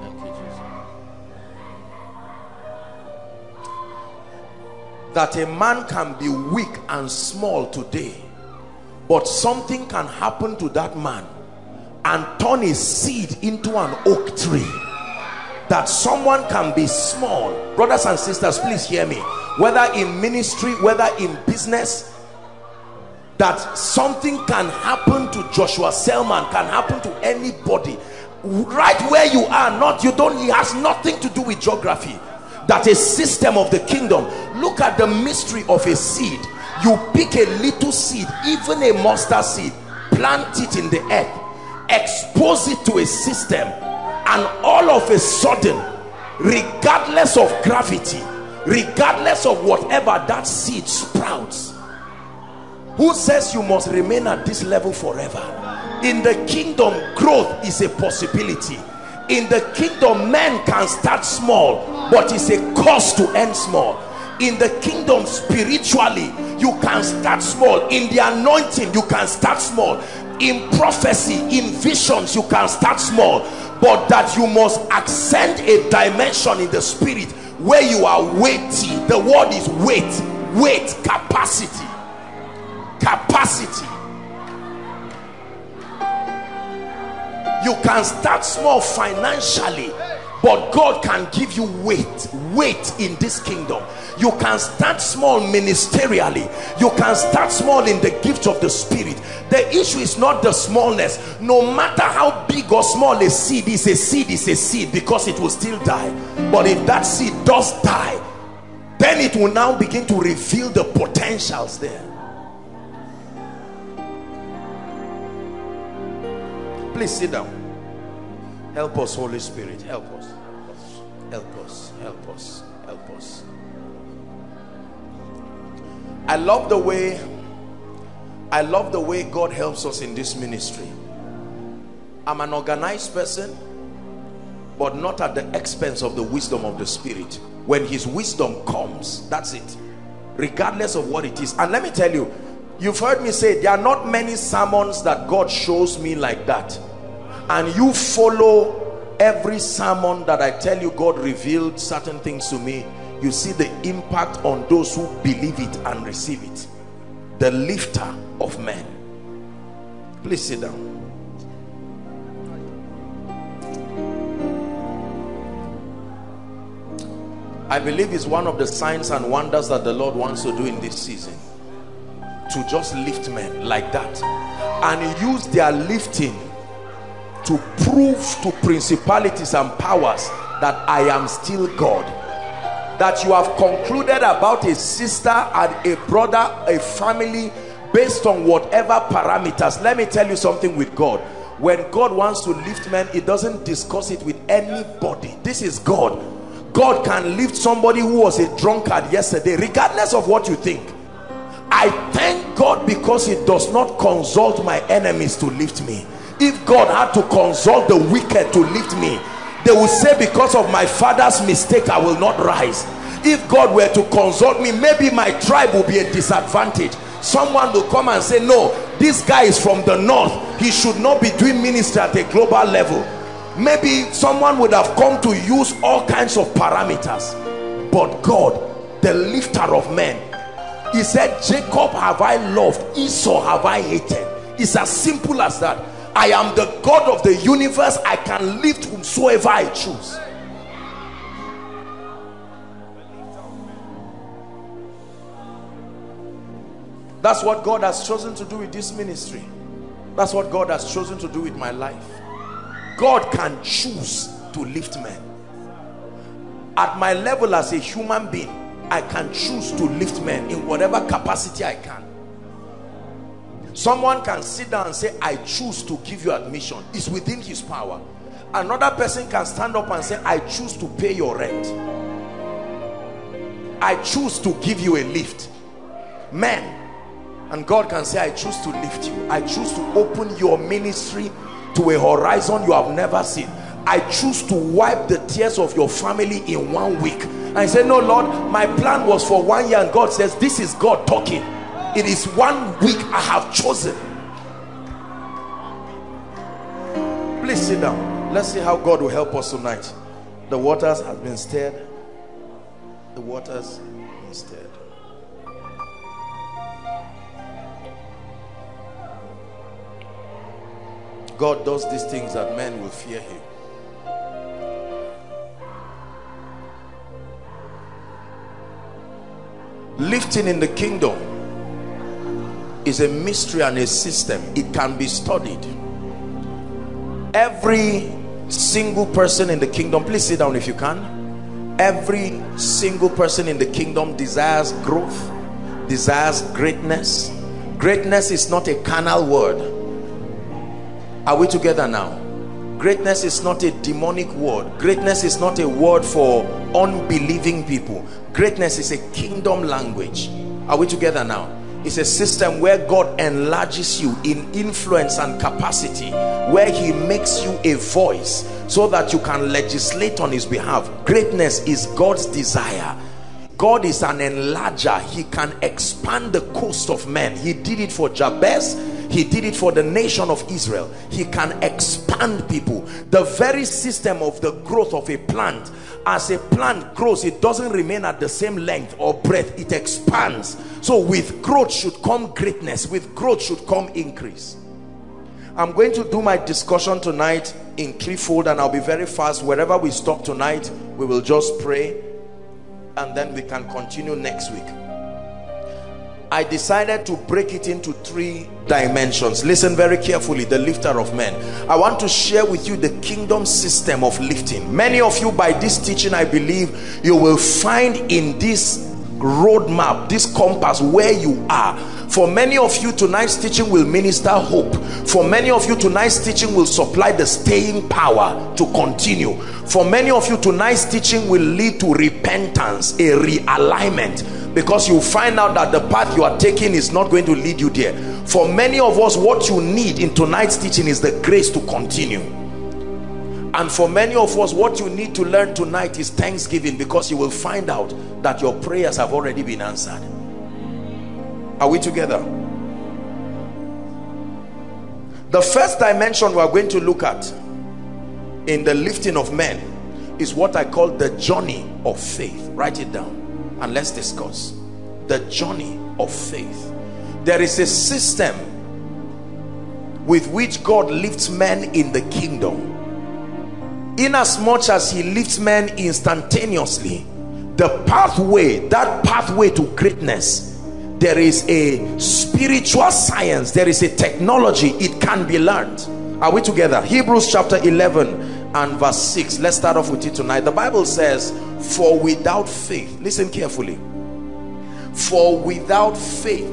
Thank you, Jesus. That a man can be weak and small today, but something can happen to that man and turn his seed into an oak tree. That someone can be small. Brothers and sisters, please hear me. Whether in ministry, whether in business, that something can happen to Joshua Selman, can happen to anybody. Right where you are, it has nothing to do with geography. That a system of the kingdom. Look at the mystery of a seed. You pick a little seed, even a mustard seed, plant it in the earth, expose it to a system, and all of a sudden, regardless of gravity, regardless of whatever, that seed sprouts. Who says you must remain at this level forever? In the kingdom, growth is a possibility. In the kingdom, men can start small, but it's a cause to end small. In the kingdom, spiritually, you can start small. In the anointing, you can start small. In prophecy, in visions, you can start small, but that you must ascend a dimension in the spirit where you are weighty. The word is weight, capacity. You can start small financially, but God can give you weight in this kingdom. You can start small ministerially. You can start small in the gift of the spirit. The issue is not the smallness. No matter how big or small a seed is, a seed is a seed, because it will still die. But if that seed does die, then it will now begin to reveal the potentials there. Please sit down. Help us, Holy Spirit. Help us. Help us. Help us. Help us. I love the way God helps us in this ministry. I'm an organized person, but not at the expense of the wisdom of the Spirit. When His wisdom comes, that's it. Regardless of what it is. And let me tell you, you've heard me say, there are not many sermons that God shows me like that. And you follow every sermon that I tell you God revealed certain things to me. You see the impact on those who believe it and receive it. The lifter of men. Please sit down. I believe it's one of the signs and wonders that the Lord wants to do in this season. To just lift men like that. And use their lifting to prove to principalities and powers that I am still God. That you have concluded about a sister and a brother, a family, based on whatever parameters. Let me tell you something with God. When God wants to lift men, He doesn't discuss it with anybody. This is God. God can lift somebody who was a drunkard yesterday, regardless of what you think. I thank God because He does not consult my enemies to lift me. If God had to consult the wicked to lift me, they will say, because of my father's mistake, I will not rise. If God were to consult me, maybe my tribe will be a disadvantage. Someone will come and say, no, this guy is from the north. He should not be doing ministry at a global level. Maybe someone would have come to use all kinds of parameters. But God, the lifter of men, He said, Jacob have I loved, Esau have I hated. It's as simple as that. I am the God of the universe. I can lift whomsoever I choose. That's what God has chosen to do with this ministry. That's what God has chosen to do with my life. God can choose to lift men. At my level as a human being, I can choose to lift men in whatever capacity I can. Someone can sit down and say, I choose to give you admission. It's within His power. another person can stand up and say, I choose to pay your rent. I choose to give you a lift. Man. And God can say, I choose to lift you. I choose to open your ministry to a horizon you have never seen. I choose to wipe the tears of your family in 1 week. And I say, no, Lord, my plan was for 1 year. And God says, this is God talking. It is 1 week I have chosen. Please sit down. Let's see how God will help us tonight. The waters have been stirred. The waters have been stirred. God does these things that men will fear him. Lifting in the kingdom is a mystery and a system. It can be studied. Every single person in the kingdom, please sit down if you can. Every single person in the kingdom desires growth, desires greatness. Greatness is not a carnal word. Are we together now? Greatness is not a demonic word. Greatness is not a word for unbelieving people. Greatness is a kingdom language. Are we together now? It's a system where God enlarges you in influence and capacity, where he makes you a voice so that you can legislate on his behalf. Greatness is God's desire. God is an enlarger. He can expand the coast of men. He did it for Jabez. He did it for the nation of Israel. He can expand people. The very system of the growth of a plant. As a plant grows, it doesn't remain at the same length or breadth. It expands. So with growth should come greatness. With growth should come increase. I'm going to do my discussion tonight in threefold, and I'll be very fast. Wherever we stop tonight, we will just pray, and then we can continue next week. I decided to break it into three dimensions. Listen very carefully, the lifter of men. I want to share with you the kingdom system of lifting. Many of you, by this teaching, I believe you will find in this roadmap, this compass, where you are. For many of you, tonight's teaching will minister hope. For many of you, tonight's teaching will supply the staying power to continue. For many of you, tonight's teaching will lead to repentance, a realignment, because you find out that the path you are taking is not going to lead you there. For many of us, what you need in tonight's teaching is the grace to continue. And for many of us, what you need to learn tonight is thanksgiving, because you will find out that your prayers have already been answered. Are we together? The first dimension we are going to look at in the lifting of men is what I call the journey of faith. Write it down and let's discuss. The journey of faith. There is a system with which God lifts men in the kingdom. Inasmuch as he lifts men instantaneously, the pathway, that pathway to greatness, there is a spiritual science, there is a technology, it can be learned. Are we together? Hebrews chapter 11 and verse 6. Let's start off with it tonight. The Bible says, for without faith, listen carefully, for without faith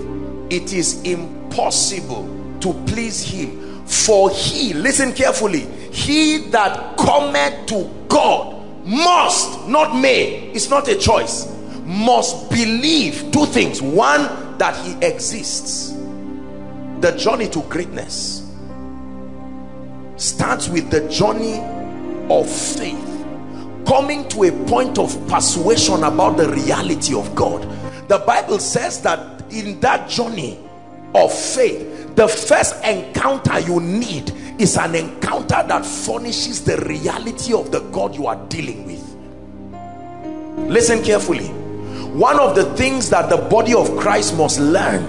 it is impossible to please him. For he, listen carefully, he that cometh to God must, not may, it's not a choice, must believe two things. One, that he exists. The journey to greatness starts with the journey of faith, coming to a point of persuasion about the reality of God. The Bible says that in that journey of faith, the first encounter you need is an encounter that furnishes the reality of the God you are dealing with. Listen carefully. One of the things that the body of Christ must learn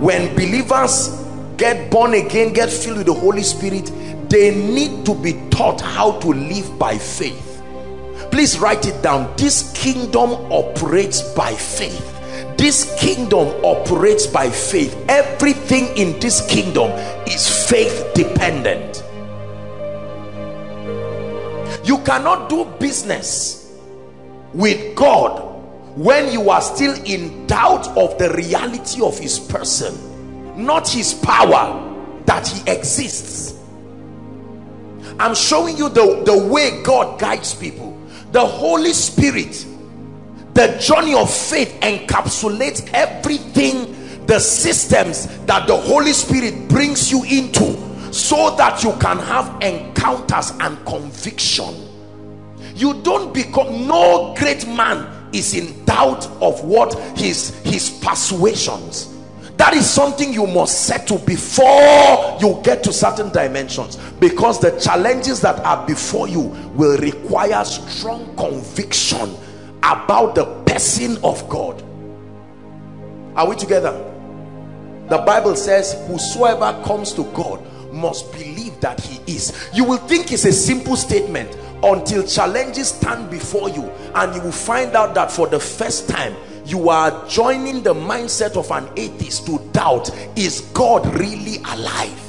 when believers get born again, get filled with the Holy Spirit, they need to be taught how to live by faith. Please write it down. This kingdom operates by faith. This kingdom operates by faith. Everything in this kingdom is faith dependent. You cannot do business with God when you are still in doubt of the reality of his person, not his power, that he exists. I'm showing you the way God guides people. The Holy Spirit, the journey of faith encapsulates everything, the systems that the Holy Spirit brings you into, so that you can have encounters and conviction. You don't become, no great man is in doubt of what his persuasions. That is something you must settle before you get to certain dimensions, because the challenges that are before you will require strong conviction about the person of God. Are we together? The Bible says, whosoever comes to God must believe that he is. You will think it's a simple statement until challenges stand before you, and you will find out that for the first time you are joining the mindset of an atheist to doubt, is God really alive?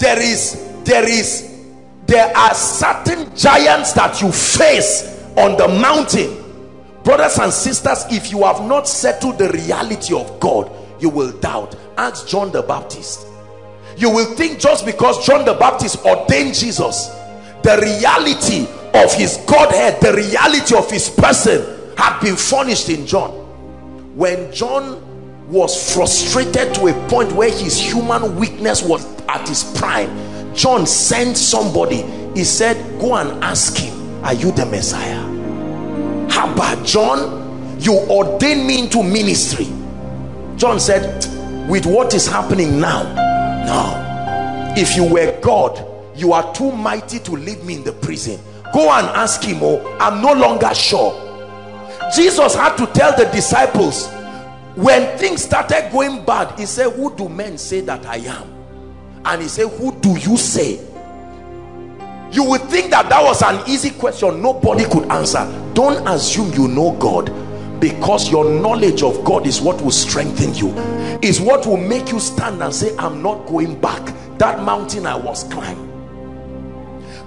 There are certain giants that you face on the mountain. Brothers and sisters, if you have not settled the reality of God, you will doubt. Ask John the Baptist. You will think just because John the Baptist ordained Jesus, the reality of his Godhead, the reality of his person had been furnished in John. When John was frustrated to a point where his human weakness was at his prime, John sent somebody. He said, go and ask him, are you the Messiah? How about John, you ordained me into ministry. John said, with what is happening now, no. If you were God, you are too mighty to leave me in the prison. Go and ask him, oh, I'm no longer sure. Jesus had to tell the disciples, when things started going bad, he said, who do men say that I am? And he said, who do you say? You would think that that was an easy question nobody could answer. Don't assume you know God, because your knowledge of God is what will strengthen you, is what will make you stand and say, I'm not going back. That mountain I was climbing.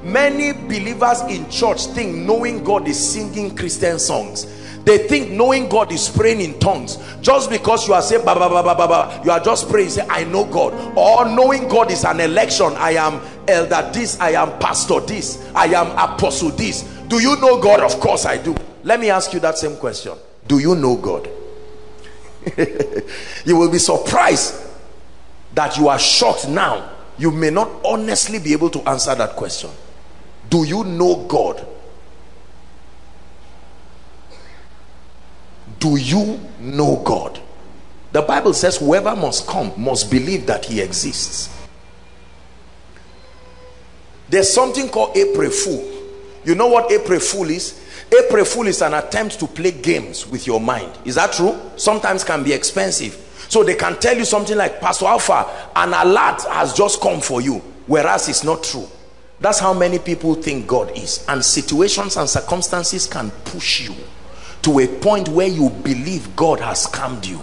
Many believers in church think knowing God is singing Christian songs. They think knowing God is praying in tongues. Just because you are saying ba, ba, ba, ba, ba, you are just praying, say I know God. Or knowing God is an election. I am elder this, I am pastor this, I am apostle this. Do you know God? Of course I do. Let me ask you that same question. Do you know God? You will be surprised that you are shocked now. You may not honestly be able to answer that question. Do you know God? Do you know God? The Bible says whoever must come must believe that he exists. There's something called April Fool. You know what April Fool is? April Fool is an attempt to play games with your mind. Is that true? Sometimes can be expensive. So they can tell you something like, Pastor Alpha, an alert has just come for you, whereas it's not true. That's how many people think God is. And situations and circumstances can push you to a point where you believe God has scammed you.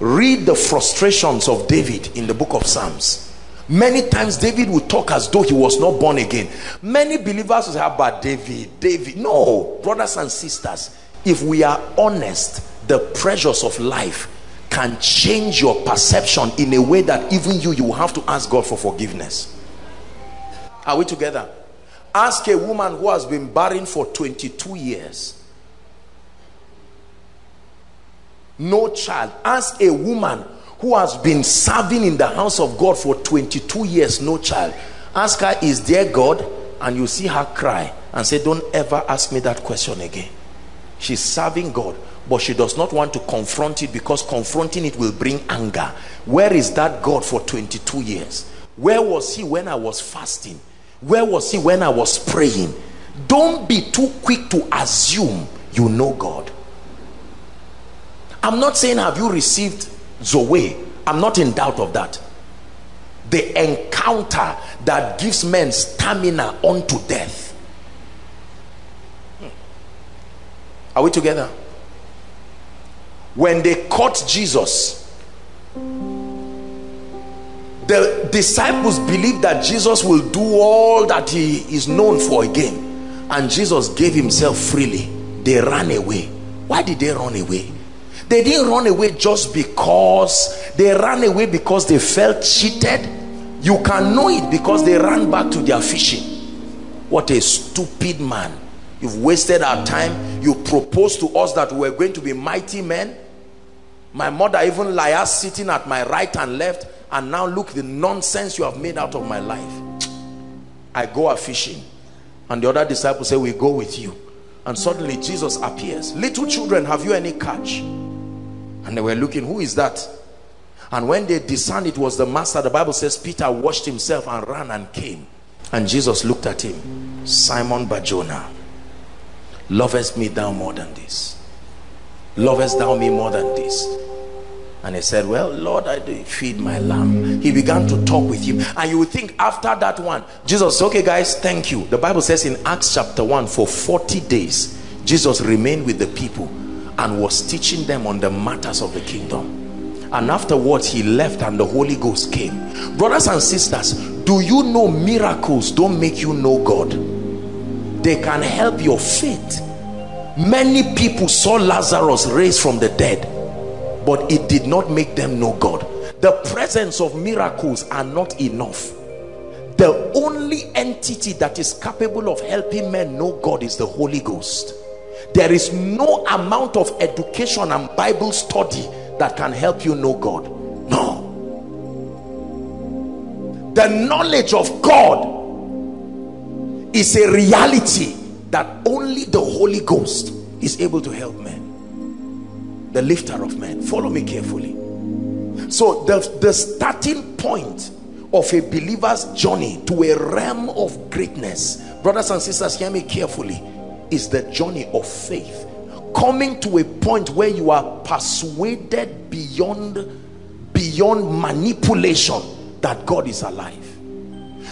Read the frustrations of David in the book of Psalms. Many times David would talk as though he was not born again. Many believers would say, how about David? David. No, brothers and sisters, if we are honest, the pressures of life can change your perception in a way that even you have to ask God for forgiveness. Are we together? Ask a woman who has been barren for 22 years. No child. Ask a woman who has been serving in the house of God for 22 years, no child. Ask her, is there God? And you see her cry and say, don't ever ask me that question again. She's serving God, but she does not want to confront it, because confronting it will bring anger. Where is that God for 22 years? Where was he when I was fasting? Where was he when I was praying? Don't be too quick to assume you know God. I'm not saying have you received Zoe. I'm not in doubt of that. The encounter that gives men stamina unto death. Are we together? When they caught Jesus, the disciples believed that Jesus will do all that he is known for again, and Jesus gave himself freely. They ran away. Why did they run away? They didn't run away just because they ran away because they felt cheated. You can know it because they ran back to their fishing. What a stupid man. You've wasted our time. You proposed to us that we're going to be mighty men. My mother even liars sitting at my right and left, and now look the nonsense you have made out of my life. I go out fishing, and the other disciples say, we go with you. And suddenly Jesus appears. Little children, have you any catch? And they were looking, who is that? And when they discerned it was the master, the Bible says Peter washed himself and ran and came. And Jesus looked at him. Simon Barjona, lovest me thou more than this? Lovest thou me more than this? And he said, well, Lord, I do feed my lamb. He began to talk with him. And you would think after that one, Jesus, okay guys, thank you. The Bible says in Acts chapter 1, for 40 days, Jesus remained with the people and was teaching them on the matters of the kingdom. And afterwards he left and the Holy Ghost came. Brothers and sisters, do you know miracles don't make you know God? They can help your faith. Many people saw Lazarus raised from the dead, but it did not make them know God. The presence of miracles are not enough. The only entity that is capable of helping men know God is the Holy Ghost. There is no amount of education and Bible study that can help you know God. No. The knowledge of God is a reality that only the Holy Ghost is able to help men. The lifter of men. Follow me carefully. So the starting point of a believer's journey to a realm of greatness, brothers and sisters, hear me carefully, is the journey of faith. Coming to a point where you are persuaded beyond manipulation that God is alive.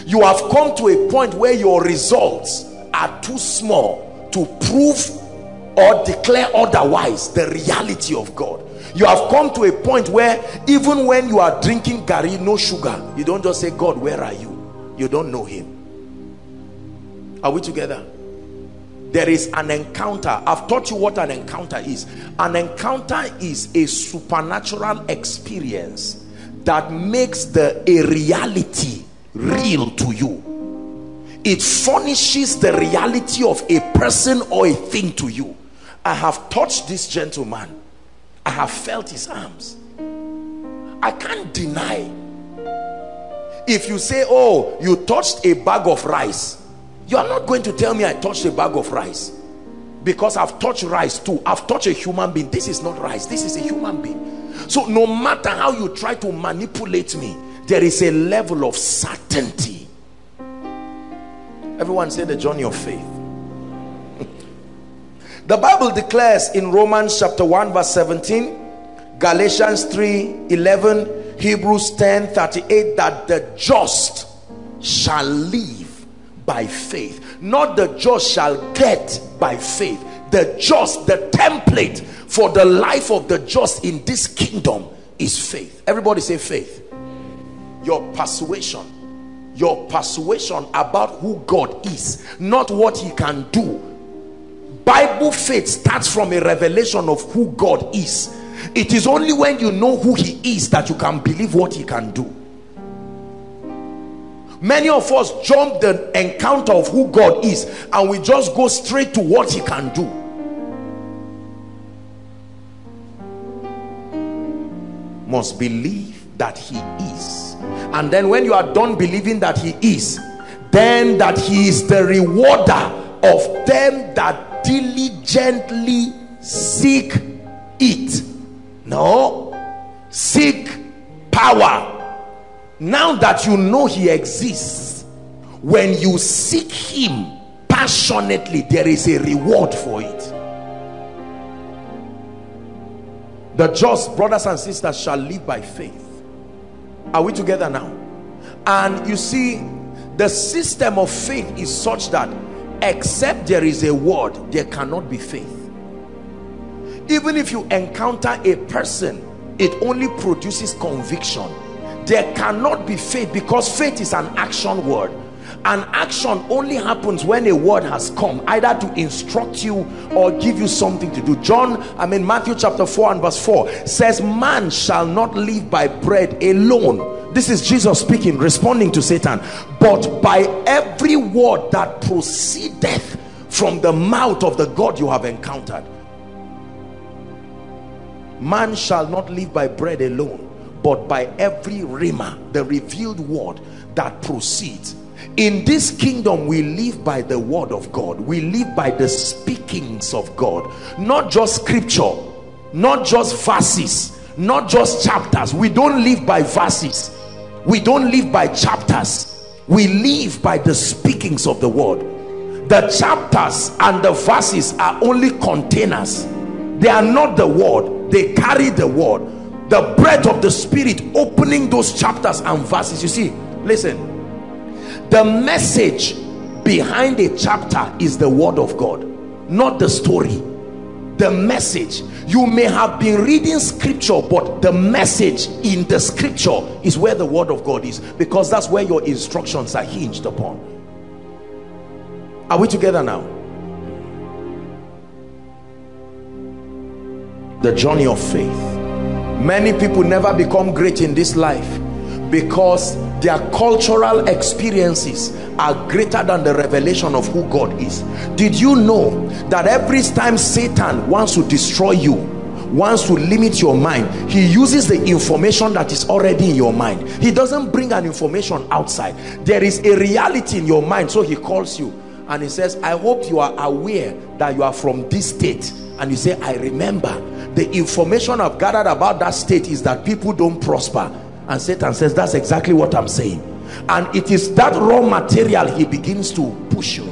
You have come to a point where your results are too small to prove or declare otherwise the reality of God. You have come to a point where even when you are drinking garri, no sugar, you don't just say, God, where are you? You don't know him. Are we together? There is an encounter. I've taught you what an encounter is. An encounter is a supernatural experience that makes a reality real to you. It furnishes the reality of a person or a thing to you. I have touched this gentleman. I have felt his arms. I can't deny. If you say, oh, you touched a bag of rice, you are not going to tell me I touched a bag of rice, because I've touched rice too. I've touched a human being. This is not rice. This is a human being. So no matter how you try to manipulate me, there is a level of certainty. Everyone say the journey of faith. The Bible declares in Romans chapter 1 verse 17, Galatians 3:11, Hebrews 10:38, that the just shall live by faith. Not the just shall get by faith. The just, the template for the life of the just in this kingdom is faith. Everybody say faith. Your persuasion about who God is, not what he can do. Bible faith starts from a revelation of who God is. It is only when you know who he is that you can believe what he can do. Many of us jump the encounter of who God is and we just go straight to what he can do. Must believe that he is. And then when you are done believing that he is, then that he is the rewarder of them that diligently seek it. No, seek power. Now that you know he exists, when you seek him passionately, there is a reward for it. The just, brothers and sisters, shall live by faith. Are we together now? And you see, the system of faith is such that except there is a word, there cannot be faith. Even if you encounter a person, it only produces conviction. There cannot be faith because faith is an action word. An action only happens when a word has come, either to instruct you or give you something to do. Matthew chapter 4 and verse 4 says, man shall not live by bread alone. This is Jesus speaking, responding to Satan. But by every word that proceedeth from the mouth of the God you have encountered. Man shall not live by bread alone, but by every rhema, the revealed word that proceeds. In this kingdom, we live by the word of God. We live by the speakings of God. Not just scripture, not just verses, not just chapters. We don't live by verses. We don't live by chapters. We live by the speakings of the word. The chapters and the verses are only containers. They are not the word. They carry the word. The breath of the Spirit opening those chapters and verses. You see, listen. The message behind a chapter is the word of God, not the story. The message. You may have been reading scripture, but the message in the scripture is where the word of God is, because that's where your instructions are hinged upon. Are we together now? The journey of faith. Many people never become great in this life because their cultural experiences are greater than the revelation of who God is. Did you know that every time Satan wants to destroy you, wants to limit your mind, he uses the information that is already in your mind? He doesn't bring an information outside. There is a reality in your mind, so he calls you and he says, I hope you are aware that you are from this state. And you say, I remember. The information I've gathered about that state is that people don't prosper. And Satan says, that's exactly what I'm saying. And it is that raw material he begins to push you.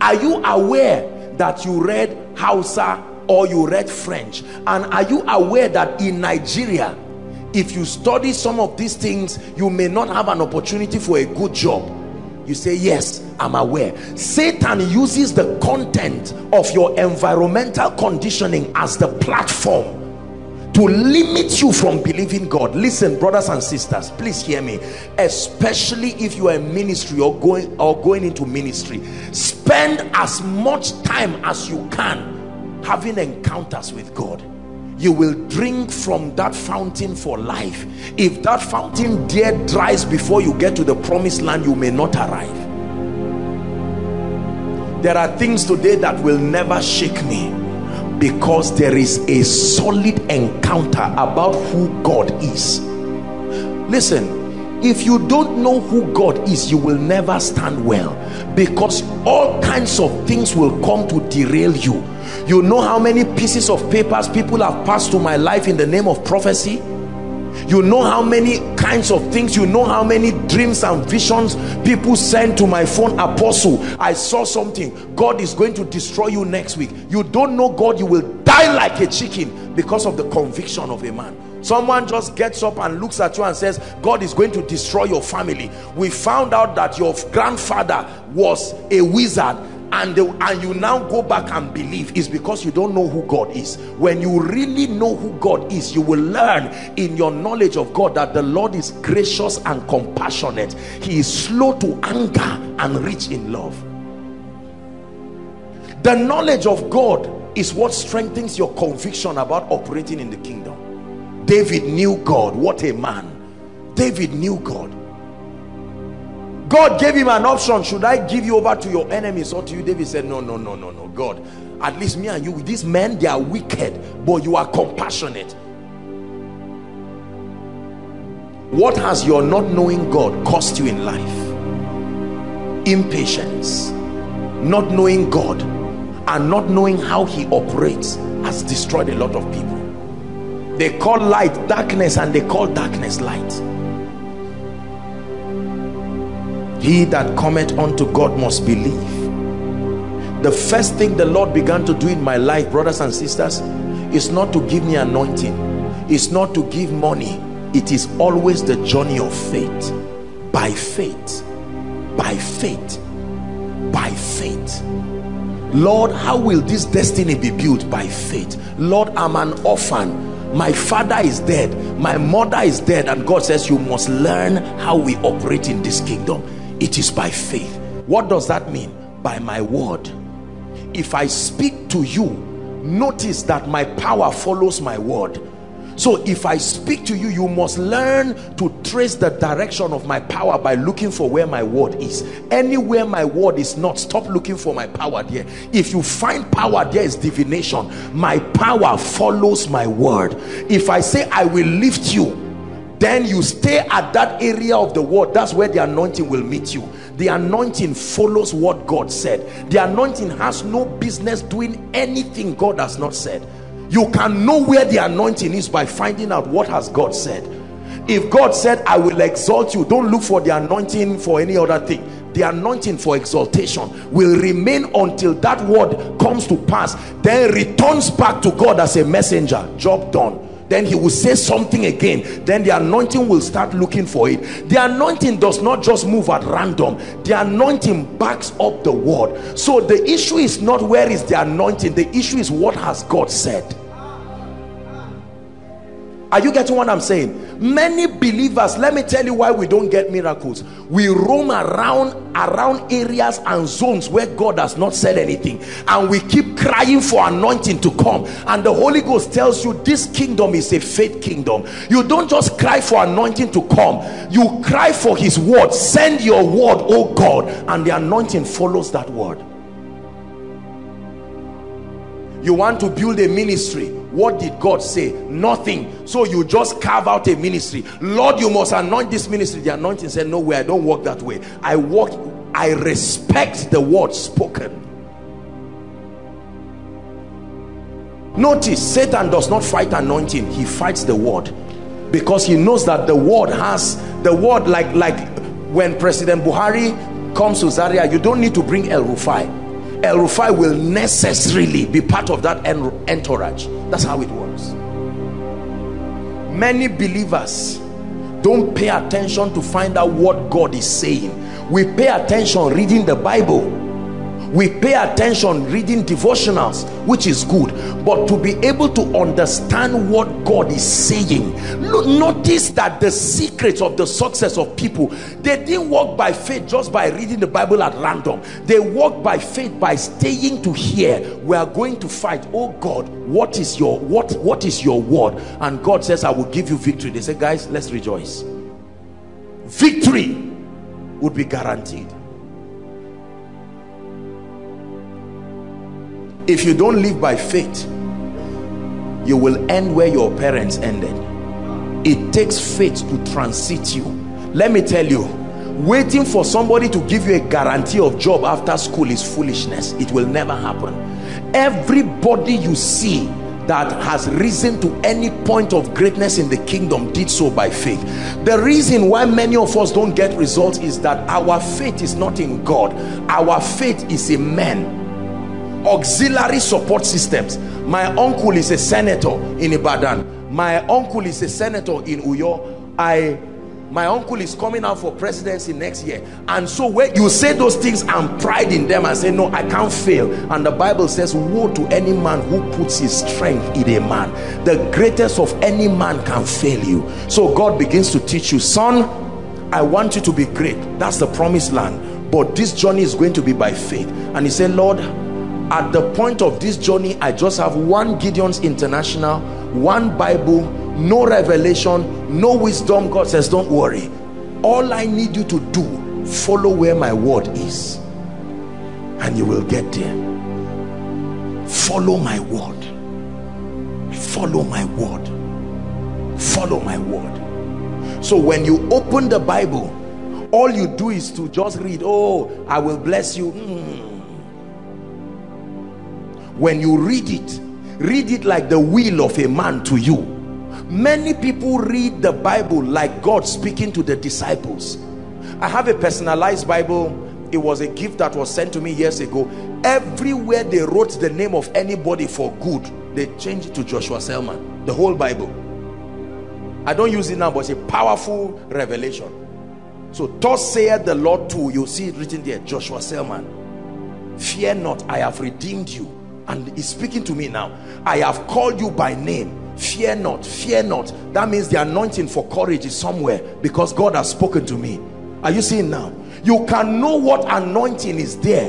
Are you aware that you read Hausa or you read French? And are you aware that in Nigeria, if you study some of these things, you may not have an opportunity for a good job? You say, yes, I'm aware. Satan uses the content of your environmental conditioning as the platform to limit you from believing God. Listen, brothers and sisters, please hear me, especially if you are in ministry or going into ministry. Spend as much time as you can having encounters with God. You will drink from that fountain for life. If that fountain there dries before you get to the promised land, you may not arrive. There are things today that will never shake me, because there is a solid encounter about who God is. Listen, if you don't know who God is, you will never stand well, because all kinds of things will come to derail you. You know how many pieces of papers people have passed to my life in the name of prophecy? You know how many kinds of things, you know how many dreams and visions people send to my phone. Apostle, I saw something. God is going to destroy you next week. You don't know God, you will die like a chicken because of the conviction of a man. Someone just gets up and looks at you and says, God is going to destroy your family. We found out that your grandfather was a wizard, and you now go back and believe. Is because you don't know who God is. When you really know who God is, you will learn in your knowledge of God that the Lord is gracious and compassionate. He is slow to anger and rich in love. The knowledge of God is what strengthens your conviction about operating in the kingdom. David knew God. What a man. David knew God. God gave him an option. Should I give you over to your enemies or to you? David said, no, God, at least me and you, these men, they are wicked, but you are compassionate. What has your not knowing God cost you in life? Impatience. Not knowing God and not knowing how he operates has destroyed a lot of people. They call light darkness and they call darkness light. He that cometh unto God must believe. The first thing the Lord began to do in my life, brothers and sisters, is not to give me anointing. It's not to give money. It is always the journey of faith. By faith. By faith. By faith. Lord, how will this destiny be built? By faith. Lord, I'm an orphan. My father is dead. My mother is dead. And God says, you must learn how we operate in this kingdom. It is by faith. What does that mean? By my word. If I speak to you, notice that my power follows my word. So if I speak to you, you must learn to trace the direction of my power by looking for where my word is. Anywhere my word is not, stop looking for my power there. If you find power, there is divination. My power follows my word. If I say I will lift you, then you stay at that area of the word. That's where the anointing will meet you. The anointing follows what God said. The anointing has no business doing anything God has not said. You can know where the anointing is by finding out what has God said. If God said, I will exalt you, don't look for the anointing for any other thing. The anointing for exaltation will remain until that word comes to pass, then returns back to God as a messenger. Job done. Then he will say something again. Then the anointing will start looking for it. The anointing does not just move at random. The anointing backs up the word. So the issue is not where is the anointing. The issue is what has God said. Are you getting what I'm saying? Many believers, let me tell you why we don't get miracles. We roam around areas and zones where God has not said anything, and we keep crying for anointing to come. And the Holy Ghost tells you this kingdom is a faith kingdom. You don't just cry for anointing to come, you cry for his word. Send your word, oh God, and the anointing follows that word. You want to build a ministry. What did God say? Nothing. So you just carve out a ministry. Lord, you must anoint this ministry. The anointing said, no way, I don't walk that way. I respect the word spoken. Notice, Satan does not fight anointing. He fights the word, because he knows that the word has the word. Like when President Buhari comes to Zaria, you don't need to bring El Rufai. El Rufai will necessarily be part of that entourage. That's how it works. Many believers don't pay attention to find out what God is saying. We pay attention reading the Bible. We pay attention reading devotionals, which is good. But to be able to understand what God is saying, look, notice that the secrets of the success of people, they didn't walk by faith just by reading the Bible at random. They walked by faith by staying to hear. We are going to fight. Oh God, what is your word? And God says, I will give you victory. They say, guys, let's rejoice. Victory would be guaranteed. If you don't live by faith, you will end where your parents ended. It takes faith to transit you. Let me tell you, waiting for somebody to give you a guarantee of job after school is foolishness. It will never happen. Everybody you see that has risen to any point of greatness in the kingdom did so by faith. The reason why many of us don't get results is that our faith is not in God. Our faith is in men. Auxiliary support systems. My uncle is a senator in Ibadan. My uncle is a senator in Uyo. My uncle is coming out for presidency next year. And so when you say those things and pride in them and say, no, I can't fail. And the Bible says, woe to any man who puts his strength in a man. The greatest of any man can fail you. So God begins to teach you, son, I want you to be great. That's the promised land. But this journey is going to be by faith. And he said, Lord, at the point of this journey, I just have one Gideon's International, one Bible, no revelation, no wisdom. God says, don't worry. All I need you to do, follow where my word is, and you will get there. Follow my word. Follow my word. Follow my word. So when you open the Bible, all you do is to just read, oh, I will bless you. When you read it like the will of a man to you. Many people read the Bible like God speaking to the disciples. I have a personalized Bible. It was a gift that was sent to me years ago. Everywhere they wrote the name of anybody for good, they changed it to Joshua Selman. The whole Bible. I don't use it now, but it's a powerful revelation. So, thus saith the Lord too, you see it written there, Joshua Selman. Fear not, I have redeemed you. And he's speaking to me now. I have called you by name. Fear not, fear not. That means the anointing for courage is somewhere, because God has spoken to me. Are you seeing now? you can know what anointing is there.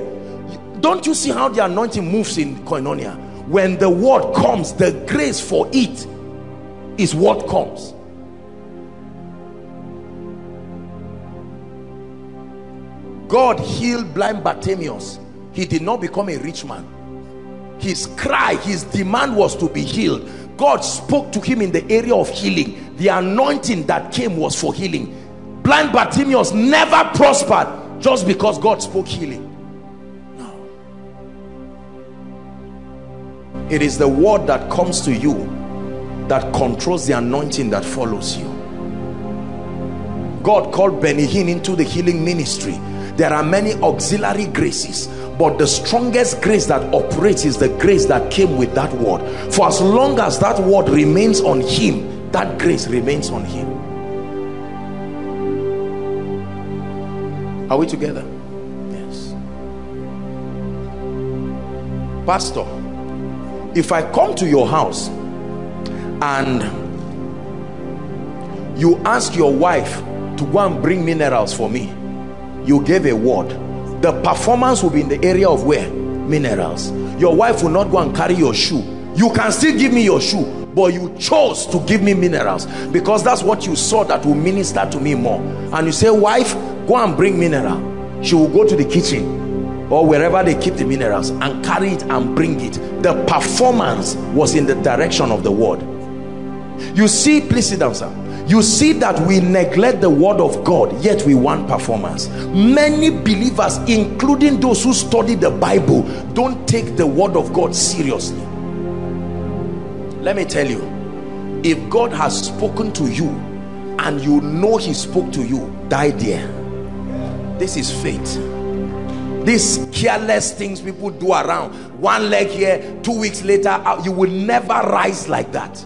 Don't you see how the anointing moves in Koinonia? When the word comes, the grace for it is what comes. God healed blind Bartimaeus. He did not become a rich man. His cry, his demand was to be healed. God spoke to him in the area of healing. The anointing that came was for healing. Blind Bartimaeus never prospered just because God spoke healing. No. It is the word that comes to you that controls the anointing that follows you. God called Benny Hinn into the healing ministry. There are many auxiliary graces, but the strongest grace that operates is the grace that came with that word. For as long as that word remains on him, that grace remains on him. Are we together? Yes. Pastor, if I come to your house and you ask your wife to go and bring minerals for me, you gave a word, the performance will be in the area of where? Minerals. Your wife will not go and carry your shoe. You can still give me your shoe, but you chose to give me minerals, because that's what you saw that will minister to me more. And you say, wife, go and bring mineral. She will go to the kitchen or wherever they keep the minerals and carry it and bring it. The performance was in the direction of the word. You see, please sit down, sir. You see that we neglect the word of God, yet we want performance. Many believers, including those who study the Bible, don't take the word of God seriously. Let me tell you, if God has spoken to you and you know he spoke to you, die there. This is faith. These careless things people do around, one leg here, 2 weeks later, you will never rise like that.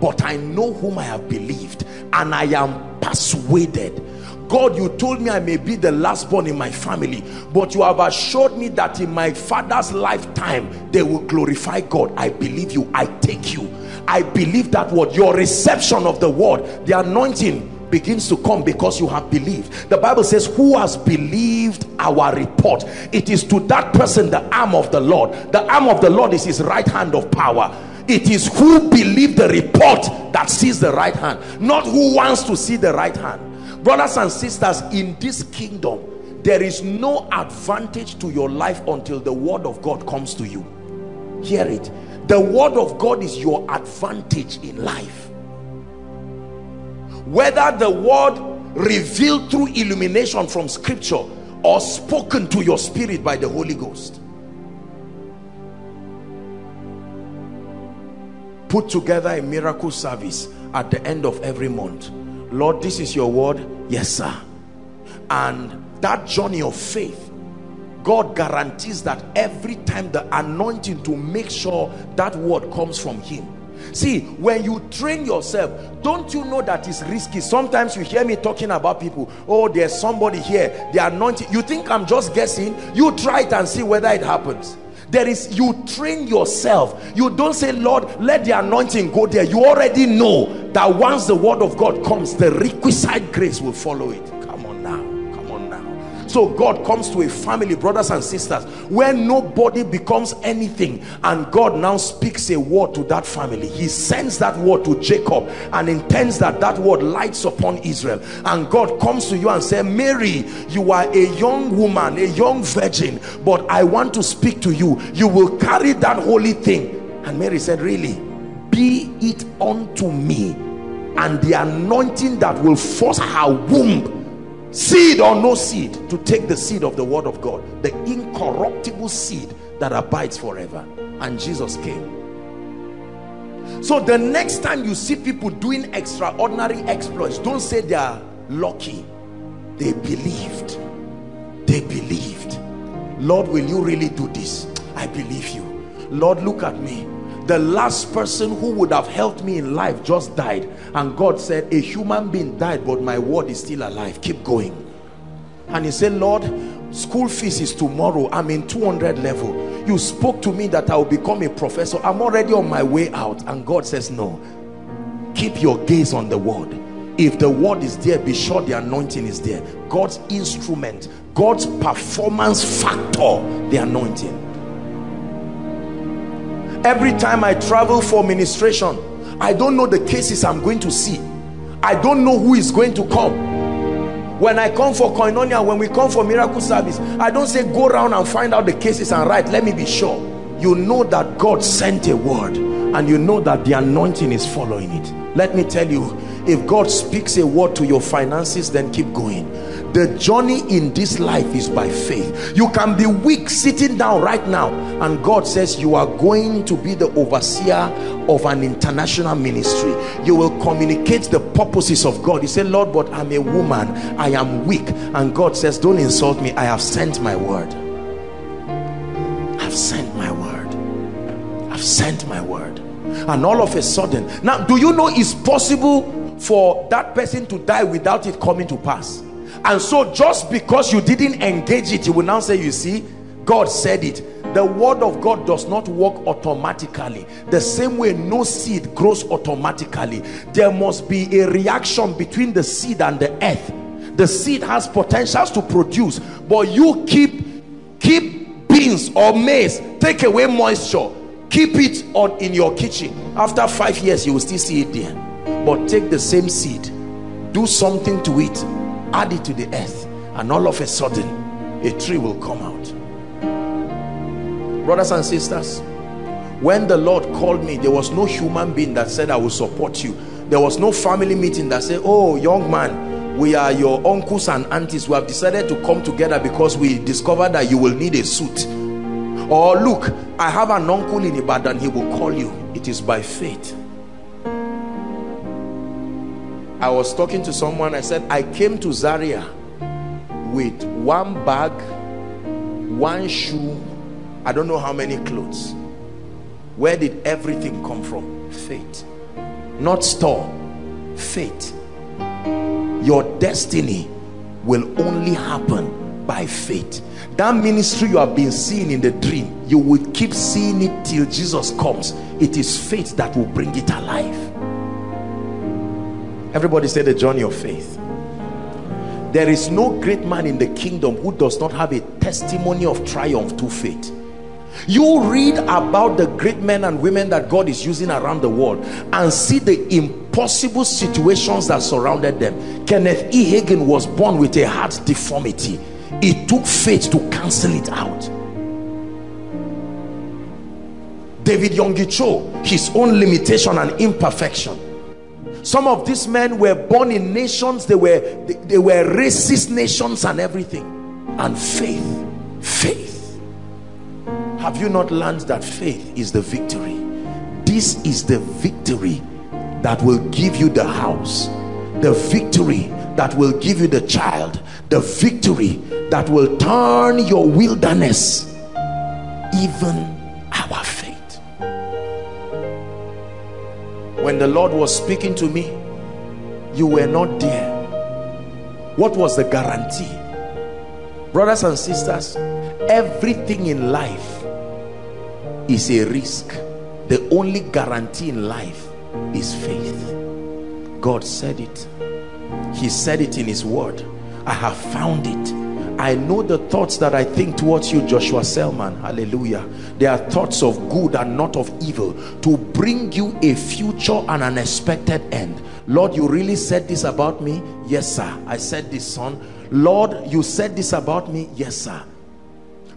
But I know whom I have believed, and I am persuaded. God, you told me I may be the last born in my family, but you have assured me that in my father's lifetime, they will glorify God. I believe you. I take you. I believe that word. Your reception of the word, the anointing begins to come because you have believed. The Bible says, who has believed our report? It is to that person the arm of the Lord. The arm of the Lord is his right hand of power. It is who believed the report that sees the right hand, not who wants to see the right hand. Brothers and sisters, in this kingdom, there is no advantage to your life until the word of God comes to you. Hear it. The word of God is your advantage in life. Whether the word revealed through illumination from scripture or spoken to your spirit by the Holy Ghost. Put together a miracle service at the end of every month. Lord, this is your word. Yes, sir. And that journey of faith, God guarantees that every time the anointing to make sure that word comes from him. See, when you train yourself, don't you know that it's risky? Sometimes you hear me talking about people, oh, there's somebody here, the anointing. You think I'm just guessing? You try it and see whether it happens. There is, you train yourself. You don't say, Lord, let the anointing go there. You already know that once the word of God comes, the requisite grace will follow it. Come on now, come on now. So God comes to a family, brothers and sisters, where nobody becomes anything, and God now speaks a word to that family. He sends that word to Jacob and intends that that word lights upon Israel. And God comes to you and says, Mary, you are a young woman, a young virgin, but I want to speak to you. You will carry that holy thing. And Mary said, really? Be it unto me. And the anointing that will force her womb, seed or no seed, to take the seed of the word of God, the incorruptible seed that abides forever. And Jesus came. So the next time you see people doing extraordinary exploits, don't say they are lucky. They believed. They believed. Lord, will you really do this? I believe you. Lord, look at me. The last person who would have helped me in life just died, and God said, a human being died, but my word is still alive. Keep going. And he said, Lord, school fees is tomorrow. I'm in 200 level. You spoke to me that I will become a professor. I'm already on my way out. And God says, no, keep your gaze on the word. If the word is there, be sure the anointing is there. God's instrument, God's performance factor, the anointing. Every time I travel for ministration, I don't know the cases I'm going to see. I don't know who is going to come. When I come for Koinonia, when we come for miracle service, I don't say go around and find out the cases and write. Let me be sure. You know that God sent a word, and you know that the anointing is following it. Let me tell you, if God speaks a word to your finances, then keep going. The journey in this life is by faith. You can be weak sitting down right now, and God says you are going to be the overseer of an international ministry. You will communicate the purposes of God. You say, Lord, but I'm a woman, I am weak. And God says, don't insult me, I have sent my word. I've sent my word. I've sent my word. And all of a sudden, now, do you know it's possible for that person to die without it coming to pass? And so just because you didn't engage it, you will now say, you see, God said it. The word of God does not work automatically. The same way no seed grows automatically. There must be a reaction between the seed and the earth. The seed has potentials to produce, but you keep beans or maize, take away moisture, keep it on in your kitchen. After 5 years, you will still see it there. But take the same seed, do something to it, add it to the earth, and all of a sudden a tree will come out. Brothers and sisters, when the Lord called me, there was no human being that said I will support you. There was no family meeting that said, oh young man, we are your uncles and aunties, we have decided to come together because we discovered that you will need a suit, or look, I have an uncle in Ibadan, he will call you. It is by faith. I was talking to someone, I said, I came to Zaria with one bag, one shoe, I don't know how many clothes. Where did everything come from? Faith. Not store, faith. Your destiny will only happen by faith. That ministry you have been seeing in the dream, you will keep seeing it till Jesus comes. It is faith that will bring it alive. Everybody say the journey of faith. There is no great man in the kingdom who does not have a testimony of triumph to faith. You read about the great men and women that God is using around the world and see the impossible situations that surrounded them. Kenneth E. Hagin was born with a heart deformity. It took faith to cancel it out. David Yonggi Cho, his own limitation and imperfection. Some of these men were born in nations, they were racist nations and everything. And faith. Have you not learned that faith is the victory? This is the victory that will give you the house, the victory that will give you the child, the victory that will turn your wilderness, even our faith. When the Lord was speaking to me, you were not there. What was the guarantee? Brothers and sisters, everything in life is a risk. The only guarantee in life is faith. God said it. He said it in his word. I have found it. I know the thoughts that I think towards you, Joshua Selman. Hallelujah. They are thoughts of good and not of evil, to bring you a future and an expected end. Lord, you really said this about me? Yes, sir. I said this, son. Lord, you said this about me? Yes, sir.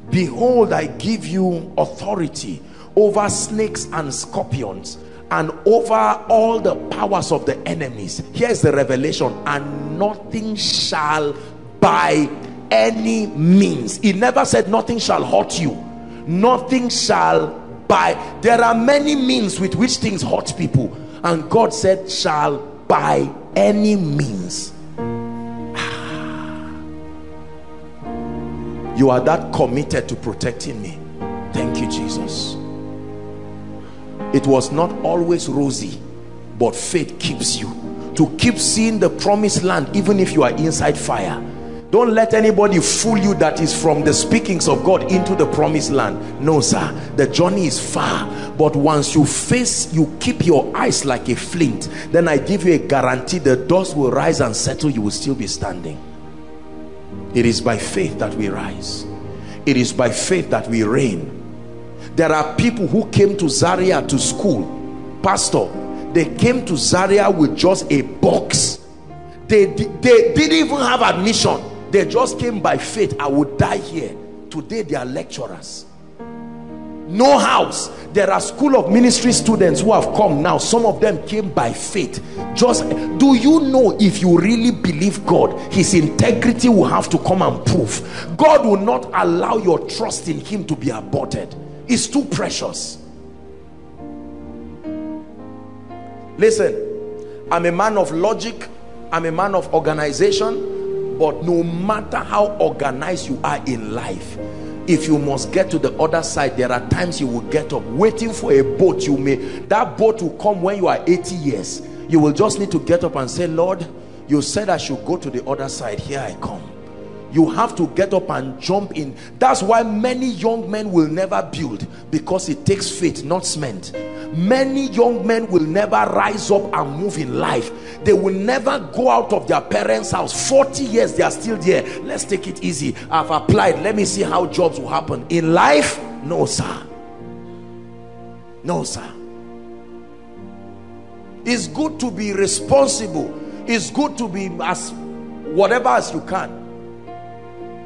Behold, I give you authority over snakes and scorpions and over all the powers of the enemies. Here's the revelation. And nothing shall by any means. He never said nothing shall hurt you. Nothing shall by. There are many means with which things hurt people, and God said shall by any means. You are that committed to protecting me. Thank you, Jesus. It was not always rosy, but faith keeps you to keep seeing the promised land even if you are inside fire. Don't let anybody fool you that is from the speakings of God into the promised land. No, sir. The journey is far, But once you face, you keep your eyes like a flint, then I give you a guarantee, the dust will rise and settle, you will still be standing. It is by faith that we rise. It is by faith that we reign. There are people who came to Zaria to school, pastor. They came to Zaria with just a box. They didn't even have admission. They just came by faith. I would die here. Today they are lecturers. No house. There are school of ministry students who have come now. Some of them came by faith. Just, do you know, if you really believe God, his integrity will have to come and prove. God will not allow your trust in him to be aborted. It's too precious. Listen, I'm a man of logic. I'm a man of organization. But no matter how organized you are in life, if you must get to the other side, there are times you will get up waiting for a boat. You may, that boat will come when you are 80 years. You will just need to get up and say, Lord, you said I should go to the other side. Here I come. You have to get up and jump in. That's why many young men will never build, because it takes faith, not cement. Many young men will never rise up and move in life. They will never go out of their parents' house. 40 years they are still there. Let's take it easy. I've applied. Let me see how jobs will happen. In life, no sir. No sir. It's good to be responsible. It's good to be as whatever as you can.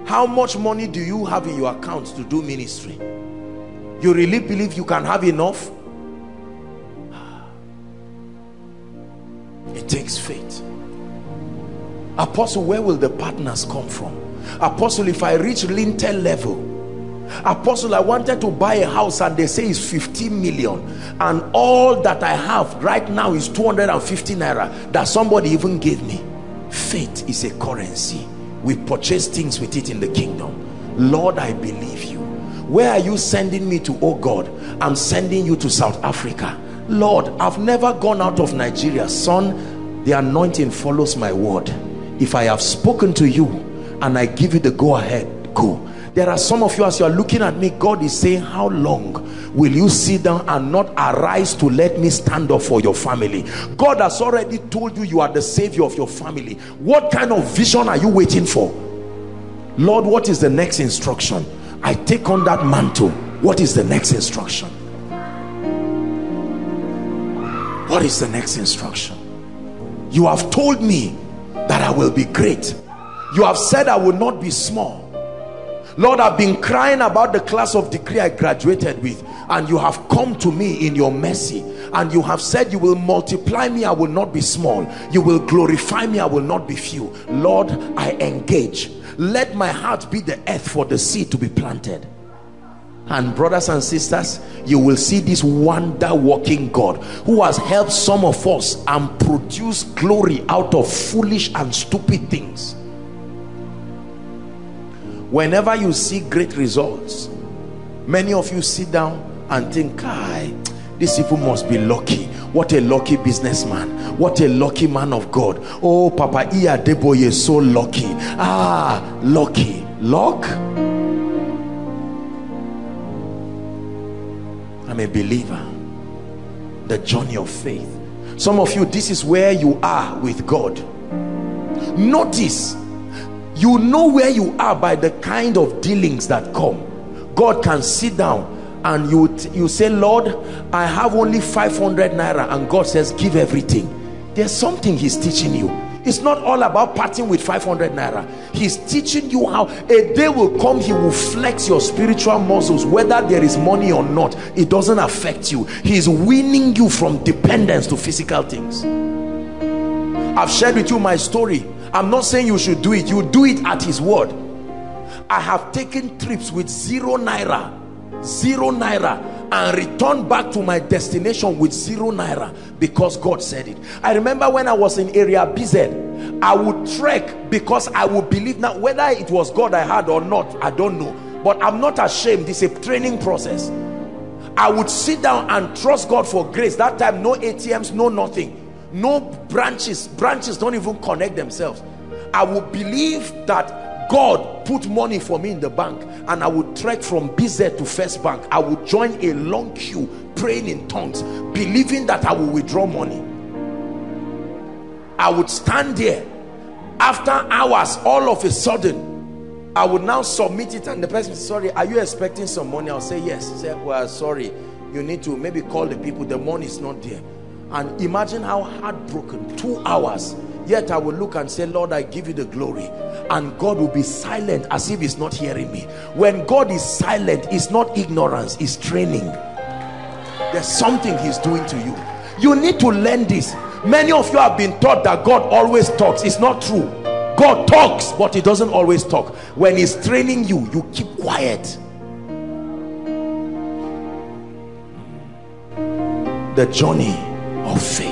How much money do you have in your account to do ministry? You really believe you can have enough? It takes faith. Apostle, where will the partners come from? Apostle, if I reach lintel level, Apostle, I wanted to buy a house and they say it's 15 million and all that I have right now is 250 naira that somebody even gave me. Faith is a currency. We purchase things with it in the kingdom. Lord, I believe you. Where are you sending me to? Oh God, I'm sending you to South Africa. Lord, I've never gone out of Nigeria. Son, the anointing follows my word. If I have spoken to you and I give you the go ahead, go. There are some of you, as you are looking at me, God is saying, how long will you sit down and not arise to let me stand up for your family? God has already told you, you are the savior of your family. What kind of vision are you waiting for? Lord, what is the next instruction? I take on that mantle. What is the next instruction? What is the next instruction? You have told me that I will be great. You have said I will not be small. Lord, I've been crying about the class of degree I graduated with, and you have come to me in your mercy, and you have said you will multiply me, I will not be small. You will glorify me, I will not be few. Lord, I engage. Let my heart be the earth for the seed to be planted. And brothers and sisters, you will see this wonder working God who has helped some of us and produced glory out of foolish and stupid things. Whenever you see great results, many of you sit down and think, "Kai, these people must be lucky. What a lucky businessman. What a lucky man of God. Oh, Papa Iadeboye is so lucky. Ah, lucky. Luck?" I'm a believer. The journey of faith. Some of you, this is where you are with God. Notice. You know where you are by the kind of dealings that come. God can sit down and you say, Lord, I have only 500 naira. And God says, give everything. There's something he's teaching you. It's not all about parting with 500 naira. He's teaching you how a day will come, he will flex your spiritual muscles. Whether there is money or not, it doesn't affect you. He's winning you from dependence to physical things. I've shared with you my story. I'm not saying you should do it. You do it at his word. I have taken trips with zero naira and returned back to my destination with zero naira because God said it. I remember when I was in area BZ, I would trek because I would believe. Now, whether it was God I had or not, I don't know, but I'm not ashamed. It's a training process. I would sit down and trust God for grace. That time, no ATMs, no nothing. No branches don't even connect themselves. I would believe that God put money for me in the bank, and I would trek from BZ to First Bank, I would join a long queue praying in tongues, believing that I will withdraw money. I would stand there. After hours, all of a sudden, I would now submit it, and the person, sorry, are you expecting some money? I'll say yes. He said, well, sorry, you need to maybe call the people, the money is not there. And imagine how heartbroken. 2 hours. Yet I will look and say, Lord, I give you the glory. And God will be silent, as if he's not hearing me. When God is silent, it's not ignorance, it's training. There's something he's doing to you. You need to learn this. Many of you have been taught that God always talks. It's not true. God talks, but he doesn't always talk. When he's training you, you keep quiet. The journey of faith.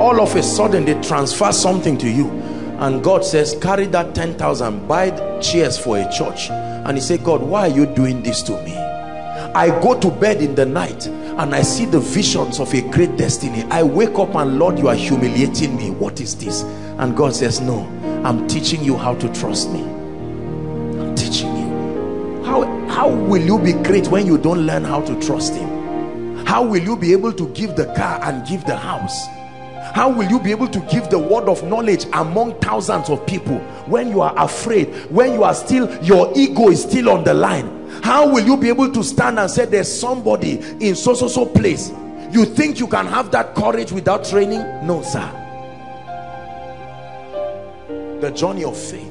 All of a sudden they transfer something to you, and God says, carry that 10,000, buy chairs for a church. And he said, God, why are you doing this to me? I go to bed in the night and I see the visions of a great destiny. I wake up and, Lord, you are humiliating me. What is this? And God says, no, I'm teaching you how to trust me. I'm teaching you. How will you be great when you don't learn how to trust him? How will you be able to give the car and give the house? How will you be able to give the word of knowledge among thousands of people when you are afraid, when you are still, your ego is still on the line? How will you be able to stand and say, there's somebody in so place? You think you can have that courage without training? No, sir. The journey of faith.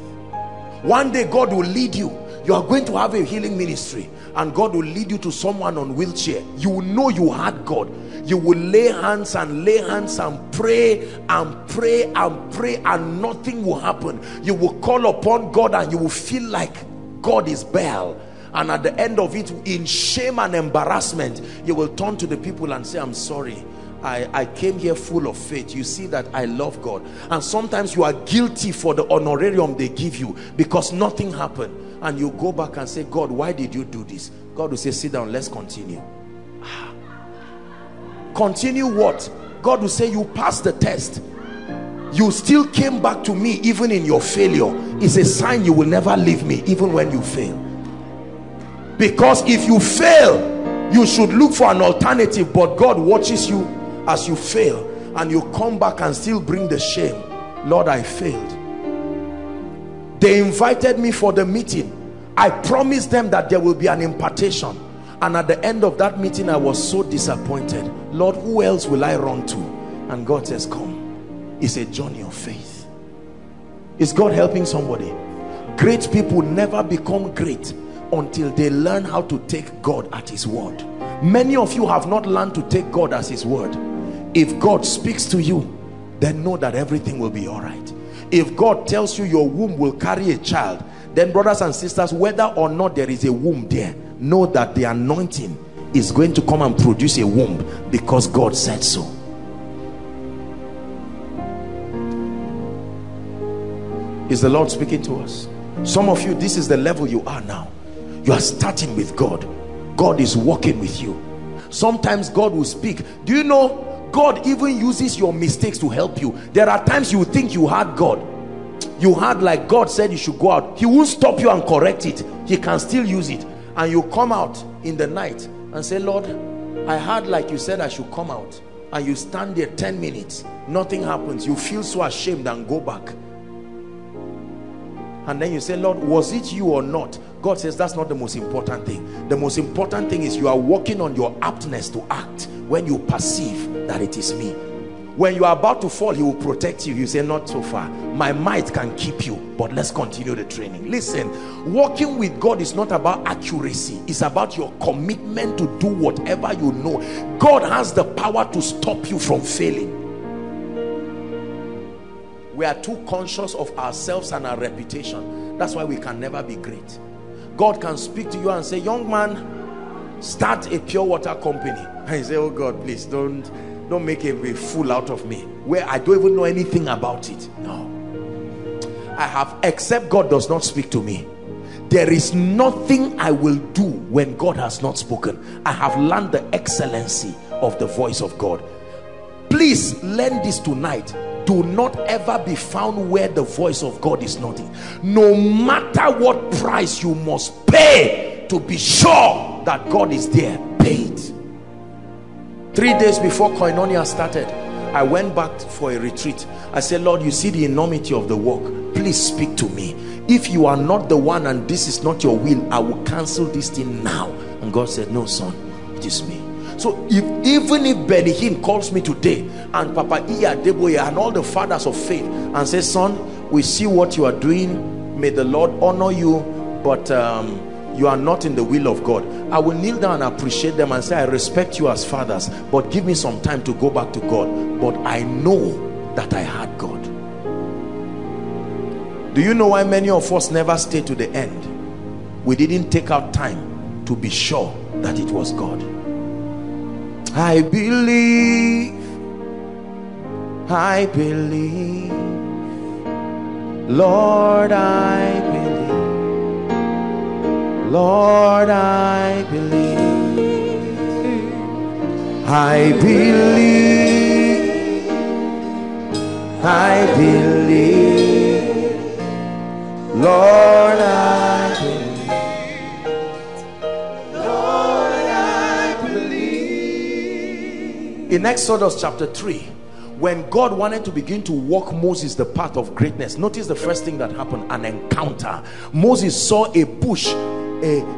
One day God will lead you. You are going to have a healing ministry, and God will lead you to someone on wheelchair. You will know you had God. You will lay hands and pray and pray and pray, and nothing will happen. You will call upon God and you will feel like God is Baal. And at the end of it, in shame and embarrassment, you will turn to the people and say, I'm sorry, I came here full of faith. You see that I love God. And sometimes you are guilty for the honorarium they give you because nothing happened. And you go back and say, God, why did you do this? God will say, sit down, let's continue. Continue what? God will say, you passed the test. You still came back to me even in your failure. It's a sign you will never leave me even when you fail. Because if you fail, you should look for an alternative. But God watches you as you fail, and you come back and still bring the shame. Lord, I failed. They invited me for the meeting. I promised them that there will be an impartation. And at the end of that meeting, I was so disappointed. Lord, who else will I run to? And God says, come. It's a journey of faith. Is God helping somebody? Great people never become great until they learn how to take God at his word. Many of you have not learned to take God as his word. If God speaks to you, then know that everything will be all right. If God tells you your womb will carry a child, then brothers and sisters, whether or not there is a womb there, know that the anointing is going to come and produce a womb because God said so. Is the Lord speaking to us? Some of you, this is the level you are now. You are starting with God. God is working with you. Sometimes God will speak. Do you know? God even uses your mistakes to help you. There are times you think you had God. You had, like God said you should go out. He won't stop you and correct it. He can still use it. And you come out in the night and say, Lord, I had like you said I should come out. And you stand there 10 minutes. Nothing happens. You feel so ashamed and go back. And then you say, Lord, was it you or not? God says that's not the most important thing. The most important thing is you are working on your aptness to act when you perceive that it is me. When you are about to fall, he will protect you. You say, not so far. My might can keep you, but let's continue the training. Listen, walking with God is not about accuracy. It's about your commitment to do whatever you know. God has the power to stop you from failing. We are too conscious of ourselves and our reputation. That's why we can never be great. God can speak to you and say, young man, start a pure water company. I say, oh God, please don't make a fool out of me where I don't even know anything about it. No, I have, except God does not speak to me, there is nothing I will do. When God has not spoken, I have learned the excellency of the voice of God. Please learn this tonight. do not ever be found where the voice of God is not in. No matter what price you must pay to be sure that God is there, pay it. 3 days before Koinonia started, I went back for a retreat. I said, Lord, you see the enormity of the work. Please speak to me. If you are not the one and this is not your will, I will cancel this thing now. And God said, no, son, it is me. So even if Benihim calls me today and Papa Iya, Deboye and all the fathers of faith and says, son, we see what you are doing. May the Lord honor you, but you are not in the will of God. I will kneel down and appreciate them and say, I respect you as fathers, but give me some time to go back to God. But I know that I had God. Do you know why many of us never stay to the end? We didn't take out time to be sure that it was God. I believe, Lord, I believe, Lord, I believe, I believe, I believe, Lord, I believe. In Exodus chapter 3, when God wanted to begin to walk Moses the path of greatness, notice the first thing that happened, an encounter. Moses saw a bush.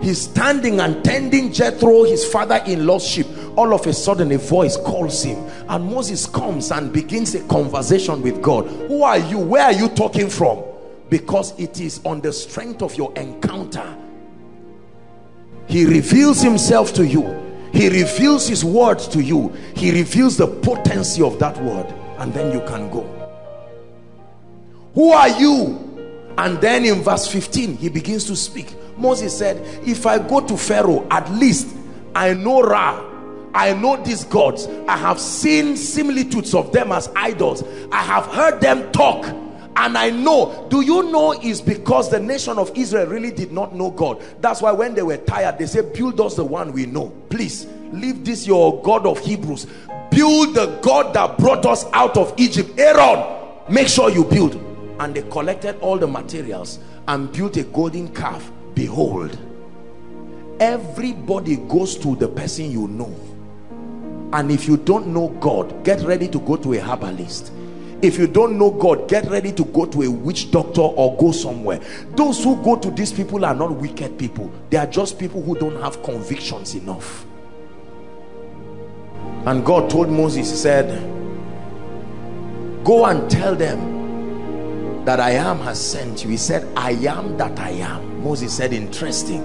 He's standing and tending Jethro, his father-in-law's sheep. All of a sudden, a voice calls him. And Moses comes and begins a conversation with God. Who are you? Where are you talking from? Because it is on the strength of your encounter. He reveals himself to you. He reveals his words to you. He reveals the potency of that word. And then you can go. Who are you? And then in verse 15, he begins to speak. Moses said, if I go to Pharaoh, at least I know Ra. I know these gods. I have seen similitudes of them as idols. I have heard them talk. And I know. Do you know it's because the nation of Israel really did not know God? That's why when they were tired, they said, build us the one we know. Please, leave this your God of Hebrews. Build the God that brought us out of Egypt. Aaron, make sure you build. And they collected all the materials and built a golden calf. Behold, everybody goes to the person you know. And if you don't know God, get ready to go to a herbalist. If you don't know God, get ready to go to a witch doctor or go somewhere. Those who go to these people are not wicked people. They are just people who don't have convictions enough. And God told Moses, he said, go and tell them that I am has sent you. He said, I am that I am. Moses said, interesting.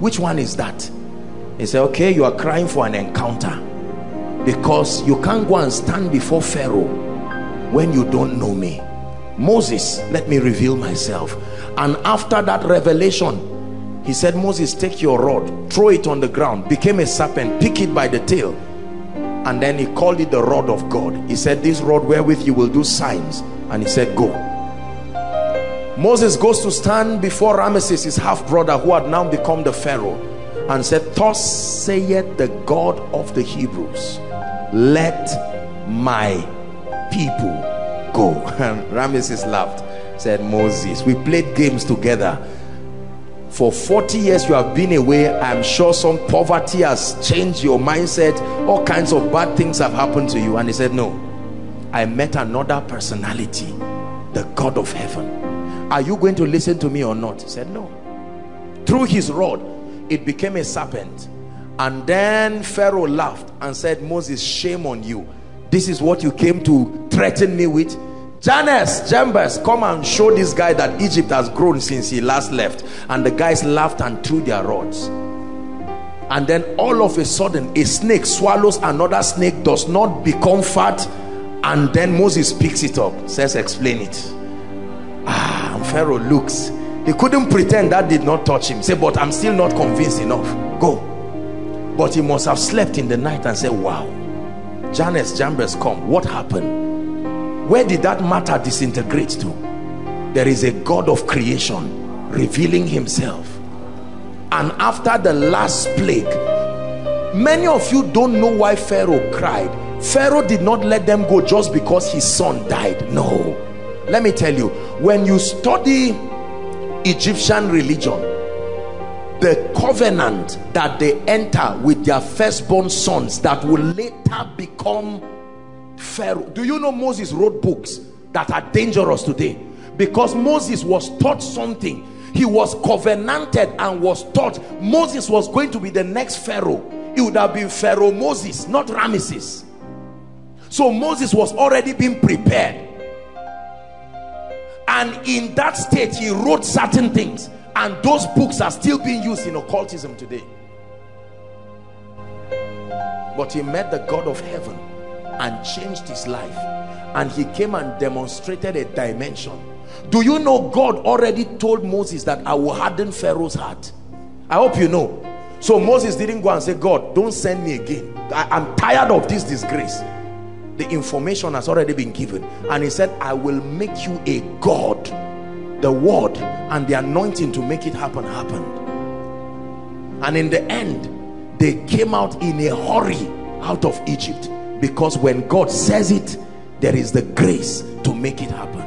Which one is that? He said, okay, you are crying for an encounter. Because you can't go and stand before Pharaoh when you don't know me. Moses, let me reveal myself. And after that revelation, he said, Moses, take your rod, throw it on the ground. Became a serpent, pick it by the tail. And then he called it the rod of God. He said, this rod wherewith you will do signs. And he said, go. Moses goes to stand before Ramesses, his half-brother, who had now become the Pharaoh, and said, thus saith the God of the Hebrews, let my people go. And Ramesses laughed, said, Moses, we played games together for 40 years. You have been away. I'm sure some poverty has changed your mindset. All kinds of bad things have happened to you. And he said, no, I met another personality, the God of heaven. Are you going to listen to me or not? He said, no. Through his rod, it became a serpent. And then Pharaoh laughed and said, Moses, shame on you. This is what you came to threaten me with? Jannes, Jambres, come and show this guy that Egypt has grown since he last left. And the guys laughed and threw their rods. And then all of a sudden, a snake swallows another snake, does not become fat. And then Moses picks it up, says, explain it. Ah, and Pharaoh looks. He couldn't pretend that did not touch him. Say, but I'm still not convinced enough. Go. But he must have slept in the night and said, wow. Jannes, Jambres, come. What happened? Where did that matter disintegrate to? There is a God of creation revealing himself. And after the last plague, many of you don't know why Pharaoh cried. Pharaoh did not let them go just because his son died. No. Let me tell you, when you study Egyptian religion, the covenant that they enter with their firstborn sons that will later become Pharaoh. Do you know Moses wrote books that are dangerous today? Because Moses was taught something. He was covenanted and was taught Moses was going to be the next Pharaoh. It would have been Pharaoh Moses, not Ramesses. So Moses was already being prepared. And in that state, he wrote certain things. And those books are still being used in occultism today. But he met the God of heaven and changed his life. And he came and demonstrated a dimension. Do you know God already told Moses that I will harden Pharaoh's heart? I hope you know. So Moses didn't go and say, God, don't send me again. I'm tired of this disgrace. The information has already been given. And he said, I will make you a God. The word and the anointing to make it happen happened. And in the end, they came out in a hurry out of Egypt. Because when God says it, there is the grace to make it happen.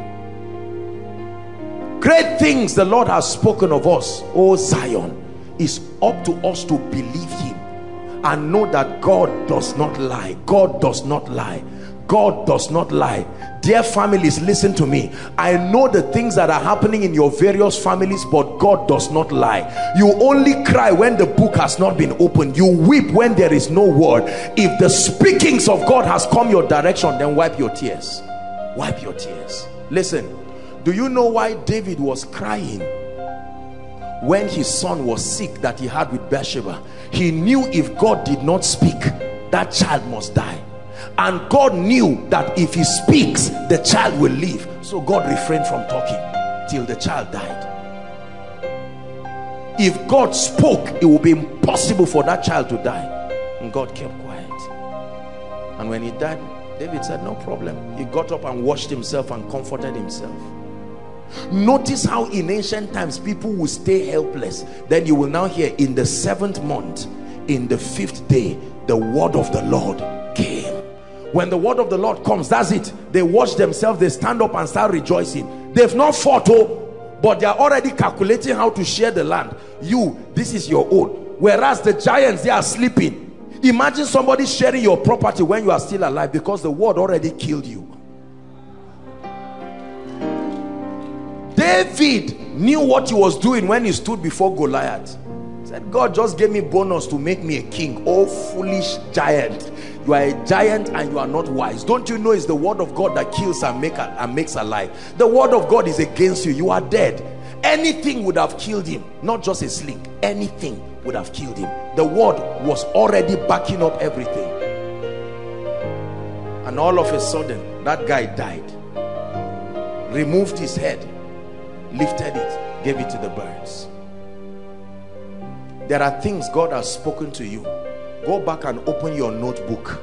Great things the Lord has spoken of us, O Zion. It's up to us to believe him and know that God does not lie. God does not lie. God does not lie. Dear families, listen to me. I know the things that are happening in your various families, but God does not lie. You only cry when the book has not been opened. You weep when there is no word. If the speakings of God has come your direction, then wipe your tears. Wipe your tears. Listen, do you know why David was crying when his son was sick that he had with Bathsheba? He knew if God did not speak, that child must die. And God knew that if he speaks, the child will live. So God refrained from talking till the child died. If God spoke, it would be impossible for that child to die. And God kept quiet. And when he died, David said, no problem. He got up and washed himself and comforted himself. Notice how in ancient times, people will stay helpless. Then you will now hear, in the 7th month, in the 5th day, the word of the Lord came. When the word of the Lord comes, that's it. They wash themselves, they stand up and start rejoicing. They've not fought, oh, but they're already calculating how to share the land. You, this is your own. Whereas the giants, they are sleeping. Imagine somebody sharing your property when you are still alive, because the word already killed you. David knew what he was doing when he stood before Goliath. He said, God just gave me bonus to make me a king. Oh, foolish giant. You are a giant and you are not wise. Don't you know it's the word of God that kills and makes alive? The word of God is against you. You are dead. Anything would have killed him. Not just a sling. Anything would have killed him. The word was already backing up everything. And all of a sudden, that guy died. Removed his head. Lifted it. Gave it to the birds. There are things God has spoken to you. Go back and open your notebook.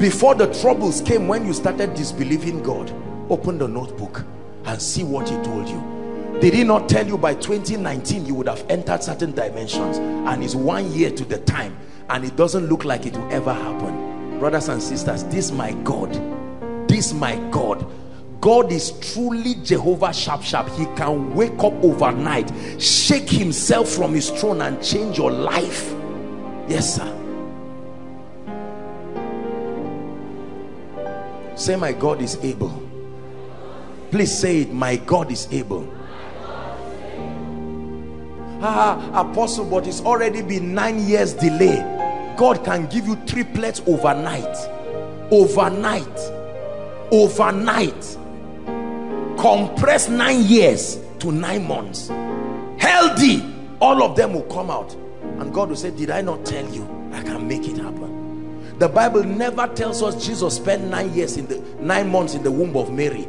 Before the troubles came, when you started disbelieving God, open the notebook and see what he told you. Did he not tell you by 2019 you would have entered certain dimensions? And it's 1 year to the time, and it doesn't look like it will ever happen. Brothers and sisters, this my God, this my God. God is truly Jehovah Shapshap. He can wake up overnight, shake himself from his throne and change your life. Yes, sir. Say, my God is able. Please say it. My God is able. Apostle, but it's already been 9 years delay. God can give you triplets overnight. Overnight. Overnight. Compress 9 years to 9 months. Healthy. All of them will come out. And God will say, did I not tell you I can make it happen? The Bible never tells us Jesus spent 9 months in the womb of Mary.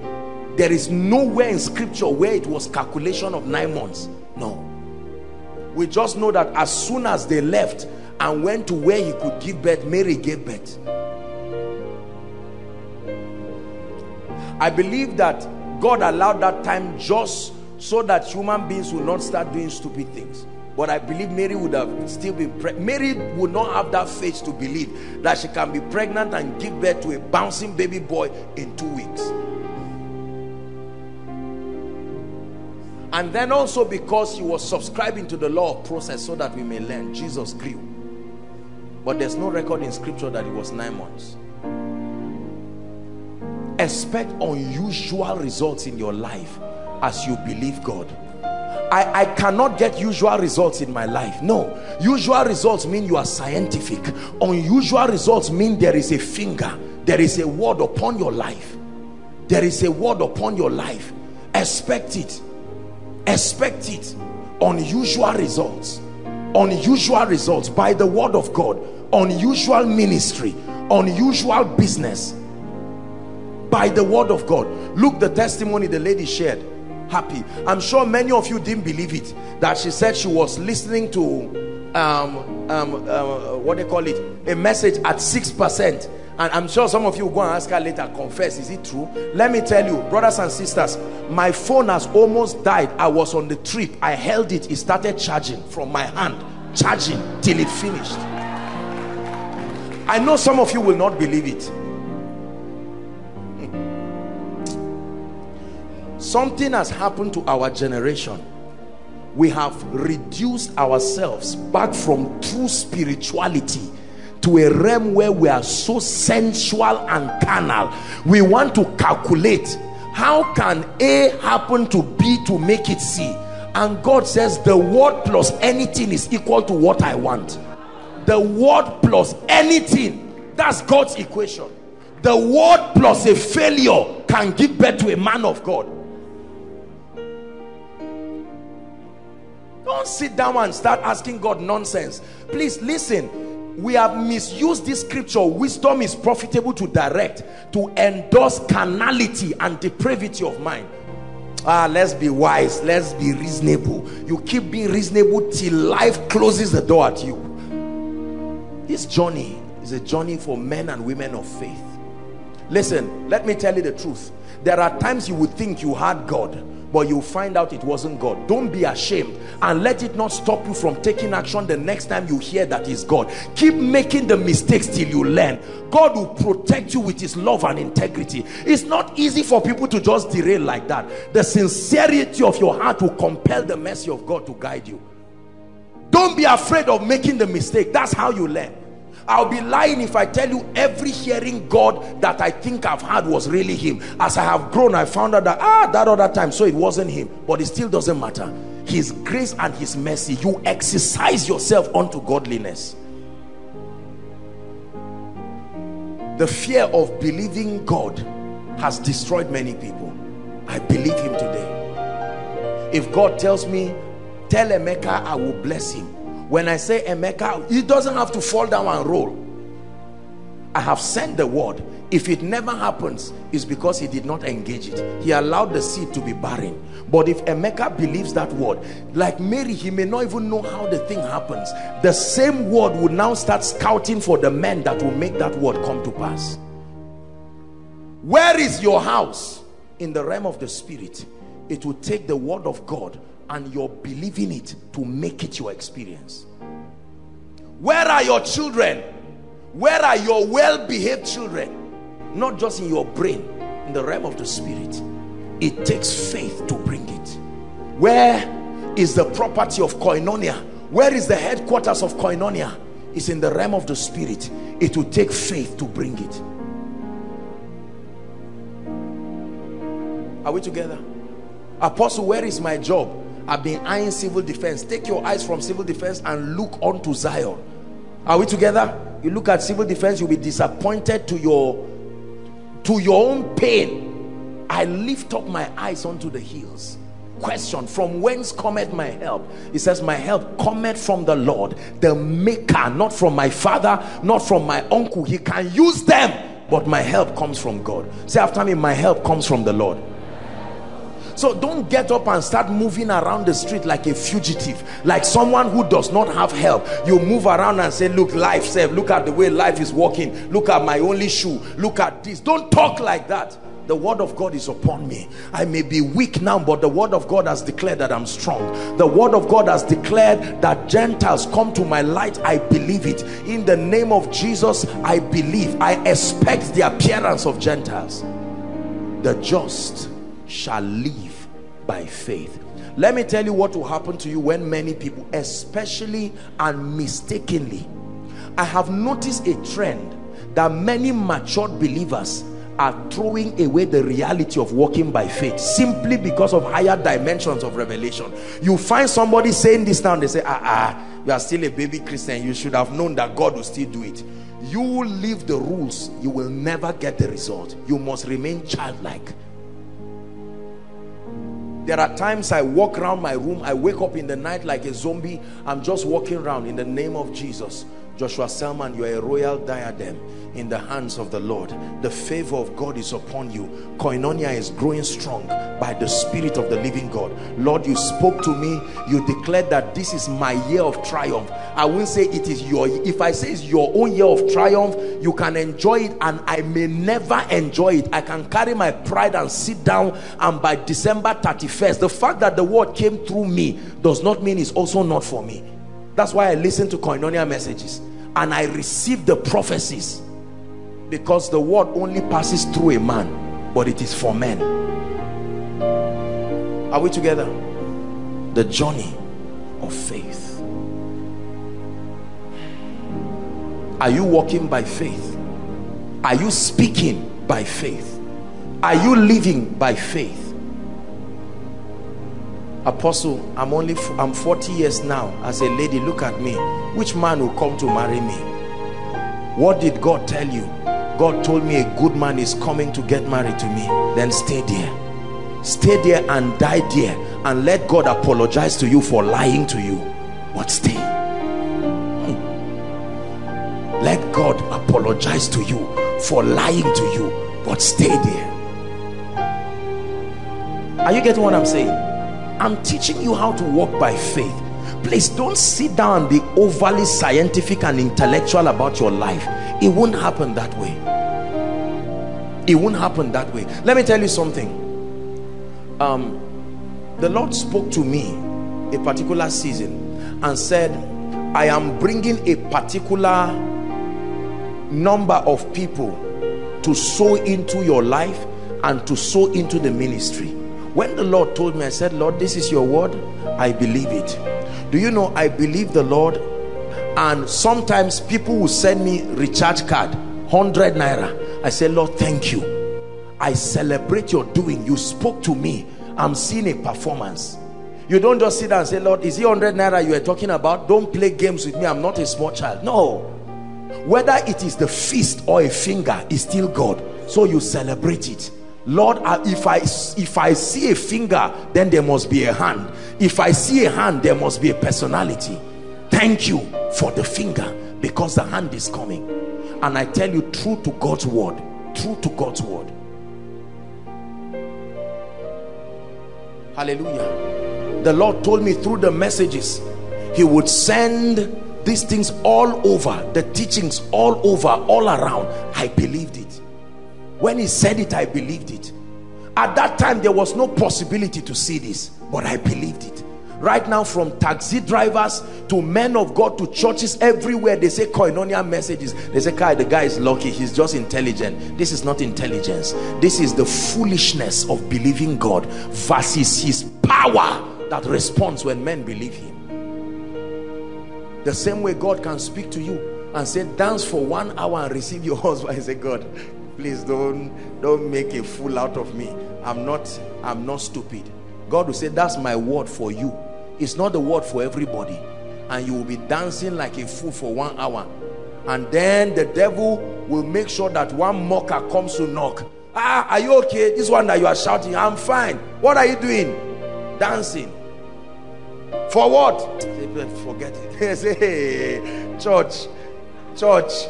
There is nowhere in scripture where it was calculation of 9 months. No. We just know that as soon as they left and went to where he could give birth, Mary gave birth. I believe that God allowed that time just so that human beings will not start doing stupid things. But I believe Mary would have still been pregnant. Mary would not have that faith to believe that she can be pregnant and give birth to a bouncing baby boy in 2 weeks. And then also because she was subscribing to the law of process so that we may learn. Jesus grew. But there's no record in scripture that it was 9 months. Expect unusual results in your life as you believe God. I cannot get usual results in my life. No, usual results mean you are scientific. Unusual results mean there is a finger, there is a word upon your life. There is a word upon your life. Expect it. Expect it. Unusual results. Unusual results by the word of God. Unusual ministry. Unusual business by the word of God. Look, the testimony the lady shared. Happy. I'm sure many of you didn't believe it, that she said she was listening to a message at 6%, and I'm sure some of you go and ask her later, confess, is it true? Let me tell you, brothers and sisters, my phone has almost died. I was on the trip, I held it, it started charging from my hand, charging till it finished. I know some of you will not believe it. Something has happened to our generation. We have reduced ourselves back from true spirituality to a realm where we are so sensual and carnal. We want to calculate, how can A happen to B to make it C? And God says the word plus anything is equal to what I want. The word plus anything, that's God's equation. The word plus a failure can give birth to a man of God. Don't sit down and start asking God nonsense. Please listen, we have misused this scripture. Wisdom is profitable to direct, to endorse carnality and depravity of mind. Let's be wise, let's be reasonable. You keep being reasonable till life closes the door at you. This journey is a journey for men and women of faith. Listen, let me tell you the truth. There are times you would think you had God, but you'll find out it wasn't God. Don't be ashamed, and let it not stop you from taking action the next time you hear that is God. Keep making the mistakes till you learn. God will protect you with his love and integrity. It's not easy for people to just derail like that. The sincerity of your heart will compel the mercy of God to guide you. Don't be afraid of making the mistake. That's how you learn. I'll be lying if I tell you every hearing God that I think I've had was really him. As I have grown, I found out that that other time, so it wasn't him. But it still doesn't matter. His grace and his mercy, you exercise yourself unto godliness. The fear of believing God has destroyed many people. I believe him today. If God tells me, tell Emeka I will bless him, when I say Emeka, he doesn't have to fall down and roll. I have sent the word. If it never happens, it's because he did not engage it. He allowed the seed to be barren. But if Emeka believes that word, like Mary, he may not even know how the thing happens. The same word will now start scouting for the men that will make that word come to pass. Where is your house? In the realm of the spirit. It will take the word of God and you're believing it to make it your experience. Where are your children? Where are your well-behaved children? Not just in your brain, in the realm of the spirit. It takes faith to bring it. Where is the property of Koinonia? Where is the headquarters of Koinonia? It's in the realm of the spirit. It will take faith to bring it. Are we together? Apostle, where is my job? I've been eyeing civil defense. Take your eyes from civil defense and look onto Zion. Are we together? You look at civil defense, you'll be disappointed to your own pain. I lift up my eyes onto the hills. Question, from whence cometh my help? It says my help cometh from the Lord, the maker, not from my father, not from my uncle. He can use them, but my help comes from God. Say after me, my help comes from the Lord. So don't get up and start moving around the street like a fugitive, like someone who does not have help. You move around and say, look, life, self, look at the way life is walking. Look at my only shoe. Look at this. Don't talk like that. The word of God is upon me. I may be weak now, but the word of God has declared that I'm strong. The word of God has declared that Gentiles come to my light. I believe it. In the name of Jesus, I believe. I expect the appearance of Gentiles. The just shall live by faith. Let me tell you what will happen to you when many people, especially and mistakenly, I have noticed a trend that many matured believers are throwing away the reality of walking by faith simply because of higher dimensions of revelation. You find somebody saying this now, they say, you are still a baby Christian. You should have known that God will still do it. You will leave the rules. You will never get the result. You must remain childlike. There are times I walk around my room. I wake up in the night like a zombie. I'm just walking around in the name of Jesus. Joshua Selman, you are a royal diadem in the hands of the Lord. The favor of God is upon you. Koinonia is growing strong by the Spirit of the living God. Lord, you spoke to me. You declared that this is my year of triumph. I will say it is your, if I say it's your own year of triumph, you can enjoy it and I may never enjoy it. I can carry my pride and sit down, and by December 31st, the fact that the word came through me does not mean it's also not for me. That's why I listen to Koinonia messages and I receive the prophecies, because the word only passes through a man, but it is for men. Are we together? The journey of faith. Are you walking by faith? Are you speaking by faith? Are you living by faith? Apostle, I'm 40 years now as a lady. Look at me. Which man will come to marry me? What did God tell you? God told me a good man is coming to get married to me. Then stay there. Stay there and die there, and let God apologize to you for lying to you. But stay. Let God apologize to you for lying to you, but stay there. Are you getting what I'm saying? I'm teaching you how to walk by faith. Please don't sit down and be overly scientific and intellectual about your life. It won't happen that way. It won't happen that way. Let me tell you something. The Lord spoke to me a particular season and said, I am bringing a particular number of people to sow into your life and to sow into the ministry. When the Lord told me, I said, Lord, this is your word. I believe it. Do you know, I believe the Lord. And sometimes people will send me recharge card, 100 naira. I say, Lord, thank you. I celebrate your doing. You spoke to me. I'm seeing a performance. You don't just sit down and say, Lord, is it 100 naira you are talking about? Don't play games with me. I'm not a small child. No. Whether it is the fist or a finger, it's still God. So you celebrate it. Lord, if I see a finger, then there must be a hand. If I see a hand, there must be a personality. Thank you for the finger, because the hand is coming. And I tell you, true to God's word, true to God's word. Hallelujah. The Lord told me through the messages, he would send these things all over, the teachings all over, all around. I believed it. When he said it, I believed it. At that time, there was no possibility to see this, but I believed it. Right now, from taxi drivers to men of God to churches everywhere, they say Koinonia messages. They say, the guy is lucky. He's just intelligent. This is not intelligence. This is the foolishness of believing God versus his power that responds when men believe him. The same way God can speak to you and say, dance for 1 hour and receive your husband. I say, God, please don't make a fool out of me. I'm not stupid. God will say, that's my word for you. It's not the word for everybody. And you will be dancing like a fool for 1 hour. And then the devil will make sure that one mocker comes to knock. Are you okay? This one that you are shouting, I'm fine. What are you doing? Dancing. For what? Forget it. Say, hey, church. Church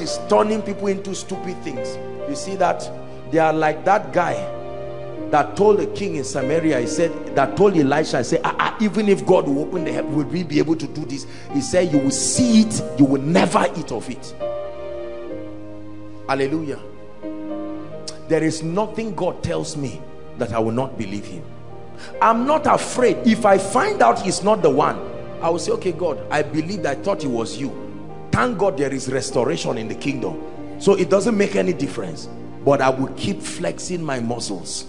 is turning people into stupid things. You see that? They are like that guy that told the king in Samaria, he said, that told Elisha, I said, even if God will open the heaven, will we be able to do this? He said, you will see it, you will never eat of it. Hallelujah. there is nothing God tells me that I will not believe him. I'm not afraid. If I find out he's not the one, I will say, okay, God, I believed, I thought it was you. Thank God there is restoration in the kingdom. So it doesn't make any difference. But I will keep flexing my muscles.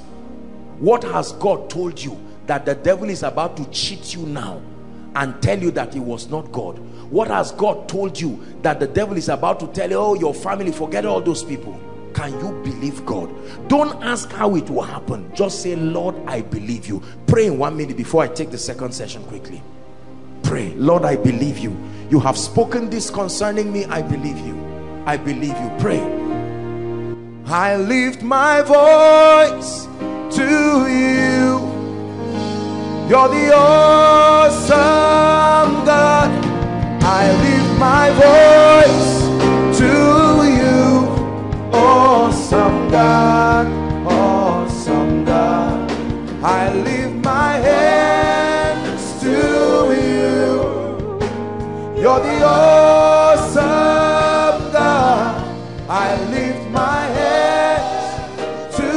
What has God told you that the devil is about to cheat you now and tell you that it was not God? What has God told you that the devil is about to tell you, oh, your family, forget all those people? Can you believe God? Don't ask how it will happen. Just say, Lord, I believe you. Pray in 1 minute before I take the second session quickly. Pray, Lord, I believe you. You have spoken this concerning me. I believe you. I believe you. Pray. I lift my voice to you. You're the awesome God. I lift my voice to you. Awesome God, awesome God. I lift my hands to you. You're the awesome God. I lift my hands to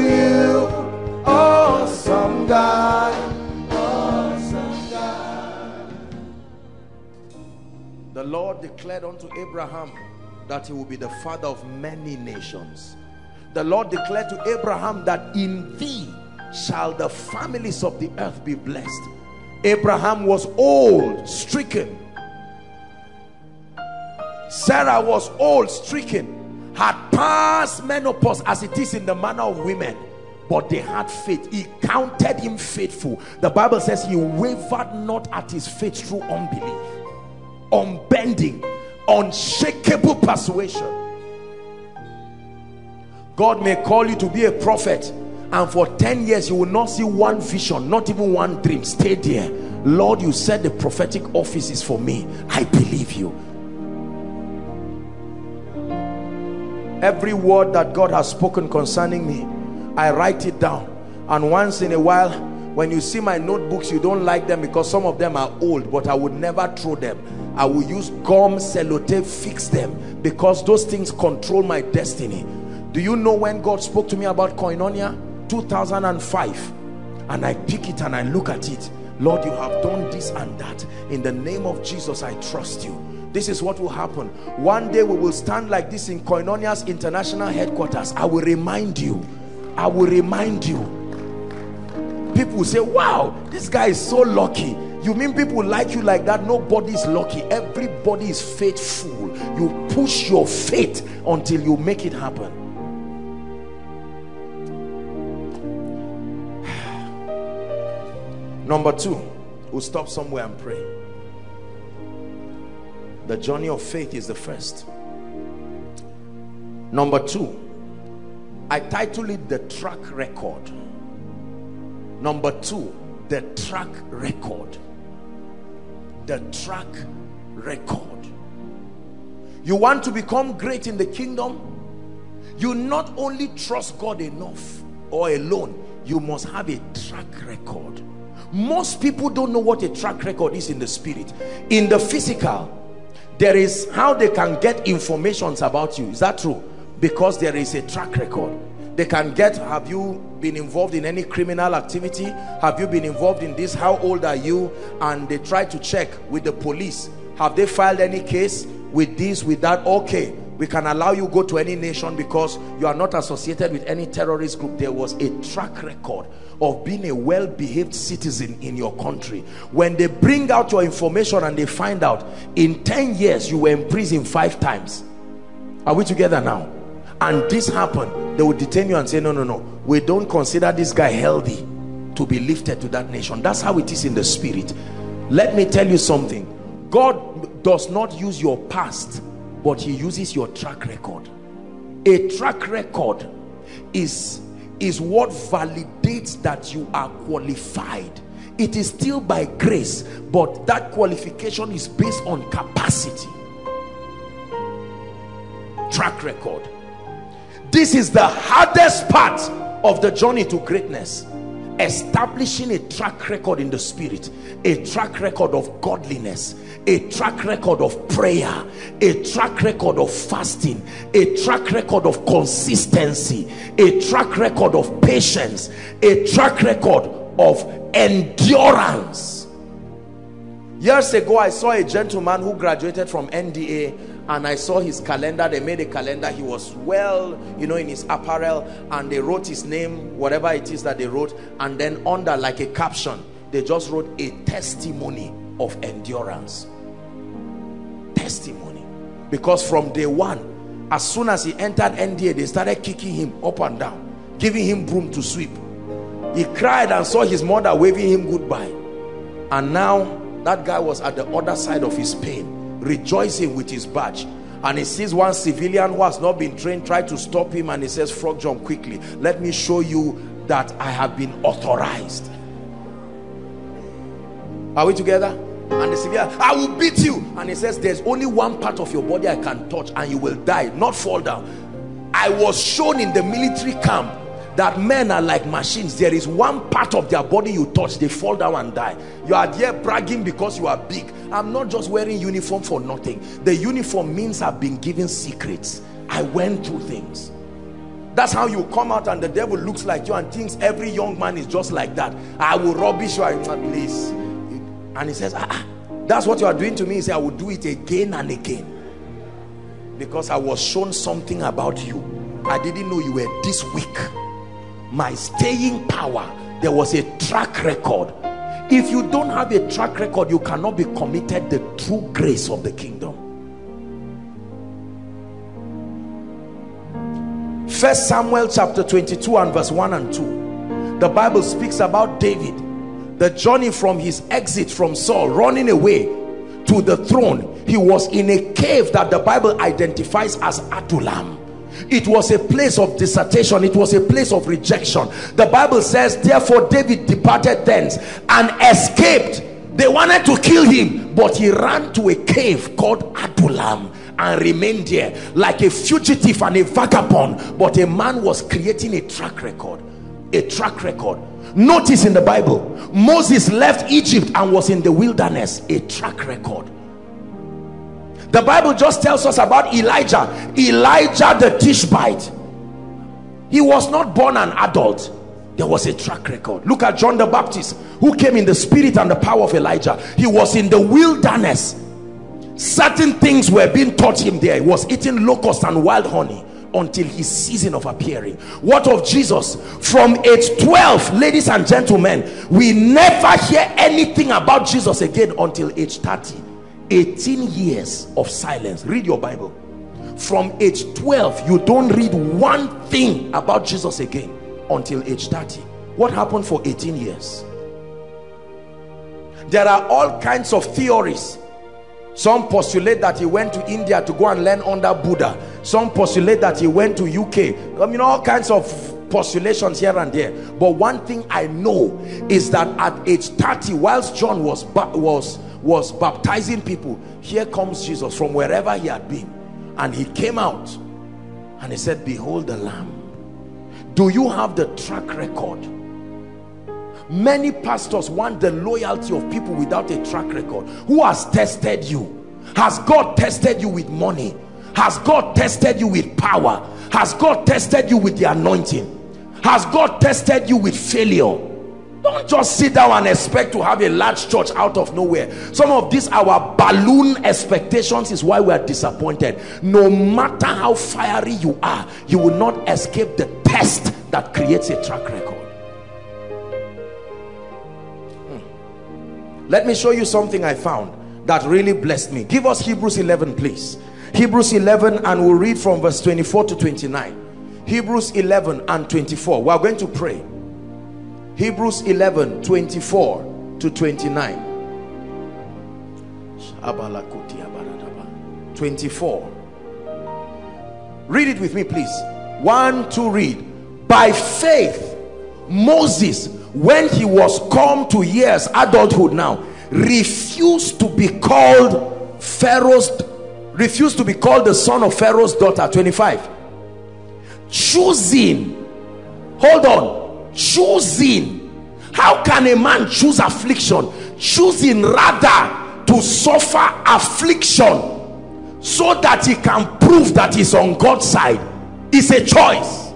you. Awesome God, awesome God. The Lord declared unto Abraham that he will be the father of many nations. The Lord declared to Abraham that in thee shall the families of the earth be blessed. Abraham was old, stricken. Sarah was old, stricken, had passed menopause as it is in the manner of women, but they had faith. He counted him faithful. The Bible says he wavered not at his faith through unbelief. Unbending, unshakable persuasion. God may call you to be a prophet, and for 10 years you will not see one vision, not even one dream. Stay there. Lord, you said the prophetic office is for me. I believe you. Every word that God has spoken concerning me, I write it down. And once in a while, when you see my notebooks, you don't like them because some of them are old, but I would never throw them. I will use gum, sellotape, fix them, because those things control my destiny. Do you know when God spoke to me about Koinonia? 2005. And I pick it and I look at it. Lord, you have done this and that. In the name of Jesus, I trust you. This is what will happen. One day we will stand like this in Koinonia's international headquarters. I will remind you. I will remind you. People will say, wow, this guy is so lucky. You mean people like you like that? Nobody's lucky. Everybody is faithful. You push your faith until you make it happen. Number two, we'll stop somewhere and pray. The journey of faith is the first. Number two, I titled it the track record. Number two, the track record. The track record. You want to become great in the kingdom? You not only trust God enough or alone, you must have a track record. Most people don't know what a track record is in the spirit. In the physical, there is how they can get information about you. Is that true? Because there is a track record. They can get, have you been involved in any criminal activity? Have you been involved in this? How old are you? And they try to check with the police. Have they filed any case with this, with that? Okay, we can allow you go to any nation because you are not associated with any terrorist group. There was a track record of being a well-behaved citizen in your country. When they bring out your information and they find out in 10 years you were in prison 5 times. Are we together now? And this happened, they would detain you and say, no, we don't consider this guy healthy to be lifted to that nation. That's how it is in the spirit. Let me tell you something. God does not use your past, but he uses your track record. A track record is what validates that you are qualified. It is still by grace, but that qualification is based on capacity. Track record. This is the hardest part of the journey to greatness. establishing a track record in the spirit, a track record of godliness, a track record of prayer, a track record of fasting, a track record of consistency, a track record of patience, a track record of endurance. Years ago, I saw a gentleman who graduated from NDA, and I saw his calendar. They made a calendar. He was well, you know, in his apparel, and they wrote his name, whatever it is that they wrote, and then under like a caption, they just wrote a testimony of endurance. Testimony. Because from day one, as soon as he entered NDA, they started kicking him up and down, giving him broom to sweep. He cried and saw his mother waving him goodbye. And now, that guy was at the other side of his pain, rejoicing with his badge. And he sees one civilian who has not been trained try to stop him, and he says, "Frog jump quickly. Let me show you that I have been authorized." Are we together? And the civilian, "I will beat you." And he says, "There's only one part of your body I can touch and you will die, not fall down. I was shown in the military camp that men are like machines. There is one part of their body you touch, they fall down and die. You are here bragging because you are big. I'm not just wearing uniform for nothing. The uniform means I've been given secrets. I went through things." That's how you come out and the devil looks like you and thinks every young man is just like that. "I will rubbish you at least." And he says, "That's what you are doing to me." He says, "I will do it again and again. Because I was shown something about you. I didn't know you were this weak. My staying power." There was a track record. If you don't have a track record, you cannot be committed the true grace of the kingdom. 1 Samuel chapter 22 and verse 1 and 2, the Bible speaks about David, the journey from his exit from Saul, running away to the throne. He was in a cave that the Bible identifies as Adullam. It was a place of desertion. It was a place of rejection. The Bible says, "Therefore David departed thence and escaped." They wanted to kill him, but he ran to a cave called Adullam and remained there like a fugitive and a vagabond. But a man was creating a track record. A track record. Notice in the Bible, Moses left Egypt and was in the wilderness. A track record. The Bible just tells us about Elijah. Elijah the Tishbite. He was not born an adult. There was a track record. Look at John the Baptist, who came in the spirit and the power of Elijah. He was in the wilderness. Certain things were being taught him there. He was eating locusts and wild honey until his season of appearing. What of Jesus? From age 12, ladies and gentlemen, we never hear anything about Jesus again until age 30. 18 years of silence. Read your Bible. From age 12, you don't read one thing about Jesus again until age 30. What happened for 18 years? There are all kinds of theories. Some postulate that he went to India to go and learn under Buddha. Some postulate that he went to UK. I mean, all kinds of postulations here and there. But one thing I know is that at age 30, whilst John was baptizing people, here comes Jesus from wherever he had been, and he came out and he said, "Behold the Lamb." Do you have the track record? Many pastors want the loyalty of people without a track record. Who has tested you? Has God tested you with money? Has God tested you with power? Has God tested you with the anointing? Has God tested you with failure? Don't just sit down and expect to have a large church out of nowhere. Some of these, our balloon expectations, is why we are disappointed. No matter how fiery you are, you will not escape the test that creates a track record. Let me show you something I found that really blessed me. Give us Hebrews 11, please. Hebrews 11, and we'll read from verse 24 to 29. Hebrews 11 and 24. We are going to pray. Hebrews 11, 24 to 29. 24. Read it with me, please. 1, 2, read. By faith, Moses, when he was come to years, adulthood now, refused to be called Pharaoh's, refused to be called the son of Pharaoh's daughter. 25. Choosing, hold on, choosing How can a man choose affliction? Choosing rather to suffer affliction so that he can prove that he's on God's side is a choice,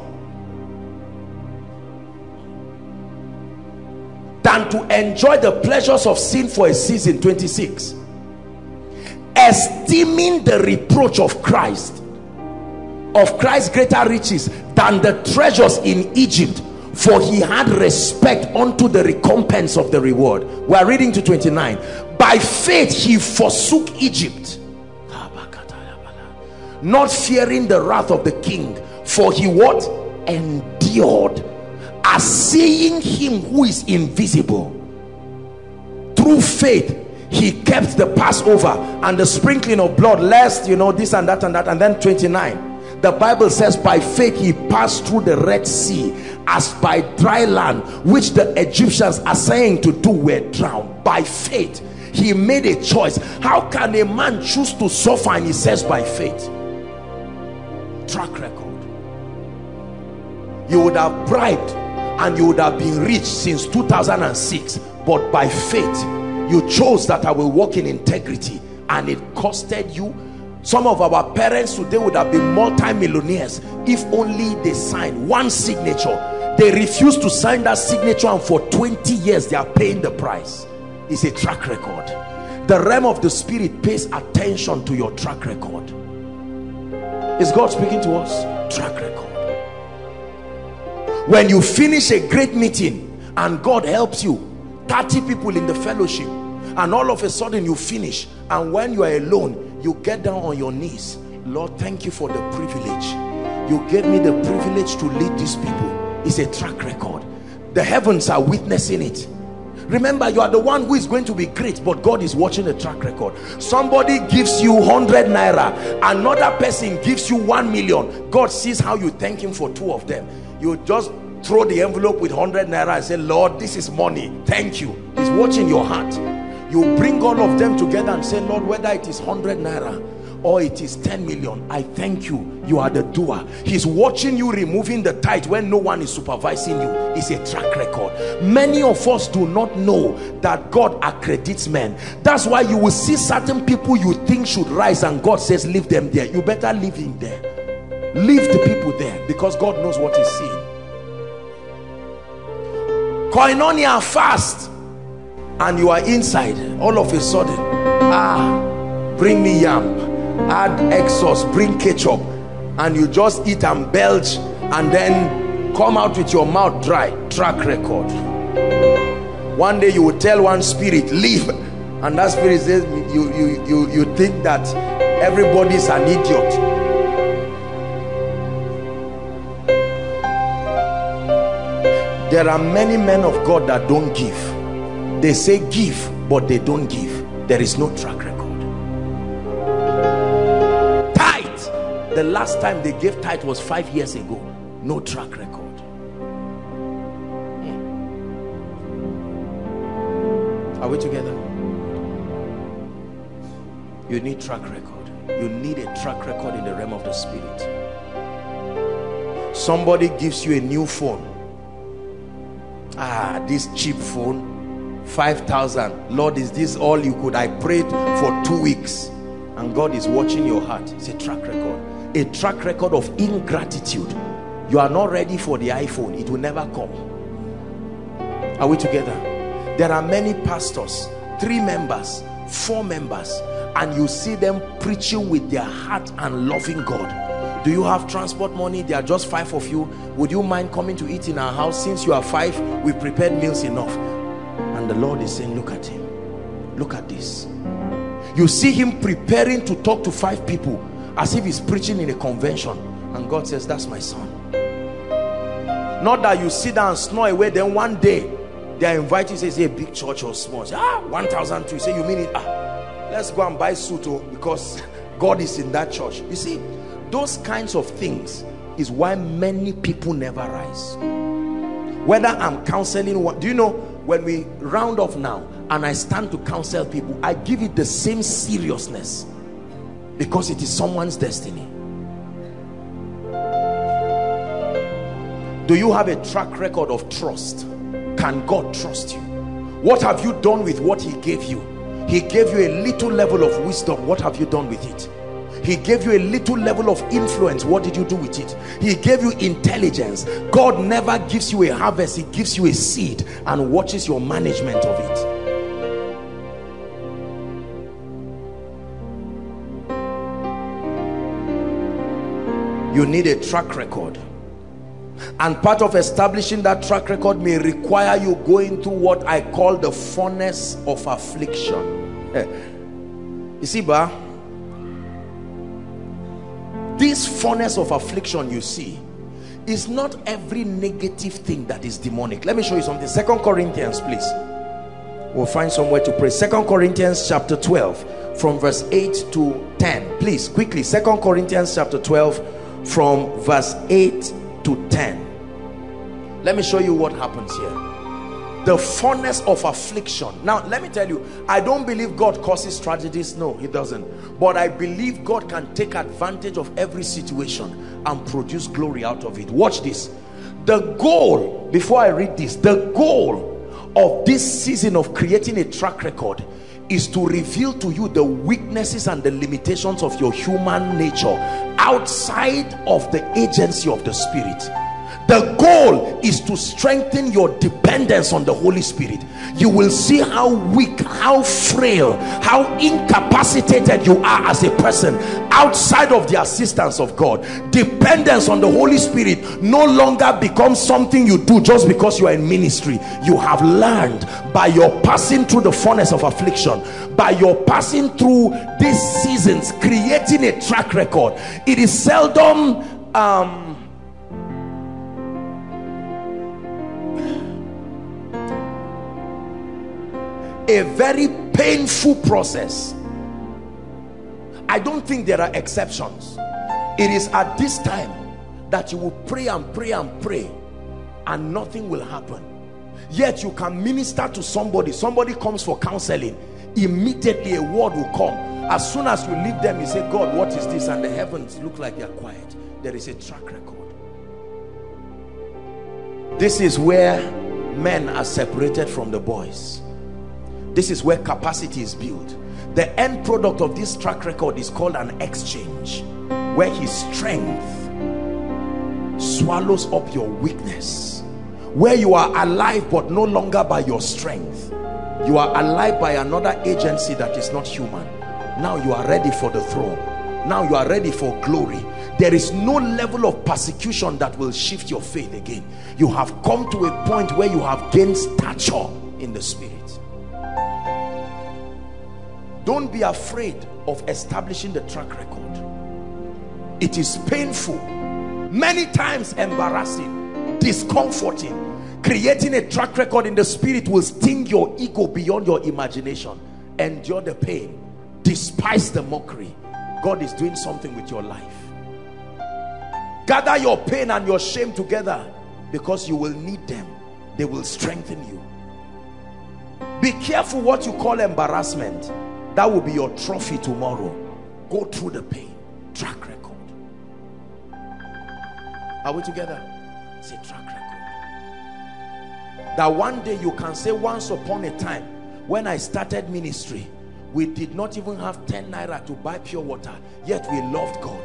than to enjoy the pleasures of sin for a season. 26. Esteeming the reproach of Christ greater riches than the treasures in Egypt, for he had respect unto the recompense of the reward. We are reading to 29. By faith he forsook Egypt, not fearing the wrath of the king, for he what? Endured, as seeing him who is invisible. Through faith he kept the Passover and the sprinkling of blood, lest, you know, this and that and that. And then 29, the Bible says, by faith he passed through the Red Sea as by dry land, which the Egyptians are saying to do were drowned. By faith he made a choice. How can a man choose to suffer? And he says by faith. Track record. You would have bribed and you would have been rich since 2006, but by faith you chose that I will walk in integrity, and it costed you. Some of our parents today would have been multi-millionaires if only they signed one signature. They refuse to sign that signature, and for 20 years they are paying the price. It's a track record. The realm of the spirit pays attention to your track record. Is God speaking to us? Track record. When you finish a great meeting and God helps you, 30 people in the fellowship, and all of a sudden you finish, and when you are alone, you get down on your knees. Lord, thank you for the privilege. You gave me the privilege to lead these people. It's a track record. The heavens are witnessing it. Remember, you are the one who is going to be great, but God is watching the track record. Somebody gives you 100 naira. Another person gives you 1 million. God sees how you thank him for two of them. You just throw the envelope with 100 naira and say, Lord, this is money. Thank you. He's watching your heart. You bring all of them together and say, Lord, whether it is 100 naira or it is 10 million, I thank you. You are the doer. He's watching you removing the tithe when no one is supervising you. It's a track record. Many of us do not know that God accredits men. That's why you will see certain people you think should rise, and God says, leave them there. You better leave him there. Leave the people there, because God knows what he's seeing. Koinonia fast. And you are inside, all of a sudden, bring me yam, add egg sauce, bring ketchup, and you just eat and belch and then come out with your mouth dry. Track record. One day you will tell one spirit, leave, and that spirit says, you think that everybody's an idiot. There are many men of God that don't give. They say give, but they don't give. There is no track record. Tithe. The last time they gave tithe was 5 years ago. No track record. Are we together? You need track record. You need a track record in the realm of the spirit. Somebody gives you a new phone. This cheap phone. 5,000. Lord, is this all you could? I prayed for 2 weeks, and God is watching your heart. It's a track record. A track record of ingratitude. You are not ready for the iPhone. It will never come. Are we together? There are many pastors, 3 members, 4 members, and you see them preaching with their heart and loving God. Do you have transport money? There are just 5 of you. Would you mind coming to eat in our house? Since you are 5, we prepared meals enough. And the Lord is saying, look at him. Look at this. You see him preparing to talk to 5 people as if he's preaching in a convention. And God says, that's my son. Not that you sit down and snore away. Then one day, they are invited. Say, a big church or small. Say, 1,002. You say, you mean it? Let's go and buy Suto, because God is in that church. You see, those kinds of things is why many people never rise. Whether I'm counseling, what do you know? When we round off now and I stand to counsel people, I give it the same seriousness, because it is someone's destiny. Do you have a track record of trust? can God trust you? What have you done with what he gave you? He gave you a little level of wisdom. What have you done with it? He gave you a little level of influence. What did you do with it? He gave you intelligence. God never gives you a harvest. He gives you a seed and watches your management of it. You need a track record, and part of establishing that track record may require you going through what I call the furnace of affliction. You see, this furnace of affliction you see is not every negative thing that is demonic. Let me show you something. 2 Corinthians, please. We'll find somewhere to pray. 2 Corinthians chapter 12 from verse 8 to 10. Please, quickly. 2 Corinthians chapter 12 from verse 8 to 10. Let me show you what happens here. The furnace of affliction. Now, let me tell you, I don't believe God causes tragedies. No, he doesn't. But I believe God can take advantage of every situation and produce glory out of it. Watch this. The goal, before I read this, the goal of this season of creating a track record is to reveal to you the weaknesses and the limitations of your human nature outside of the agency of the Spirit. The goal is to strengthen your dependence on the Holy Spirit. You will see how weak, how frail, how incapacitated you are as a person outside of the assistance of God. Dependence on the Holy Spirit no longer becomes something you do just because you are in ministry. You have learned by your passing through the furnace of affliction, by your passing through these seasons, creating a track record. It is seldom a very painful process. I don't think there are exceptions. It is at this time that you will pray and pray and pray and nothing will happen. Yet you can minister to somebody. Somebody comes for counseling. Immediately a word will come. As soon as you leave them, you say, God, what is this? And the heavens look like they're quiet. There is a track record. This is where men are separated from the boys. This is where capacity is built. The end product of this track record is called an exchange, where his strength swallows up your weakness, where you are alive but no longer by your strength. You are alive by another agency that is not human. Now you are ready for the throne. Now you are ready for glory. There is no level of persecution that will shift your faith again. You have come to a point where you have gained stature in the Spirit. Don't be afraid of establishing the track record. It is painful, many times embarrassing, discomforting. Creating a track record in the Spirit will sting your ego beyond your imagination. Endure the pain, despise the mockery. God is doing something with your life. Gather your pain and your shame together, because you will need them. They will strengthen you. Be careful what you call embarrassment. That will be your trophy tomorrow. Go through the pain. Track record. Are we together? Say track record. That one day you can say, once upon a time, when I started ministry, we did not even have 10 naira to buy pure water, yet we loved God.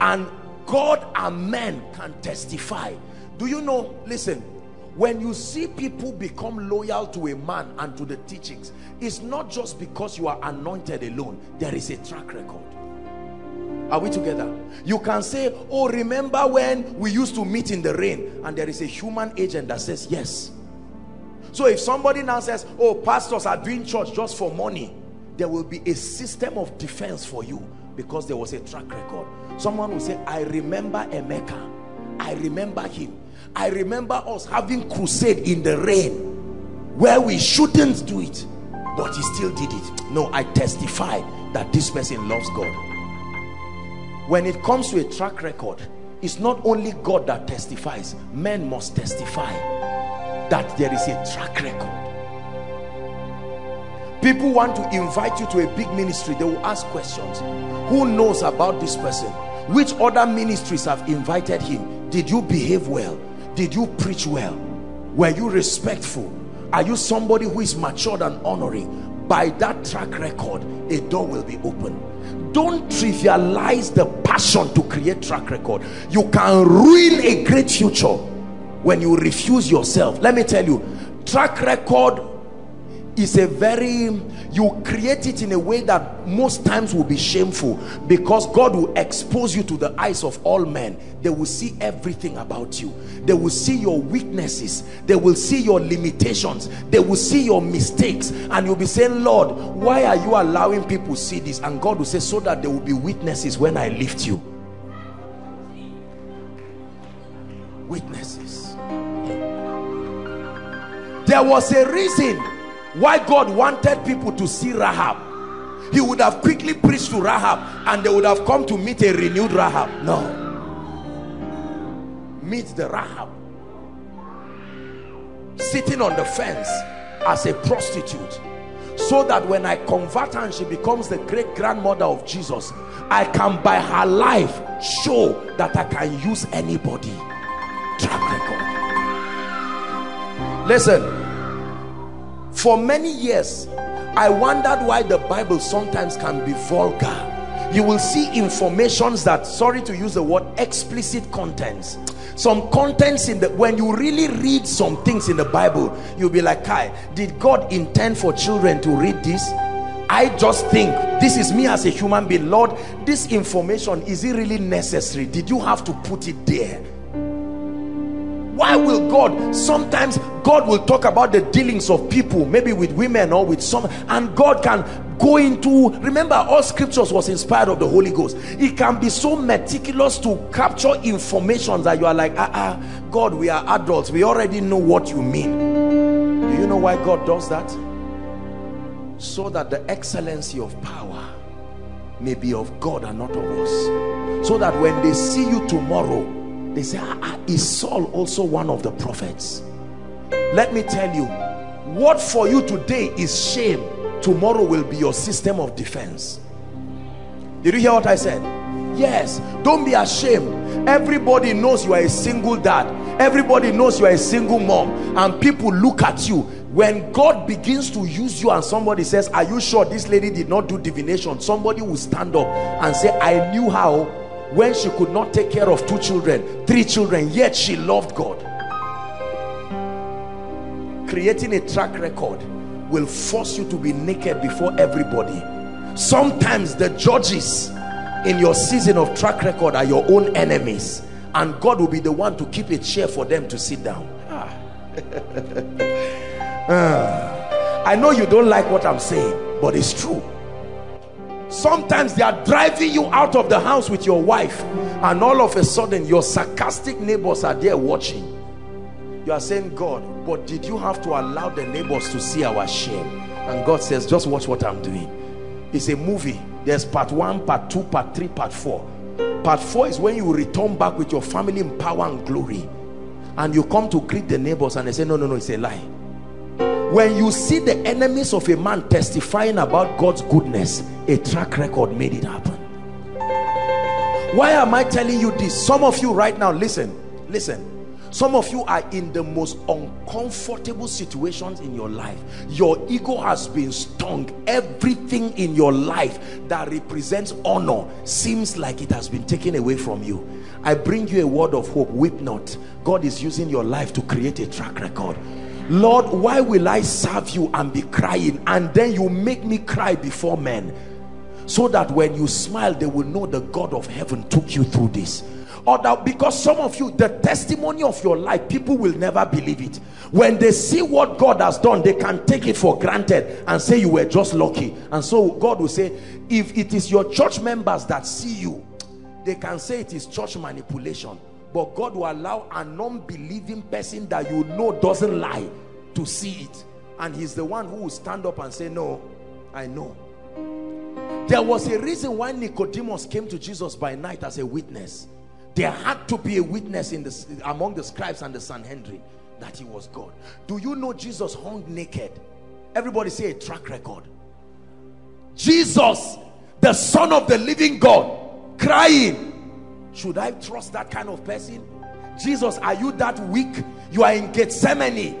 And God and men can testify. Do you know, listen, when you see people become loyal to a man and to the teachings, it's not just because you are anointed alone. There is a track record. Are we together? You can say, oh, remember when we used to meet in the rain, and there is a human agent that says yes. So if somebody now says, oh, pastors are doing church just for money, there will be a system of defense for you, because there was a track record. Someone will say, I remember Emeka. I remember him. I remember us having crusade in the rain where we shouldn't do it, but he still did it. No, I testify that this person loves God. When it comes to a track record, it's not only God that testifies. Men must testify that there is a track record. People want to invite you to a big ministry. They will ask questions. Who knows about this person? Which other ministries have invited him? Did you behave well? Did you preach well? Were you respectful? Are you somebody who is matured and honoring? By that track record, a door will be open. Don't trivialize the passion to create track record. You can ruin a great future when you refuse yourself. Let me tell you, track record is a very, you create it in a way that most times will be shameful, because God will expose you to the eyes of all men. They will see everything about you. They will see your weaknesses. They will see your limitations. They will see your mistakes. And you'll be saying, Lord, why are you allowing people to see this? And God will say, so that there will be witnesses when I lift you. Witnesses. There was a reason why God wanted people to see Rahab. He would have quickly preached to Rahab and they would have come to meet a renewed Rahab. No. Meet the Rahab sitting on the fence as a prostitute, so that when I convert her and she becomes the great-grandmother of Jesus, I can by her life show that I can use anybody. Track record. Listen. For many years, I wondered why the Bible sometimes can be vulgar. You will see informations that, sorry to use the word, explicit contents. Some contents in the, when you really read some things in the Bible, you'll be like, Kai, did God intend for children to read this? I just think, this is me as a human being. Lord, this information, is it really necessary? Did you have to put it there? Why will God, sometimes God will talk about the dealings of people, maybe with women or with some, and God can go into, remember all scriptures was inspired of the Holy Ghost. It can be so meticulous to capture information that you are like, God, we are adults, we already know what you mean. Do you know why God does that? So that the excellency of power may be of God and not of us. So that when they see you tomorrow, they say, is Saul also one of the prophets? Let me tell you, what for you today is shame, tomorrow will be your system of defense. Did you hear what I said? Yes. Don't be ashamed. Everybody knows you are a single dad. Everybody knows you are a single mom. And people look at you. When God begins to use you and somebody says, are you sure this lady did not do divination? Somebody will stand up and say, I knew how. When she could not take care of 2 children, 3 children, yet she loved God. Creating a track record will force you to be naked before everybody. Sometimes the judges in your season of track record are your own enemies, and God will be the one to keep a chair for them to sit down. I know you don't like what I'm saying, but it's true. Sometimes they are driving you out of the house with your wife, and all of a sudden your sarcastic neighbors are there watching. You are saying, God, but did you have to allow the neighbors to see our shame? And God says, just watch what I'm doing. It's a movie. There's part 1, part 2, part 3, part 4. Part 4 is when you return back with your family in power and glory, and you come to greet the neighbors and they say, no, it's a lie. When you see the enemies of a man testifying about God's goodness, a track record made it happen. Why am I telling you this? Some of you right now, listen. Some of you are in the most uncomfortable situations in your life. Your ego has been stung. Everything in your life that represents honor seems like it has been taken away from you. I bring you a word of hope. Weep not. God is using your life to create a track record. Lord, why will I serve you and be crying, and then you make me cry before men? So that when you smile, they will know the God of heaven took you through this. Or that, because some of you, the testimony of your life, people will never believe it. When they see what God has done, they can take it for granted and say you were just lucky. And so God will say, if it is your church members that see you, they can say it is church manipulation. But God will allow a non-believing person that you know doesn't lie to see it. And he's the one who will stand up and say, no, I know. There was a reason why Nicodemus came to Jesus by night as a witness. There had to be a witness in this, among the scribes and the Sanhedrin, that he was God. Do you know Jesus hung naked? Everybody say a track record. Jesus, the Son of the living God, crying. Should I trust that kind of person? Jesus, are you that weak? You are in Gethsemane.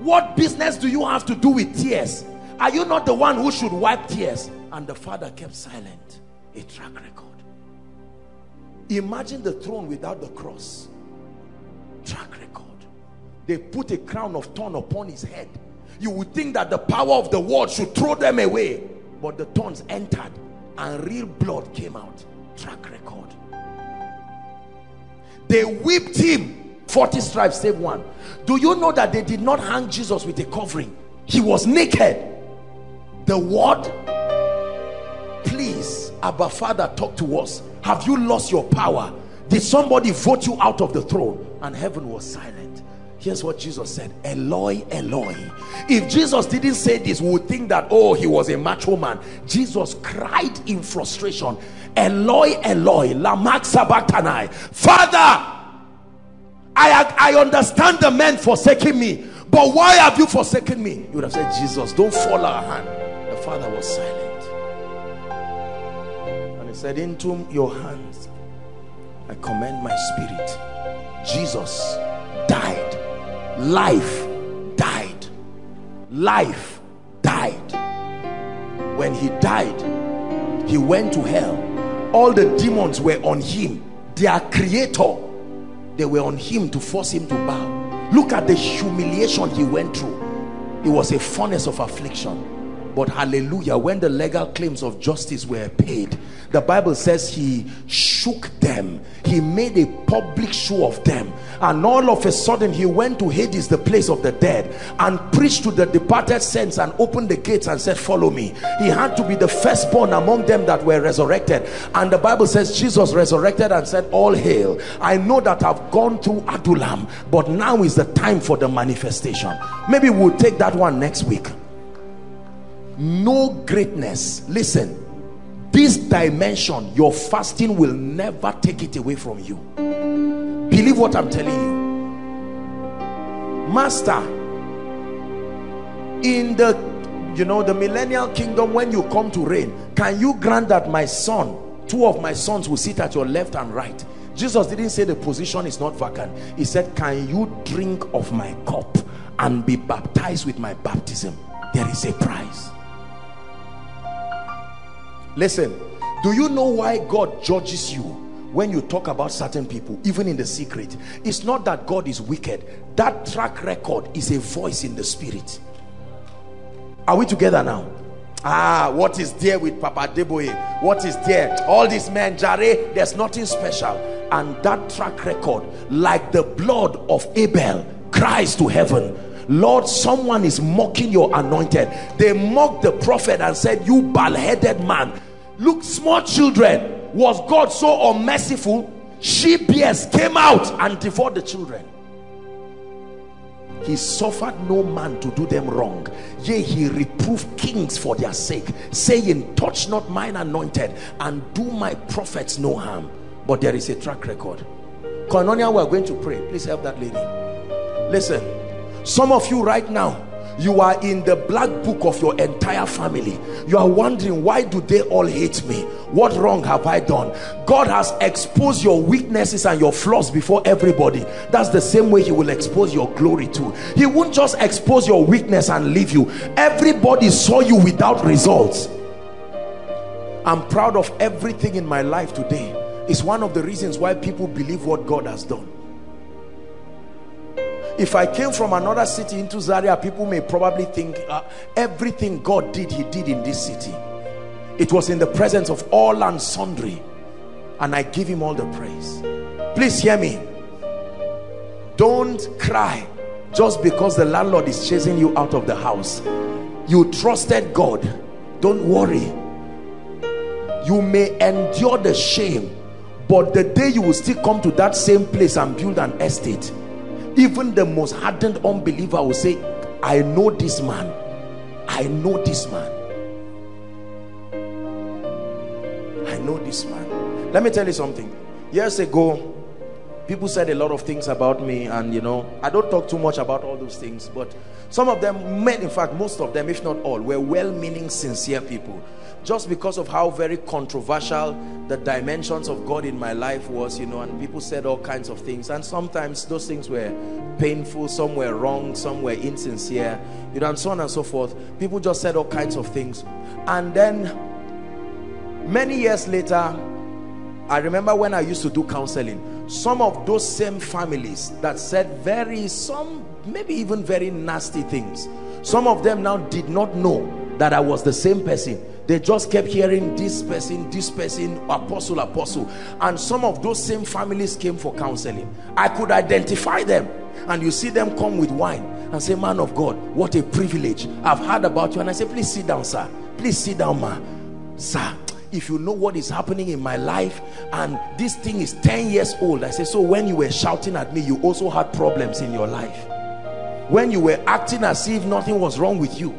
What business do you have to do with tears? Are you not the one who should wipe tears? And the father kept silent. A track record. Imagine the throne without the cross. Track record. They put a crown of thorns upon his head. You would think that the power of the world should throw them away, but the thorns entered and real blood came out. Track record. They whipped him. 40 stripes save one. Do you know that they did not hang Jesus with a covering? He was naked. The word, please, Abba Father, talk to us. Have you lost your power? Did somebody vote you out of the throne? And heaven was silent. Here's what Jesus said, Eloi, Eloi. If Jesus didn't say this, we would think that, oh, he was a macho man. Jesus cried in frustration, Eloi, Eloi, lama sabachthani. Father, I understand the man forsaking me, but why have you forsaken me? You would have said, Jesus, don't fall our hand. The father was silent. And he said, into your hands I commend my spirit. Jesus died. Life died. Life died. When he died, he went to hell. All the demons were on him. Their creator, they were on him to force him to bow. Look at the humiliation he went through. It was a furnace of affliction. But hallelujah, when the legal claims of justice were paid, the Bible says he shook them. He made a public show of them. And all of a sudden he went to Hades, the place of the dead, and preached to the departed saints and opened the gates and said, follow me. He had to be the firstborn among them that were resurrected. And the Bible says Jesus resurrected and said, all hail. I know that I've gone through Adullam, but now is the time for the manifestation. Maybe we'll take that one next week. No greatness. Listen, this dimension, your fasting will never take it away from you. Believe what I'm telling you. Master, in the, you know, the millennial kingdom, when you come to reign, can you grant that my son, two of my sons will sit at your left and right? Jesus didn't say the position is not vacant. He said, can you drink of my cup and be baptized with my baptism? There is a prize. Listen, do you know why God judges you when you talk about certain people, even in the secret? It's not that God is wicked. That track record is a voice in the spirit. Are we together now? What is there with Papa Deboye? What is there? All these men, Jare, there's nothing special. And that track record, like the blood of Abel, cries to heaven. Lord, someone is mocking your anointed. They mocked the prophet and said, you bald-headed man. Look, small children, was God so unmerciful? Sheep ears came out and devoured the children. He suffered no man to do them wrong. Yea, he reproved kings for their sake, saying, touch not mine anointed, and do my prophets no harm. But there is a track record. Koinonia, we are going to pray. Please help that lady. Listen. Some of you right now, you are in the black book of your entire family. You are wondering, why do they all hate me? What wrong have I done? God has exposed your weaknesses and your flaws before everybody. That's the same way he will expose your glory too. He won't just expose your weakness and leave you. Everybody saw you without results. I'm proud of everything in my life today. It's one of the reasons why people believe what God has done. If I came from another city into Zaria, people may probably think everything God did, he did in this city. It was in the presence of all and sundry, and I give him all the praise. Please hear me. Don't cry just because the landlord is chasing you out of the house. You trusted God. Don't worry. You may endure the shame, but the day you will still come to that same place and build an estate, even the most hardened unbeliever will say, I know this man. I know this man. I know this man. Let me tell you something. Years ago, people said a lot of things about me, and you know, I don't talk too much about all those things, but some of them, in fact, most of them, if not all, were well-meaning, sincere people. just because of how very controversial the dimensions of God in my life was, you know, and people said all kinds of things, and sometimes those things were painful, some were wrong, some were insincere, you know, and so on and so forth. People just said all kinds of things. And then many years later, I remember when I used to do counseling, some of those same families that said maybe even very nasty things, some of them now did not know that I was the same person. They just kept hearing this person, apostle, apostle. And some of those same families came for counseling. I could identify them. And you see them come with wine and say, man of God, what a privilege. I've heard about you. And I say, please sit down, sir. Please sit down, ma. Sir, if you know what is happening in my life, and this thing is 10 years old. I say, so when you were shouting at me, you also had problems in your life. When you were acting as if nothing was wrong with you.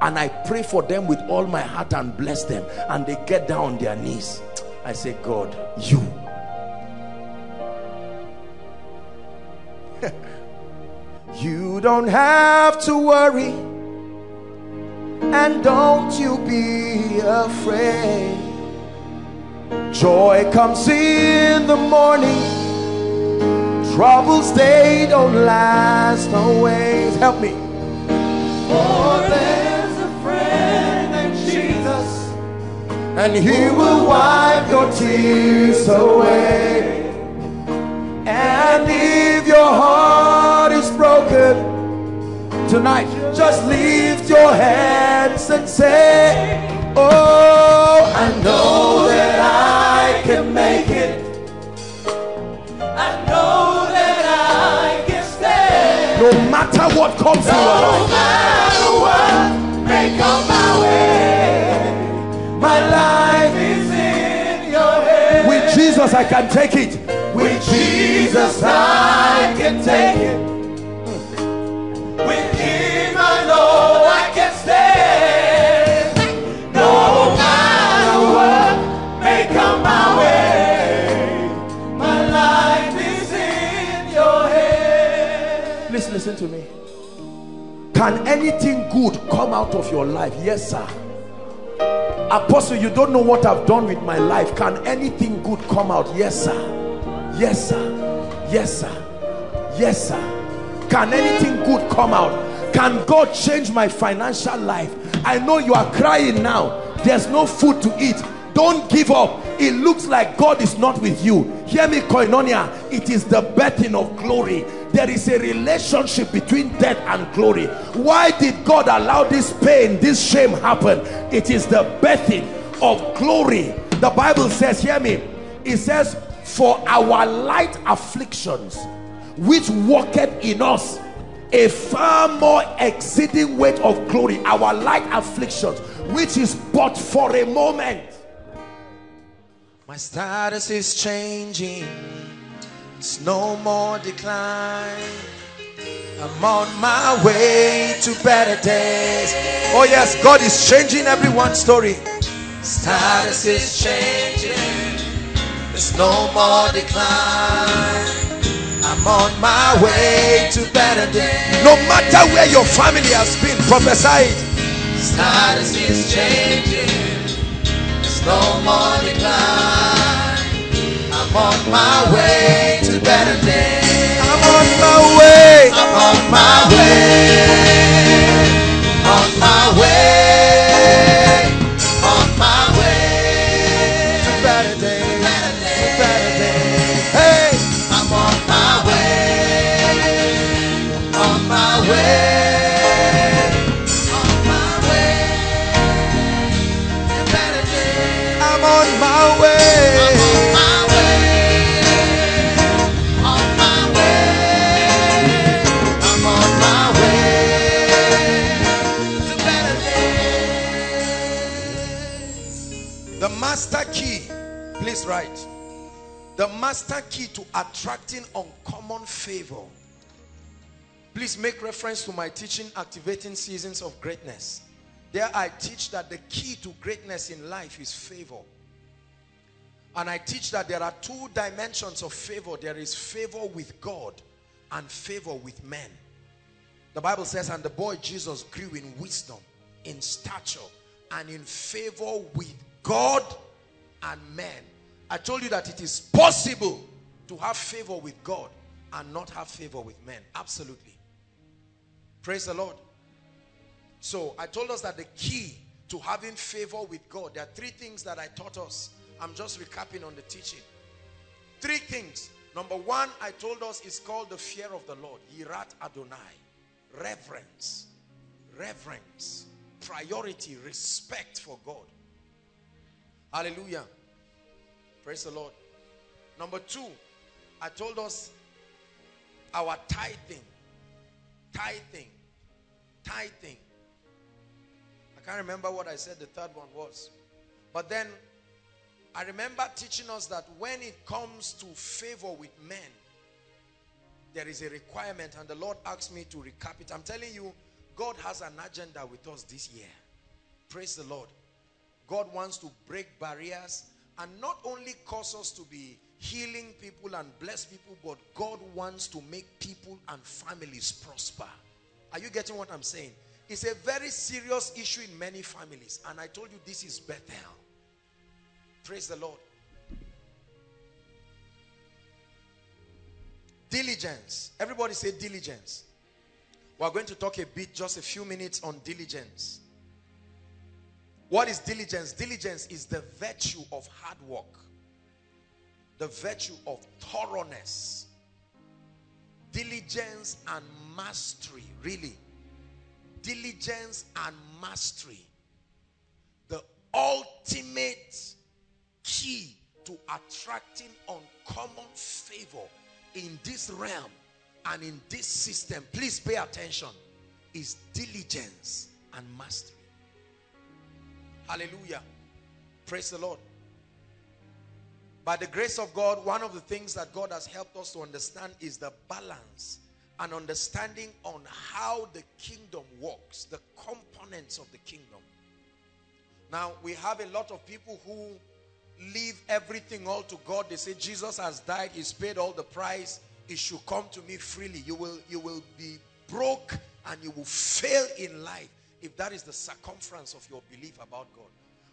And I pray for them with all my heart and bless them. And they get down on their knees. I say, God, you. You don't have to worry. And don't you be afraid. Joy comes in the morning. Troubles, they don't last always. Help me. For there's a friend named Jesus, and he will wipe your tears away. And if your heart is broken tonight, just lift your hands and say, oh, I know that I can make it. I know that I can stay. No matter what comes in your life, make up my way. My life is in your hands. With Jesus I can take it. With Jesus I can take it. With him I know I can stand. No matter what, make up my way. My life is in your hands. Please listen to me. Can anything good come out of your life? Yes, sir. Apostle, you don't know what I've done with my life. Can anything good come out? Yes, sir. Yes, sir. Yes, sir. Yes, sir. Can anything good come out? Can God change my financial life? I know you are crying now. There's no food to eat. Don't give up. It looks like God is not with you. Hear me, Koinonia. It is the birthing of glory. There is a relationship between death and glory. Why did God allow this pain, this shame happen? It is the birthing of glory. The Bible says, hear me, it says, for our light afflictions, which worketh in us a far more exceeding weight of glory. Our light afflictions, which is but for a moment. My status is changing. It's no more decline. I'm on my way to better days. Oh yes, God is changing everyone's story. Status is changing. There's no more decline. I'm on my way to better days. No matter where your family has been, prophesy it. Status is changing. No more decline. I'm on my way to better days. I'm on my way. I'm on my way. On my way. On my way to better days. Better days. Better days. Hey, I'm on my way. On my way. Master key, please write. The master key to attracting uncommon favor. Please make reference to my teaching, Activating Seasons of Greatness. There I teach that the key to greatness in life is favor. And I teach that there are two dimensions of favor. There is favor with God and favor with men. The Bible says, and the boy Jesus grew in wisdom, in stature, and in favor with God and men. I told you that it is possible to have favor with God and not have favor with men. Absolutely. Praise the Lord. So I told us that the key to having favor with God, there are three things that I taught us. I'm just recapping on the teaching. Three things. Number one, I told us, is called the fear of the Lord. Yirat Adonai. Reverence. Reverence. Priority. Respect for God. Hallelujah. Praise the Lord. Number two, I told us our tithing. Tithing. Tithing. I can't remember what I said the third one was. But then I remember teaching us that when it comes to favor with men, there is a requirement, and the Lord asked me to recap it. I'm telling you, God has an agenda with us this year. Praise the Lord. God wants to break barriers and not only cause us to be healing people and bless people, but God wants to make people and families prosper. Are you getting what I'm saying? It's a very serious issue in many families, and I told you this is Bethel. Praise the Lord. Diligence. Everybody say diligence. We're going to talk a bit, just a few minutes, on diligence. What is diligence? Diligence is the virtue of hard work. The virtue of thoroughness. Diligence and mastery, really. Diligence and mastery. The ultimate key to attracting uncommon favor in this realm and in this system, please pay attention, is diligence and mastery. Hallelujah. Praise the Lord. By the grace of God, one of the things that God has helped us to understand is the balance and understanding on how the kingdom works, the components of the kingdom. Now, we have a lot of people who leave everything all to God. They say, Jesus has died. He's paid all the price. It should come to me freely. You will be broke and you will fail in life if that is the circumference of your belief about God.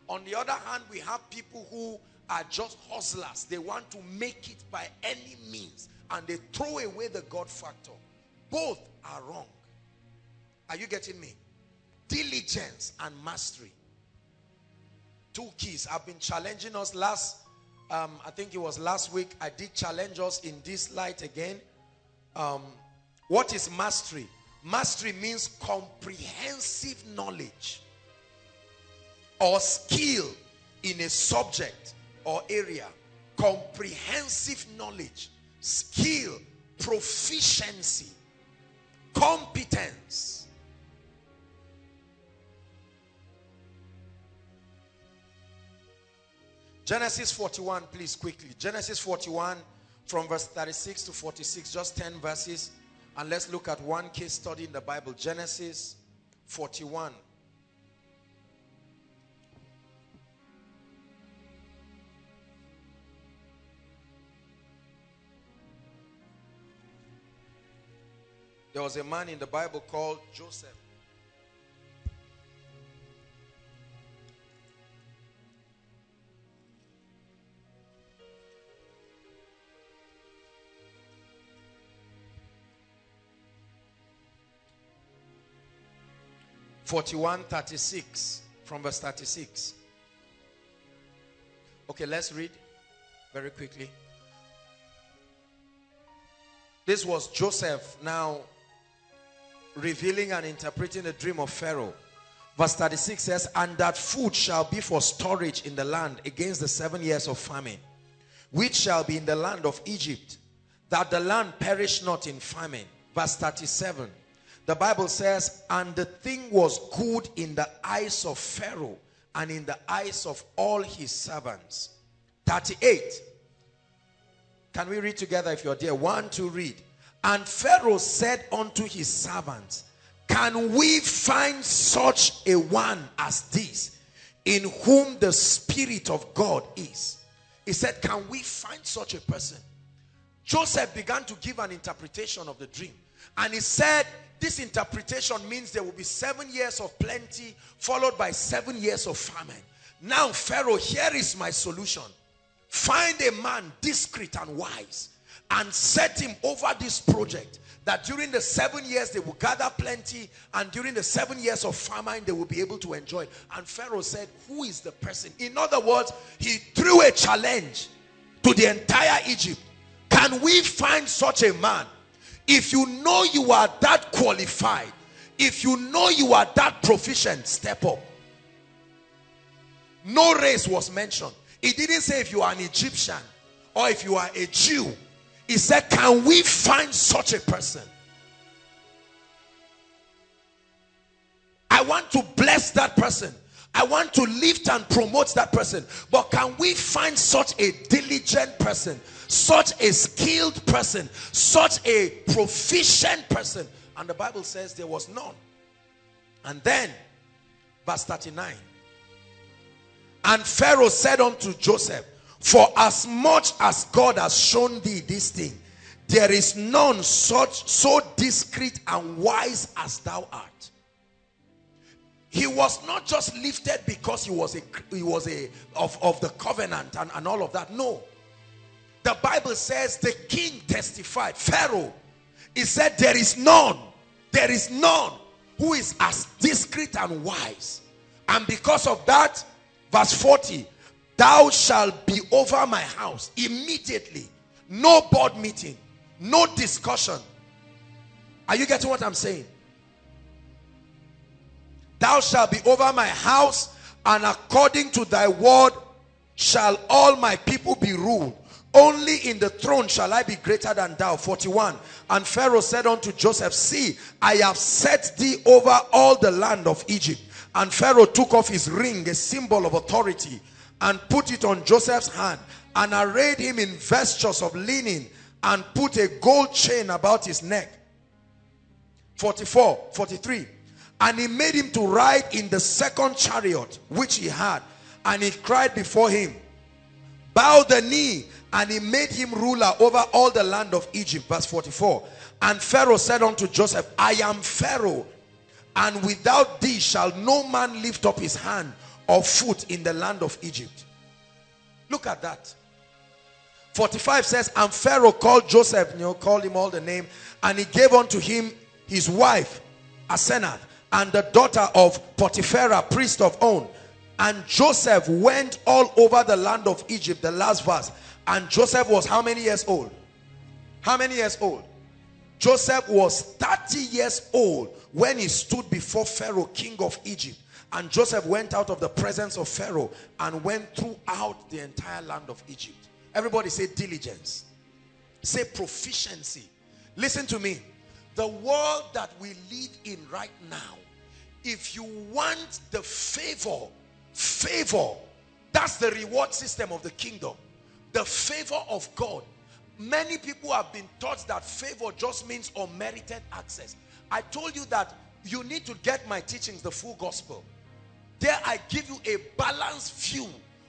On the other hand, we have people who are just hustlers. They want to make it by any means, and they throw away the God factor. Both are wrong. Are you getting me? Diligence and mastery. Two keys. I've been challenging us last, I think it was last week, I did challenge us in this light again. What is mastery? Mastery means comprehensive knowledge or skill in a subject or area. Comprehensive knowledge, skill, proficiency, competence. Genesis 41, please, quickly. Genesis 41 from verse 36 to 46, just 10 verses. And let's look at one case study in the Bible. Genesis 41. There was a man in the Bible called Joseph. From verse 36. Okay, let's read very quickly. This was Joseph now revealing and interpreting the dream of Pharaoh. Verse 36 says, "And that food shall be for storage in the land against the 7 years of famine, which shall be in the land of Egypt, that the land perish not in famine." Verse 37. The Bible says, "And the thing was good in the eyes of Pharaoh and in the eyes of all his servants." 38. Can we read together if you're there? One, two, read. "And Pharaoh said unto his servants, Can we find such a one as this, in whom the Spirit of God is?" He said, "Can we find such a person?" Joseph began to give an interpretation of the dream. And he said, This interpretation means there will be 7 years of plenty followed by 7 years of famine. Now Pharaoh, here is my solution. Find a man discreet and wise and set him over this project, that during the 7 years they will gather plenty and during the 7 years of famine they will be able to enjoy it. And Pharaoh said, who is the person? In other words, he threw a challenge to the entire Egypt. Can we find such a man? If you know you are that qualified, if you know you are that proficient, step up. No race was mentioned. It didn't say if you are an Egyptian or if you are a Jew. It said, can we find such a person? I want to bless that person. I want to lift and promote that person. But can we find such a diligent person, such a skilled person, such a proficient person? And the Bible says there was none. And then, verse 39. And Pharaoh said unto Joseph, for as much as God has shown thee this thing, there is none such so discreet and wise as thou art. He was not just lifted because he was of the covenant and all of that. No. The Bible says the king testified, Pharaoh. He said there is none who is as discreet and wise. And because of that, verse 40, thou shalt be over my house immediately. No board meeting, no discussion. Are you getting what I'm saying? Thou shalt be over my house, and according to thy word shall all my people be ruled. Only in the throne shall I be greater than thou. 41. And Pharaoh said unto Joseph, see, I have set thee over all the land of Egypt. And Pharaoh took off his ring, a symbol of authority, and put it on Joseph's hand, and arrayed him in vestures of linen, and put a gold chain about his neck. 44, 43. And he made him to ride in the second chariot which he had, and he cried before him, bow the knee. And he made him ruler over all the land of Egypt. Verse 44. And Pharaoh said unto Joseph, I am Pharaoh, and without thee shall no man lift up his hand or foot in the land of Egypt. Look at that. 45 says, and Pharaoh called Joseph, called him all the name, and he gave unto him his wife, Asenath, and the daughter of Potipharah, priest of On. And Joseph went all over the land of Egypt, the last verse. And Joseph was how many years old? How many years old? Joseph was 30 years old when he stood before Pharaoh, king of Egypt. And Joseph went out of the presence of Pharaoh and went throughout the entire land of Egypt. Everybody say diligence. Say proficiency. Listen to me. The world that we live in right now, if you want the favor, that's the reward system of the kingdom. The favor of God. Many people have been taught that favor just means unmerited access. I told you that you need to get my teachings, the full gospel. There I give you a balanced view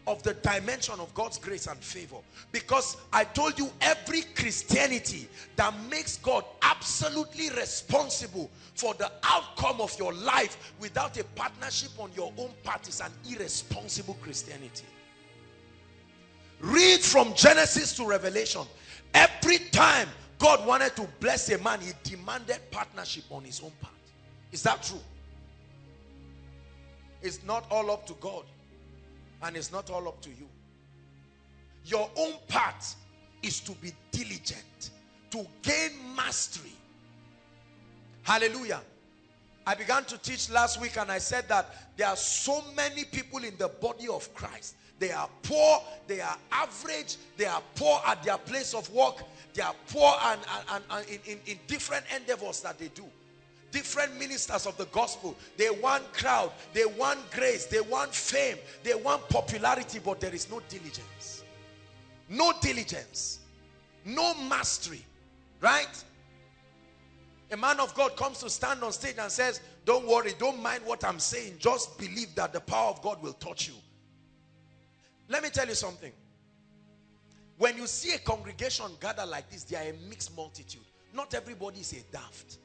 of the dimension of God's grace and favor. Because I told you every Christianity that makes God absolutely responsible for the outcome of your life without a partnership on your own part is an irresponsible Christianity. Read from Genesis to Revelation. Every time God wanted to bless a man, he demanded partnership on his own part. Is that true? It's not all up to God, and it's not all up to you. Your own part is to be diligent, to gain mastery. Hallelujah. I began to teach last week, and I said that there are so many people in the body of Christ. They are poor, they are average, they are poor at their place of work, they are poor and in different endeavors that they do. Different ministers of the gospel, they want crowd, they want grace, they want fame, they want popularity, but there is no diligence. No diligence. No mastery. Right? A man of God comes to stand on stage and says, don't worry, don't mind what I'm saying, just believe that the power of God will touch you. Let me tell you something. When you see a congregation gather like this, they are a mixed multitude. Not everybody is a daft.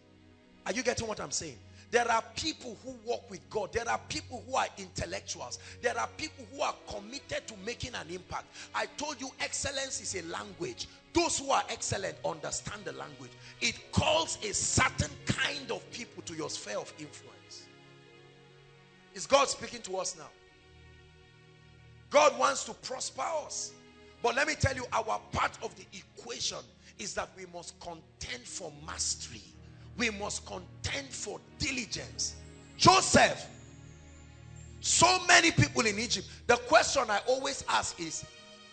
Are you getting what I'm saying? There are people who walk with God. There are people who are intellectuals. There are people who are committed to making an impact. I told you, excellence is a language. Those who are excellent understand the language. It calls a certain kind of people to your sphere of influence. Is God speaking to us now? God wants to prosper us. But let me tell you, our part of the equation is that we must contend for mastery. We must contend for diligence. Joseph, so many people in Egypt, the question I always ask is,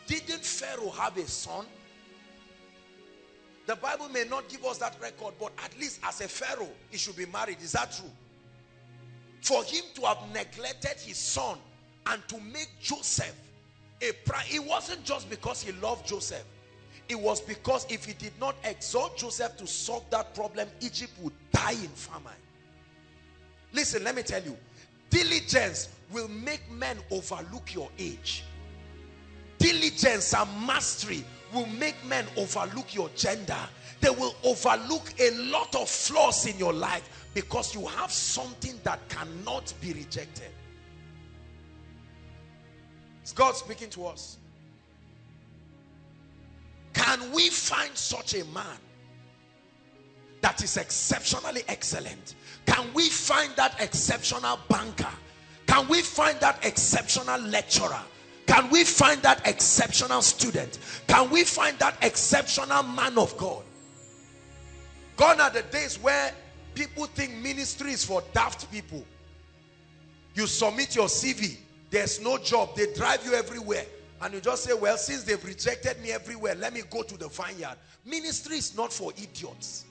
didn't Pharaoh have a son? The Bible may not give us that record, but at least as a Pharaoh, he should be married. Is that true? For him to have neglected his son and to make Joseph a prime, it wasn't just because he loved Joseph. It was because if he did not exhort Joseph to solve that problem, Egypt would die in famine. Listen, let me tell you. Diligence will make men overlook your age. Diligence and mastery will make men overlook your gender. They will overlook a lot of flaws in your life because you have something that cannot be rejected. Is God speaking to us? Can we find such a man that is exceptionally excellent? Can we find that exceptional banker? Can we find that exceptional lecturer? Can we find that exceptional student? Can we find that exceptional man of God? Gone are the days where people think ministry is for daft people. You submit your CV, there's no job, they drive you everywhere. And you just say, well, since they've rejected me everywhere, let me go to the vineyard. Ministry is not for idiots.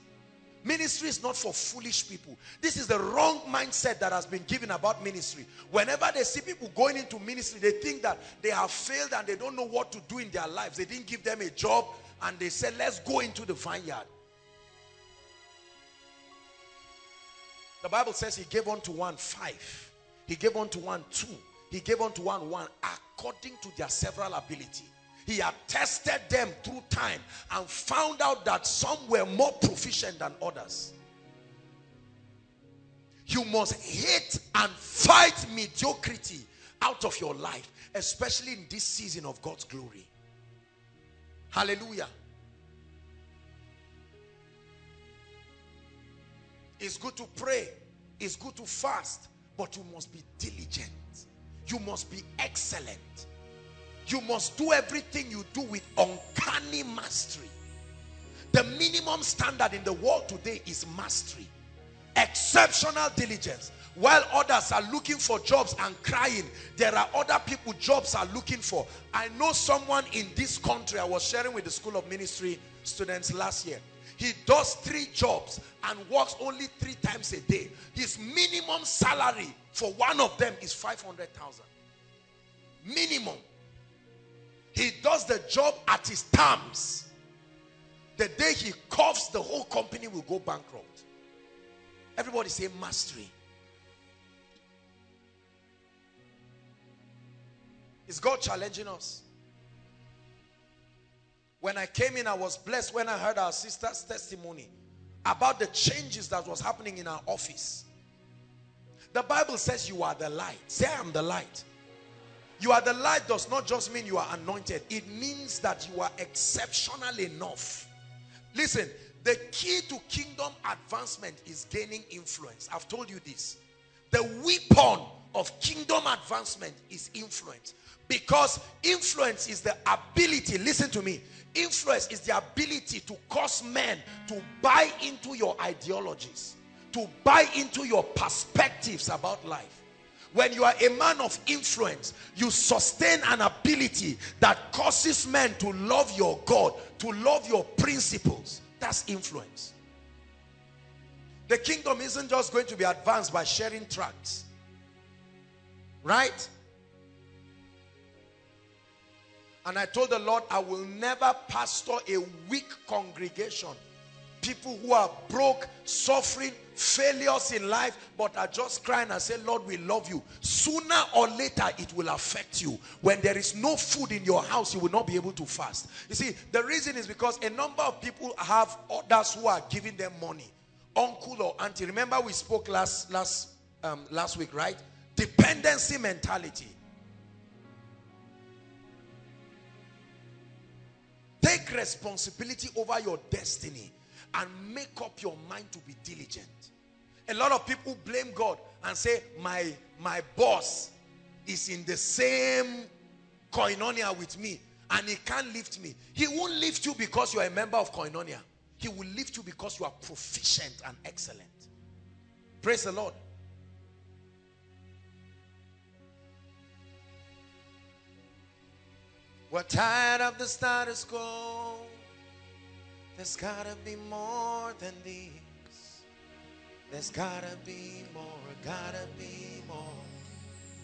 Ministry is not for foolish people. This is the wrong mindset that has been given about ministry. Whenever they see people going into ministry, they think that they have failed and they don't know what to do in their lives. They didn't give them a job and they said, let's go into the vineyard. The Bible says he gave unto one 5. He gave unto one 2. He gave unto one according to their several ability. He had tested them through time and found out that some were more proficient than others. You must hate and fight mediocrity out of your life, especially in this season of God's glory. Hallelujah. It's good to pray. It's good to fast. But you must be diligent. You must be excellent. You must do everything you do with uncanny mastery. The minimum standard in the world today is mastery. Exceptional diligence. While others are looking for jobs and crying, there are other people jobs are looking for. I know someone in this country, I was sharing with the School of Ministry students last year. He does 3 jobs and works only 3 times a day. His minimum salary for one of them is 500,000. Minimum. He does the job at his terms. The day he coughs, the whole company will go bankrupt. Everybody say mastery. Is God challenging us? When I came in, I was blessed when I heard our sister's testimony about the changes that was happening in our office. The Bible says you are the light. Say, I am the light. You are the light does not just mean you are anointed. It means that you are exceptional enough. Listen, the key to kingdom advancement is gaining influence. I've told you this. The weapon of kingdom advancement is influence. Because influence is the ability, listen to me, influence is the ability to cause men to buy into your ideologies, to buy into your perspectives about life. When you are a man of influence, you sustain an ability that causes men to love your God, to love your principles. That's influence. The kingdom isn't just going to be advanced by sharing tracts, right? And I told the Lord, I will never pastor a weak congregation. People who are broke, suffering, failures in life, but are just crying and say, Lord, we love you. Sooner or later, it will affect you. When there is no food in your house, you will not be able to fast. You see, the reason is because a number of people have others who are giving them money. uncle or auntie. Remember we spoke last week, right? Dependency mentality. Take responsibility over your destiny and make up your mind to be diligent. A lot of people blame God and say, my boss is in the same Koinonia with me and he can't lift me. He won't lift you because you are a member of Koinonia. He will lift you because you are proficient and excellent. Praise the Lord. We're tired of the status quo. There's gotta be more than this. There's gotta be more, gotta be more.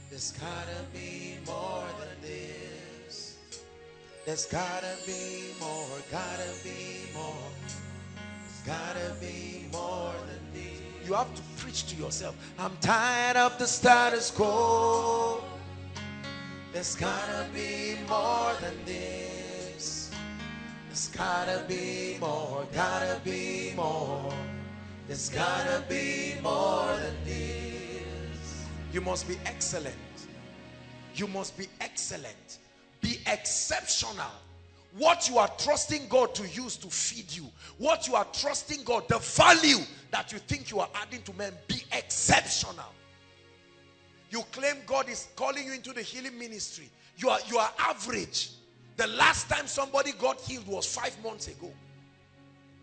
There's gotta be more than this. There's gotta be more, gotta be more. There's gotta be more than this. You have to preach to yourself. I'm tired of the status quo. There's gotta be more than this. There's gotta be more, gotta be more. There's gotta be more than this. You must be excellent. You must be excellent. Be exceptional. What you are trusting God to use to feed you, what you are trusting God, the value that you think you are adding to men, be exceptional. You claim God is calling you into the healing ministry. You are average. The last time somebody got healed was 5 months ago.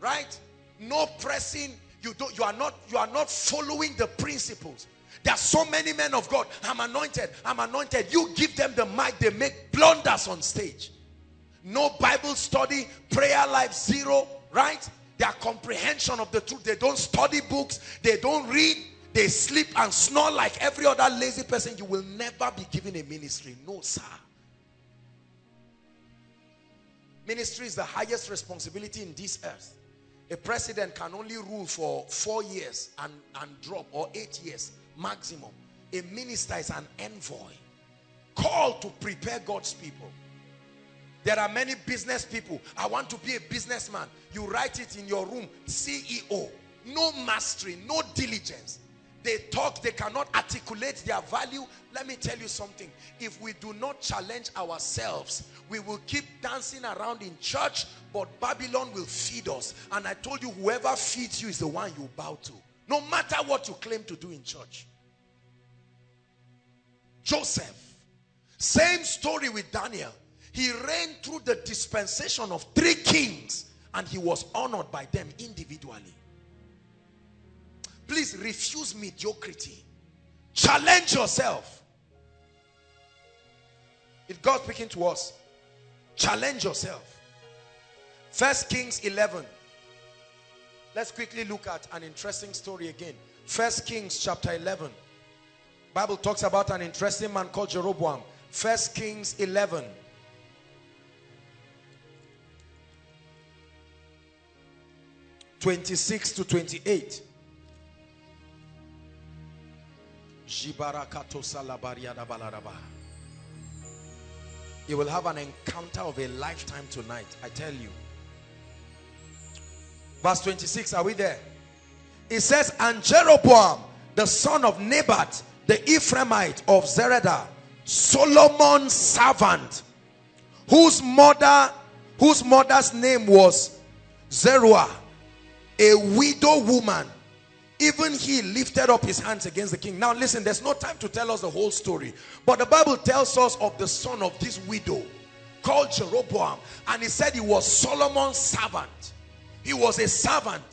Right? No pressing. You are not following the principles. There are so many men of God. I'm anointed. I'm anointed. You give them the mic, they make blunders on stage. No Bible study, prayer life zero, right? Their comprehension of the truth. They don't study books. They don't read. They sleep and snore like every other lazy person. You will never be given a ministry. No, sir. Ministry is the highest responsibility in this earth. A president can only rule for 4 years and drop, or 8 years maximum. A minister is an envoy called to prepare God's people. There are many business people. I want to be a businessman. You write it in your room, CEO. No mastery, no diligence. They talk, they cannot articulate their value. Let me tell you something. If we do not challenge ourselves, we will keep dancing around in church, but Babylon will feed us. And I told you, whoever feeds you is the one you bow to. No matter what you claim to do in church. Joseph, same story with Daniel. He reigned through the dispensation of 3 kings and he was honored by them individually. Please refuse mediocrity. Challenge yourself. If God's speaking to us, challenge yourself. 1 Kings 11. Let's quickly look at an interesting story again. 1 Kings chapter 11. Bible talks about an interesting man called Jeroboam. 1 Kings 11. verses 26 to 28. You will have an encounter of a lifetime tonight, I tell you. Verse 26, are we there? It says, and Jeroboam, the son of Nebat, the Ephraimite of Zereda, Solomon's servant, whose mother's name was Zeruah, a widow woman, even he lifted up his hands against the king. Now listen, there's no time to tell us the whole story. But the Bible tells us of the son of this widow called Jeroboam. And he said he was Solomon's servant. He was a servant.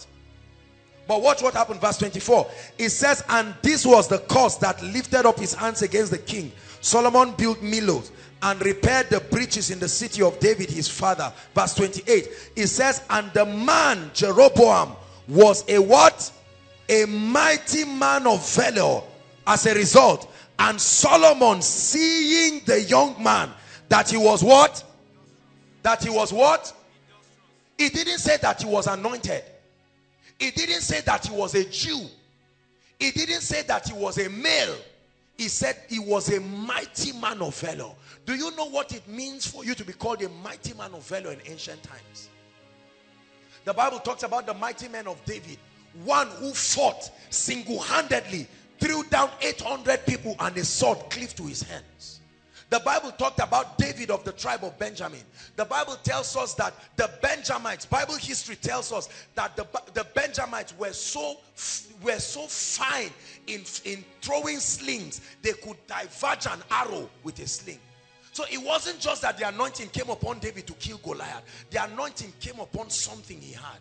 But watch what happened, verse 24. It says, and this was the cause that lifted up his hands against the king. Solomon built Millo and repaired the breaches in the city of David, his father. Verse 28. It says, and the man Jeroboam was a what? A mighty man of valor. As a result, and Solomon, seeing the young man, that he was what? That he was what? He didn't say that he was anointed. He didn't say that he was a Jew. He didn't say that he was a male. He said he was a mighty man of valor. Do you know what it means for you to be called a mighty man of valor in ancient times? The Bible talks about the mighty men of David, one who fought single-handedly, threw down 800 people and a sword cleaved to his hands. The Bible talked about David of the tribe of Benjamin. The Bible tells us that the Benjamites, Bible history tells us that the Benjamites were so fine in throwing slings, they could diverge an arrow with a sling. So it wasn't just that the anointing came upon David to kill Goliath. The anointing came upon something he had.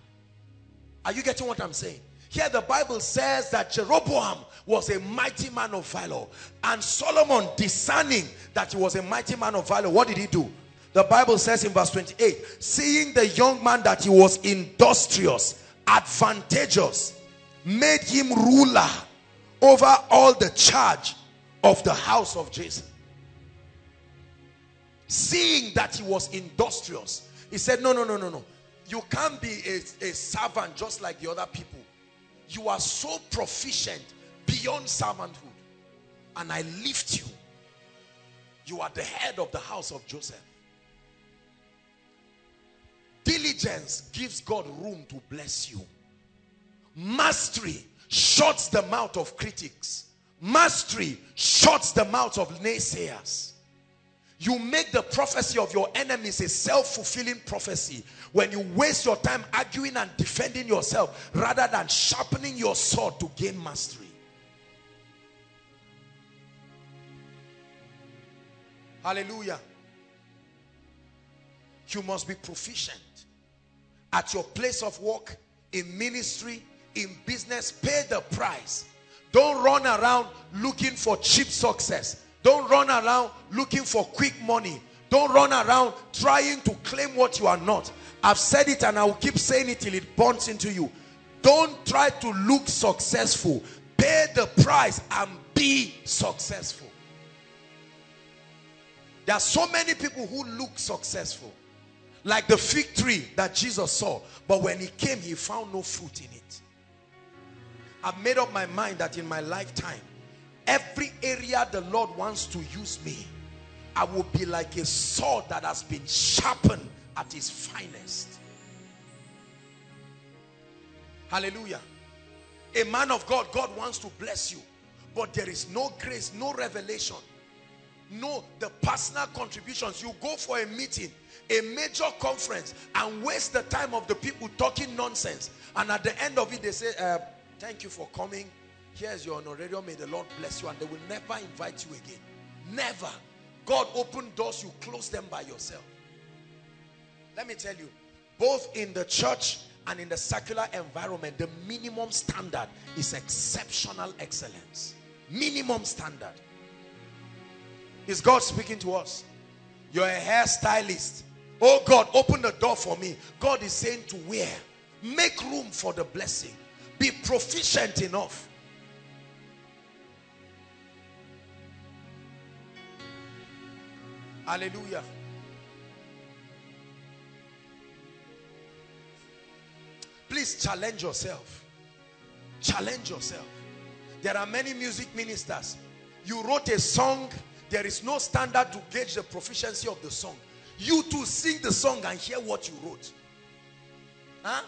Are you getting what I'm saying? Here the Bible says that Jeroboam was a mighty man of valor. And Solomon, discerning that he was a mighty man of valor, what did he do? The Bible says in verse 28, seeing the young man that he was industrious, advantageous, made him ruler over all the charge of the house of Jason. Seeing that he was industrious, he said, no. You can't be a servant just like the other people. You are so proficient beyond servanthood. And I lift you. You are the head of the house of Joseph. Diligence gives God room to bless you. Mastery shuts the mouth of critics. Mastery shuts the mouth of naysayers. You make the prophecy of your enemies a self-fulfilling prophecy when you waste your time arguing and defending yourself rather than sharpening your sword to gain mastery. Hallelujah. You must be proficient at your place of work, in ministry, in business. Pay the price. Don't run around looking for cheap success. Don't run around looking for quick money. Don't run around trying to claim what you are not. I've said it and I will keep saying it till it burns into you. Don't try to look successful. Pay the price and be successful. There are so many people who look successful. Like the fig tree that Jesus saw. But when he came, he found no fruit in it. I've made up my mind that in my lifetime, every area the Lord wants to use me, I will be like a sword that has been sharpened at its finest. Hallelujah. A man of God, God wants to bless you, but there is no grace, no revelation, no the personal contributions. You go for a meeting, a major conference, and waste the time of the people talking nonsense, and at the end of it they say, thank you for coming. Here's your honorarium. May the Lord bless you. And they will never invite you again. Never. God opened doors. You close them by yourself. Let me tell you, both in the church and in the secular environment, the minimum standard is exceptional excellence. Minimum standard. Is God speaking to us? You're a hairstylist. Oh God, open the door for me. God is saying to where? Make room for the blessing. Be proficient enough. Hallelujah. Please challenge yourself. Challenge yourself. There are many music ministers. You wrote a song. There is no standard to gauge the proficiency of the song. You too sing the song and hear what you wrote. Huh?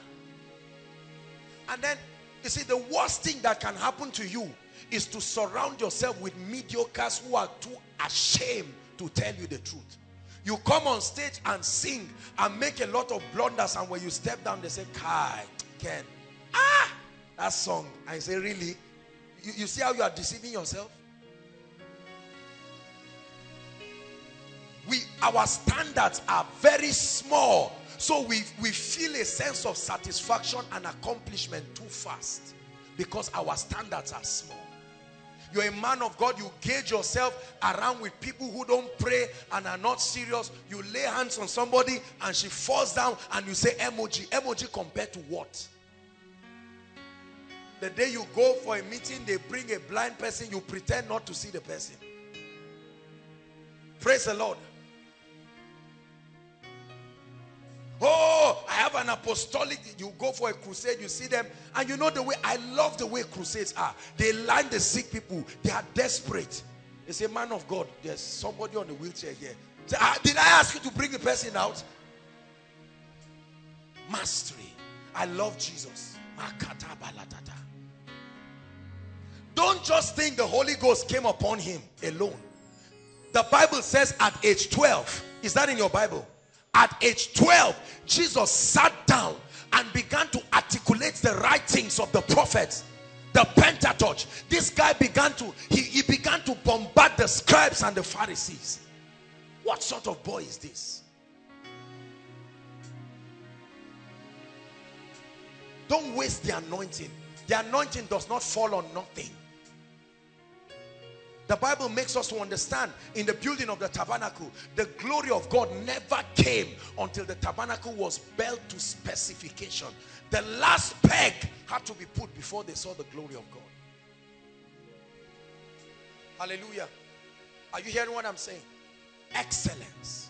And then, you see, the worst thing that can happen to you is to surround yourself with mediocres who are too ashamed to tell you the truth. You come on stage and sing and make a lot of blunders, and when you step down they say, Kai, Ken, that song. I say, really? You see how you are deceiving yourself? Our standards are very small, so we feel a sense of satisfaction and accomplishment too fast because our standards are small. You're a man of God, you gauge yourself around with people who don't pray and are not serious. You lay hands on somebody and she falls down and you say emoji. Emoji compared to what? The day you go for a meeting, they bring a blind person, you pretend not to see the person. Praise the Lord. Oh, I have an apostolic. You go for a crusade, you see them, and you know the way, I love the way crusades are. They line the sick people. They are desperate. They say, man of God, there's somebody on the wheelchair here. Say, did I ask you to bring the person out? Mastery. I love Jesus. Don't just think the Holy Ghost came upon him alone. The Bible says at age 12, is that in your Bible? At age 12, Jesus sat down and began to articulate the writings of the prophets, the Pentateuch. This guy began to, he began to bombard the scribes and the Pharisees. What sort of boy is this? Don't waste the anointing. The anointing does not fall on nothing. The Bible makes us to understand in the building of the tabernacle, the glory of God never came until the tabernacle was built to specification. The last peg had to be put before they saw the glory of God. Hallelujah. Are you hearing what I'm saying? Excellence.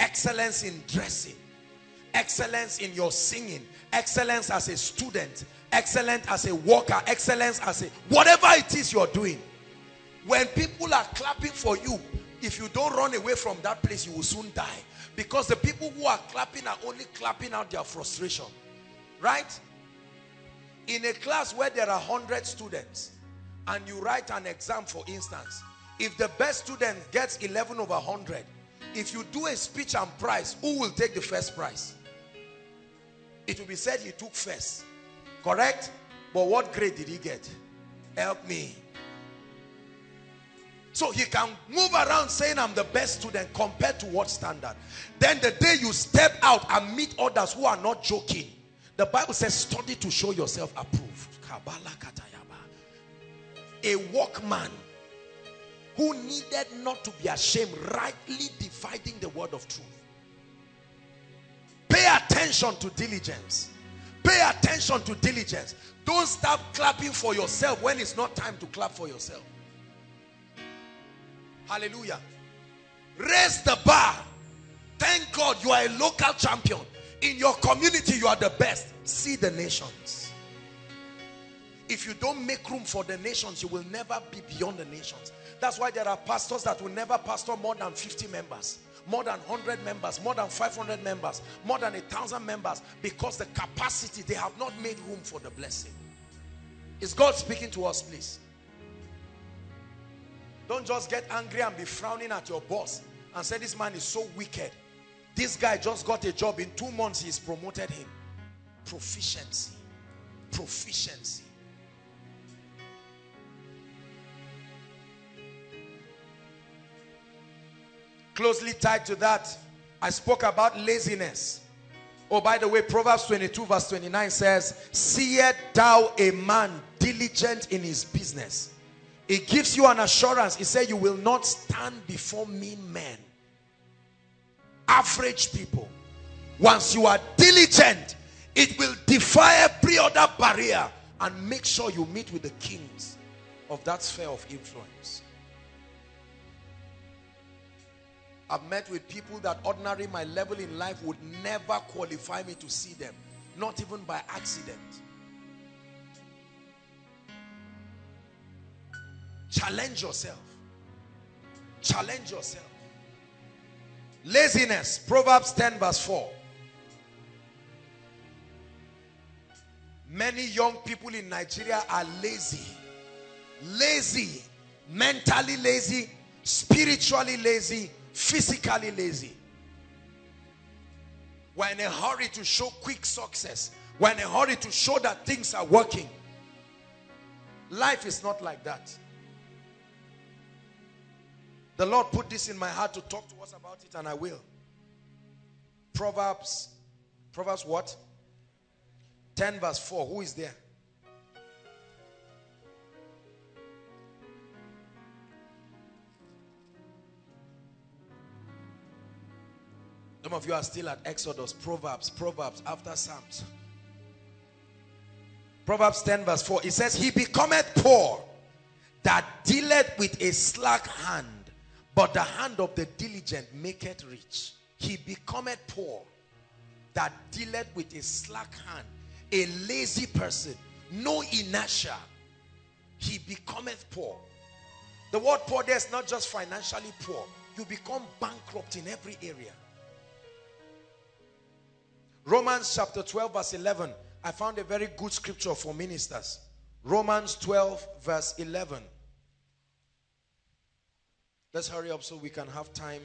Excellence in dressing. Excellence in your singing. Excellence as a student. Excellence as a worker. Excellence as a whatever it is you're doing. When people are clapping for you, if you don't run away from that place, you will soon die. Because the people who are clapping are only clapping out their frustration. Right? In a class where there are 100 students and you write an exam, for instance, if the best student gets 11/100, if you do a speech and prize, who will take the first prize? It will be said he took first. Correct? But what grade did he get? Help me. So he can move around saying I'm the best student compared to what standard? Then the day you step out and meet others who are not joking, the Bible says study to show yourself approved. A workman who needed not to be ashamed, rightly dividing the word of truth. Pay attention to diligence. Pay attention to diligence. Don't stop clapping for yourself when it's not time to clap for yourself. Hallelujah. Raise the bar. Thank God you are a local champion. In your community, you are the best. See the nations. If you don't make room for the nations, you will never be beyond the nations. That's why there are pastors that will never pastor more than 50 members, more than 100 members, more than 500 members, more than 1,000 members, because the capacity, they have not made room for the blessing. Is God speaking to us, please? Don't just get angry and be frowning at your boss and say, this man is so wicked. This guy just got a job. In 2 months, he's promoted him. Proficiency. Proficiency. Closely tied to that, I spoke about laziness. Oh, by the way, Proverbs 22:29 says, seest thou a man diligent in his business? It gives you an assurance. It says you will not stand before mean men. Average people. Once you are diligent, it will defy every other barrier and make sure you meet with the kings of that sphere of influence. I've met with people that ordinarily my level in life would never qualify me to see them. Not even by accident. Challenge yourself. Challenge yourself. Laziness. Proverbs 10:4. Many young people in Nigeria are lazy. Lazy. Mentally lazy. Spiritually lazy. Physically lazy. We're in a hurry to show quick success. We're in a hurry to show that things are working. Life is not like that. The Lord put this in my heart to talk to us about it, and I will. Proverbs what? 10:4. Who is there? Some of you are still at Exodus. Proverbs after Psalms. Proverbs 10:4. It says, he becometh poor that dealeth with a slack hand, but the hand of the diligent maketh rich. He becometh poor that dealeth with a slack hand. A lazy person, no inertia. He becometh poor. The word poor there is not just financially poor. You become bankrupt in every area. Romans chapter 12:11. I found a very good scripture for ministers. Romans 12 verse 11. Let's hurry up so we can have time.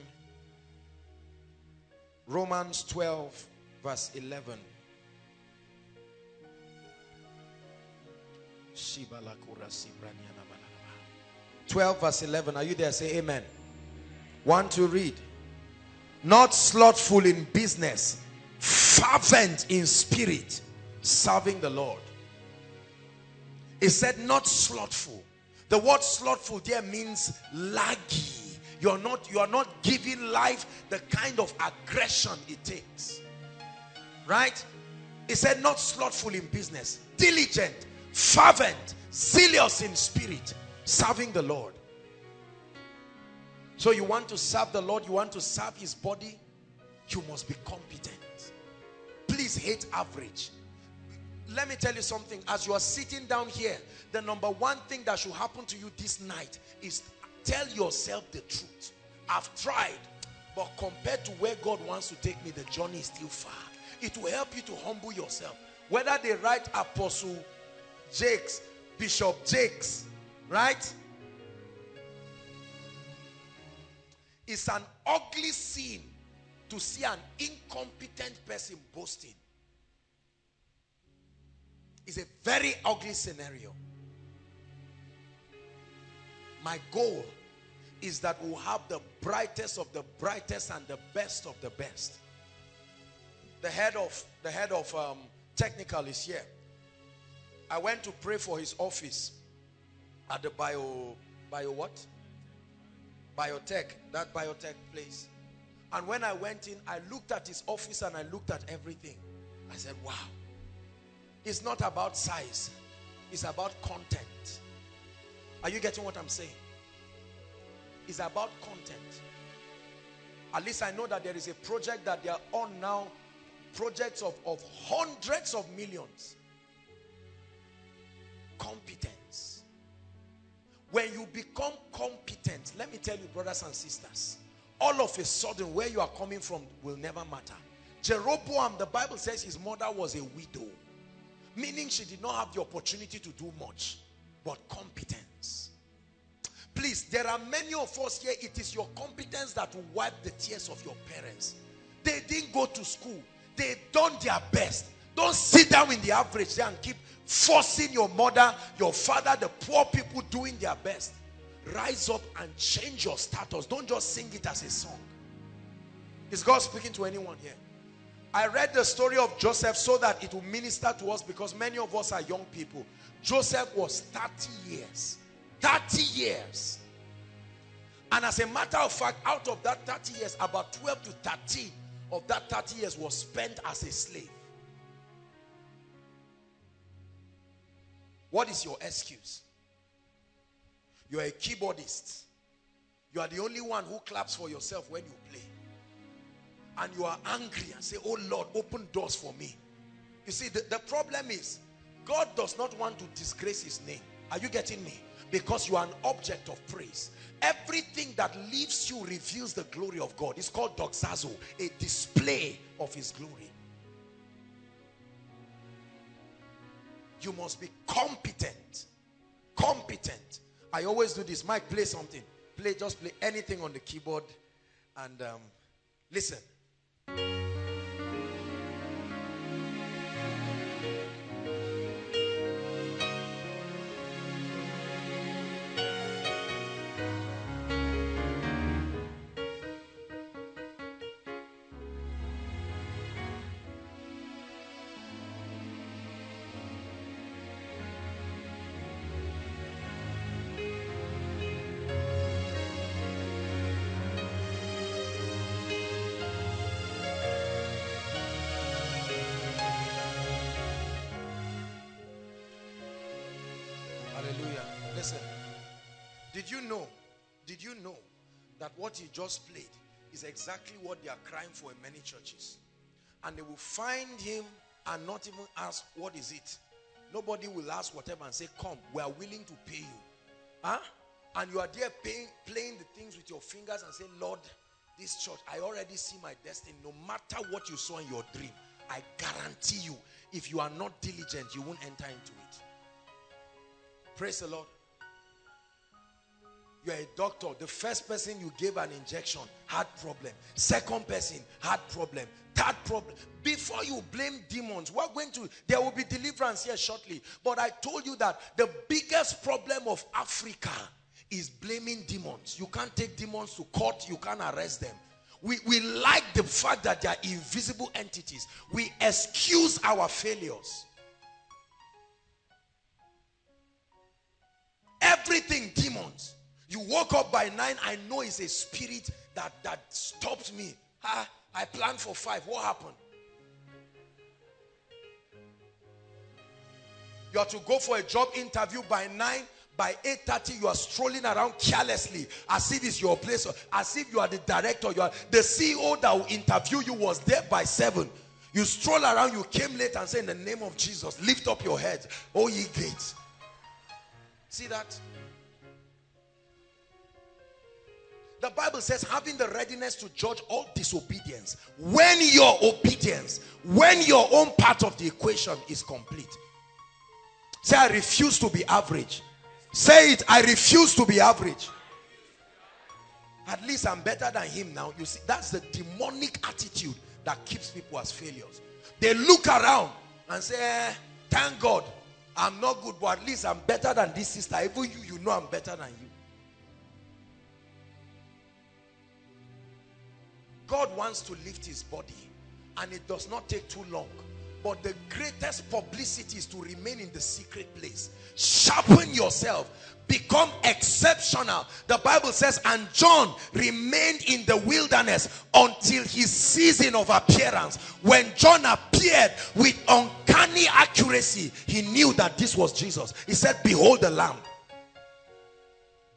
Romans 12 verse 11. Are you there? Say amen. Want to read? Not slothful in business, fervent in spirit, serving the Lord. It said not slothful. The word slothful there means laggy. You are not giving life the kind of aggression it takes. Right? It said not slothful in business, diligent, fervent, zealous in spirit, serving the Lord. So you want to serve the Lord, you want to serve his body, you must be competent. Please hate average. Let me tell you something. As you are sitting down here, the number one thing that should happen to you this night is tell yourself the truth. I've tried, but compared to where God wants to take me, the journey is still far. It will help you to humble yourself. Whether they write Apostle Jakes, Bishop Jakes, right? It's an ugly sin to see an incompetent person boasting. It's a very ugly scenario. My goal is that we'll have the brightest of the brightest and the best of the best. The head of technical is here. I went to pray for his office at the biotech place. And when I went in, I looked at his office and I looked at everything. I said, wow. It's not about size. It's about content. Are you getting what I'm saying? It's about content. At least I know that there is a project that they are on now. Projects of hundreds of millions. Competence. When you become competent, let me tell you, brothers and sisters, all of a sudden where you are coming from will never matter. Jeroboam, the Bible says his mother was a widow. Meaning she did not have the opportunity to do much, but competence. Please, there are many of us here, it is your competence that will wipe the tears of your parents. They didn't go to school. They done their best. Don't sit down in the average there and keep forcing your mother, your father, the poor people doing their best. Rise up and change your status. Don't just sing it as a song. Is God speaking to anyone here? I read the story of Joseph so that it will minister to us, because many of us are young people. Joseph was 30 years. 30 years. And as a matter of fact, out of that 30 years, about 12 to 13 of that 30 years was spent as a slave. What is your excuse? You are a keyboardist. You are the only one who claps for yourself when you play. And you are angry and say, oh Lord, open doors for me. You see, the problem is God does not want to disgrace his name. Are you getting me? Because you are an object of praise. Everything that leaves you reveals the glory of God. It's called doxazo, a display of his glory. You must be competent. Competent. I always do this. Mike, play something. Just play anything on the keyboard. And listen. Did you know that what he just played is exactly what they are crying for in many churches? And they will find him and not even ask, what is it? Nobody will ask whatever and say, come, we are willing to pay you. Huh? And you are there playing the things with your fingers and say, Lord, this church, I already see my destiny. No matter what you saw in your dream, I guarantee you, if you are not diligent, you won't enter into it. Praise the Lord. You are a doctor. The first person you gave an injection, heart problem. Second person, heart problem. Third problem. Before you blame demons, we're going to, there will be deliverance here shortly. But I told you that the biggest problem of Africa is blaming demons. You can't take demons to court. You can't arrest them. We like the fact that they are invisible entities. We excuse our failures. Everything demons. You woke up by 9, I know it's a spirit that stopped me. I planned for 5. What happened? You are to go for a job interview by 9. By 8:30, you are strolling around carelessly as if it's your place, as if you are the director. You are the CEO that will interview you was there by 7. You stroll around, you came late and say, in the name of Jesus, lift up your head, oh ye gates. See that? The Bible says, having the readiness to judge all disobedience, when your obedience, when your own part of the equation is complete. Say, I refuse to be average. Say it, I refuse to be average. At least I'm better than him now. You see, that's the demonic attitude that keeps people as failures. They look around and say, thank God, I'm not good, but at least I'm better than this sister. Even you know I'm better than you. God wants to lift his body, and it does not take too long. But the greatest publicity is to remain in the secret place. Sharpen yourself. Become exceptional. The Bible says, and John remained in the wilderness until his season of appearance. When John appeared with uncanny accuracy, he knew that this was Jesus. He said, behold the Lamb.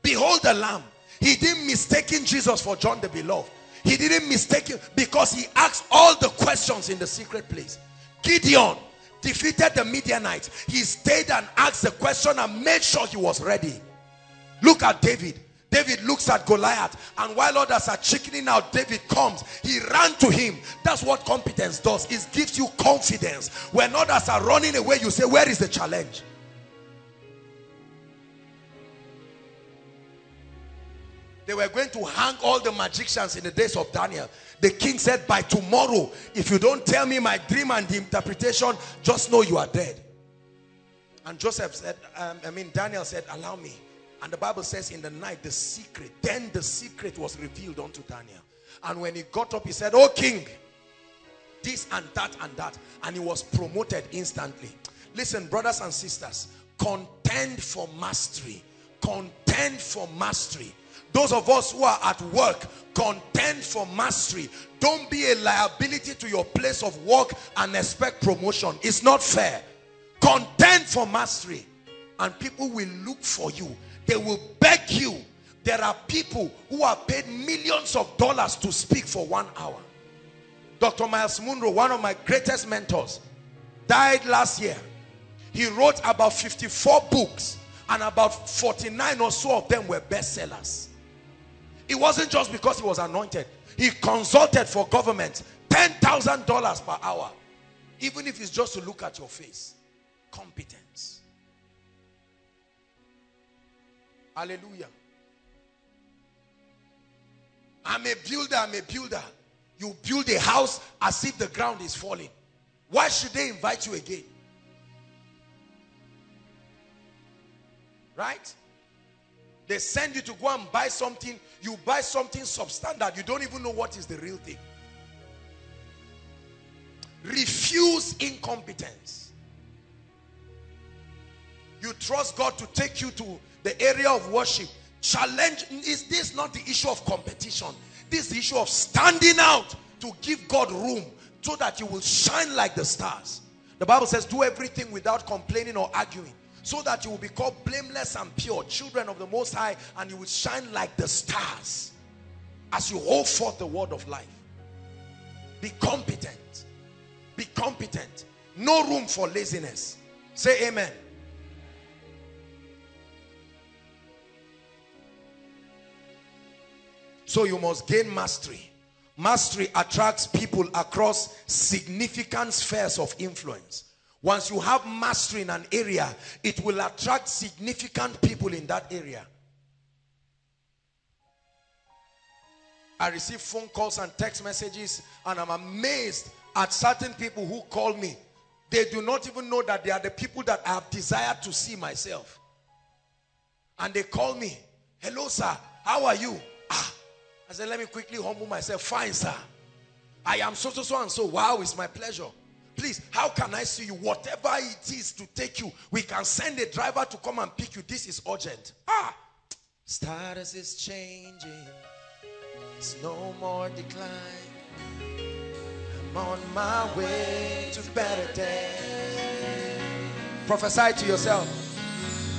Behold the Lamb. He didn't mistake Jesus for John the Beloved. He didn't mistake him because he asked all the questions in the secret place. Gideon defeated the Midianites. He stayed and asked the question and made sure he was ready. Look at David. David looks at Goliath, and while others are chickening out, David comes. He ran to him. That's what competence does. It gives you confidence. When others are running away, you say, where is the challenge? They were going to hang all the magicians in the days of Daniel. The king said, by tomorrow, if you don't tell me my dream and the interpretation, just know you are dead. And Joseph said, Daniel said, allow me. And the Bible says in the night, the secret was revealed unto Daniel. And when he got up, he said, oh king, this and that and that. And he was promoted instantly. Listen, brothers and sisters, contend for mastery. Contend for mastery. Those of us who are at work, contend for mastery. Don't be a liability to your place of work and expect promotion. It's not fair. Contend for mastery, and people will look for you. They will beg you. There are people who are paid millions of dollars to speak for 1 hour. Dr. Miles Munro, one of my greatest mentors, died last year. He wrote about 54 books, and about 49 or so of them were bestsellers. It wasn't just because he was anointed. He consulted for government. $10,000 per hour. Even if it's just to look at your face. Competence. Hallelujah. I'm a builder. I'm a builder. You build a house as if the ground is falling. Why should they invite you again? Right? They send you to go and buy something. You buy something substandard. You don't even know what is the real thing. Refuse incompetence. You trust God to take you to the area of worship. Challenge. Is this not the issue of competition? This is the issue of standing out to give God room so that you will shine like the stars. The Bible says, do everything without complaining or arguing, so that you will be called blameless and pure, children of the Most High, and you will shine like the stars as you hold forth the word of life. Be competent. Be competent. No room for laziness. Say amen. So you must gain mastery. Mastery attracts people across significant spheres of influence. Once you have mastery in an area, it will attract significant people in that area. I receive phone calls and text messages, and I'm amazed at certain people who call me. They do not even know that they are the people that I have desired to see myself. And they call me, "Hello, sir, how are you?" "Ah." I said, "Let me quickly humble myself." "Fine, sir. I am so, so, so, and so." "Wow, it's my pleasure. Please, how can I see you?" "Whatever it is to take you, we can send a driver to come and pick you. This is urgent." Ah! Status is changing. It's no more decline. I'm on my way to better days. Prophesy to yourself.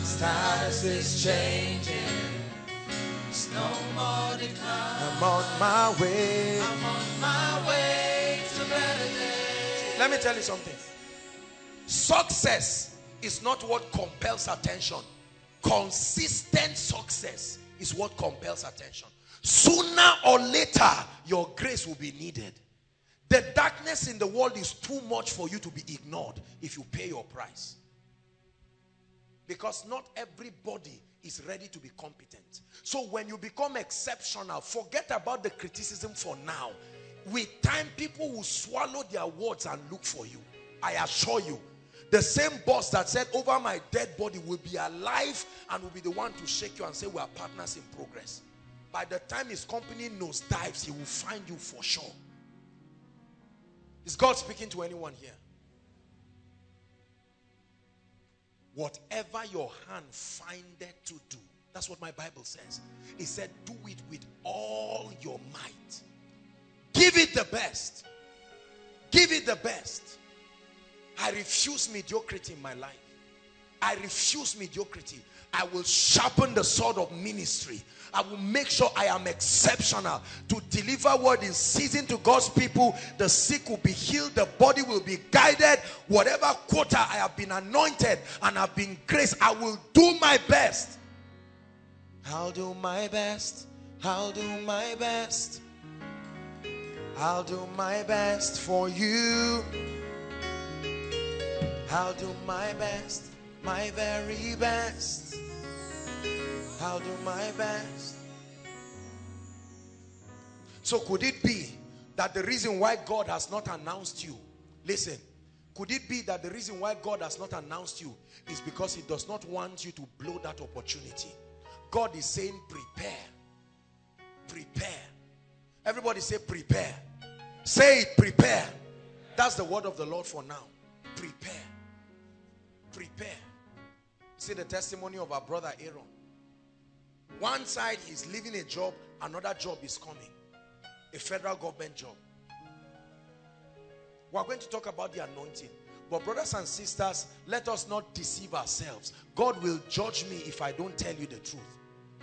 Status is changing. It's no more decline. I'm on my way. I'm on my way to better days. Let me tell you something. Success is not what compels attention. Consistent success is what compels attention. Sooner or later, your grace will be needed. The darkness in the world is too much for you to be ignored if you pay your price. Because not everybody is ready to be competent. So when you become exceptional, forget about the criticism for now. With time, people will swallow their words and look for you. I assure you, the same boss that said, "Over my dead body," will be alive and will be the one to shake you and say, "We are partners in progress." By the time his company nosedives, he will find you for sure. Is God speaking to anyone here? Whatever your hand findeth to do, that's what my Bible says. It said, do it with all your might. Give it the best. Give it the best. I refuse mediocrity in my life. I refuse mediocrity. I will sharpen the sword of ministry. I will make sure I am exceptional to deliver word in season to God's people. The sick will be healed. The body will be guided. Whatever quota I have been anointed and have been graced, I will do my best. I'll do my best. I'll do my best. I'll do my best for you. I'll do my best. My very best. I'll do my best. So could it be that the reason why God has not announced you, listen, could it be that the reason why God has not announced you is because he does not want you to blow that opportunity? God is saying prepare. Prepare. Everybody say prepare. Say it, prepare. That's the word of the Lord for now. Prepare. Prepare. See the testimony of our brother Aaron. One side is leaving a job, another job is coming. A federal government job. We are going to talk about the anointing. But brothers and sisters, let us not deceive ourselves. God will judge me if I don't tell you the truth.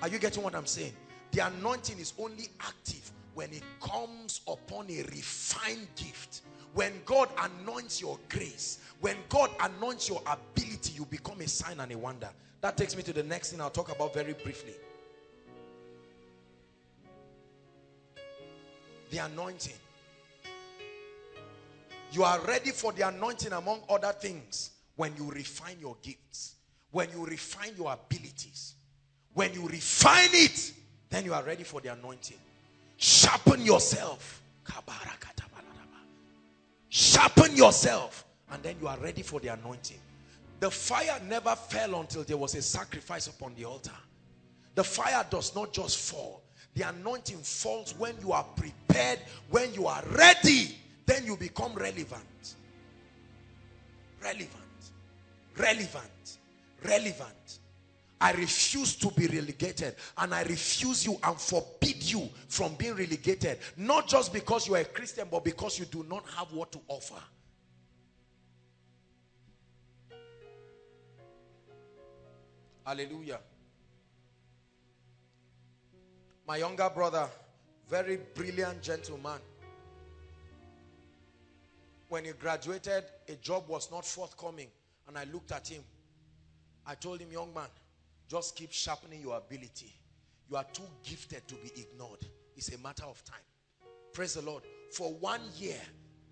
Are you getting what I'm saying? The anointing is only active when it comes upon a refined gift. When God anoints your grace, when God anoints your ability, you become a sign and a wonder. That takes me to the next thing I'll talk about very briefly. The anointing. You are ready for the anointing among other things when you refine your gifts, when you refine your abilities. When you refine it, then you are ready for the anointing. Sharpen yourself. Sharpen yourself, and then you are ready for the anointing. The fire never fell until there was a sacrifice upon the altar. The fire does not just fall. The anointing falls when you are prepared, when you are ready, then you become relevant. Relevant. Relevant. Relevant. I refuse to be relegated, and I refuse you and forbid you from being relegated. Not just because you are a Christian, but because you do not have what to offer. Hallelujah. My younger brother, very brilliant gentleman. When he graduated, a job was not forthcoming, and I looked at him. I told him, "Young man, just keep sharpening your ability. You are too gifted to be ignored. It's a matter of time." Praise the Lord. For 1 year,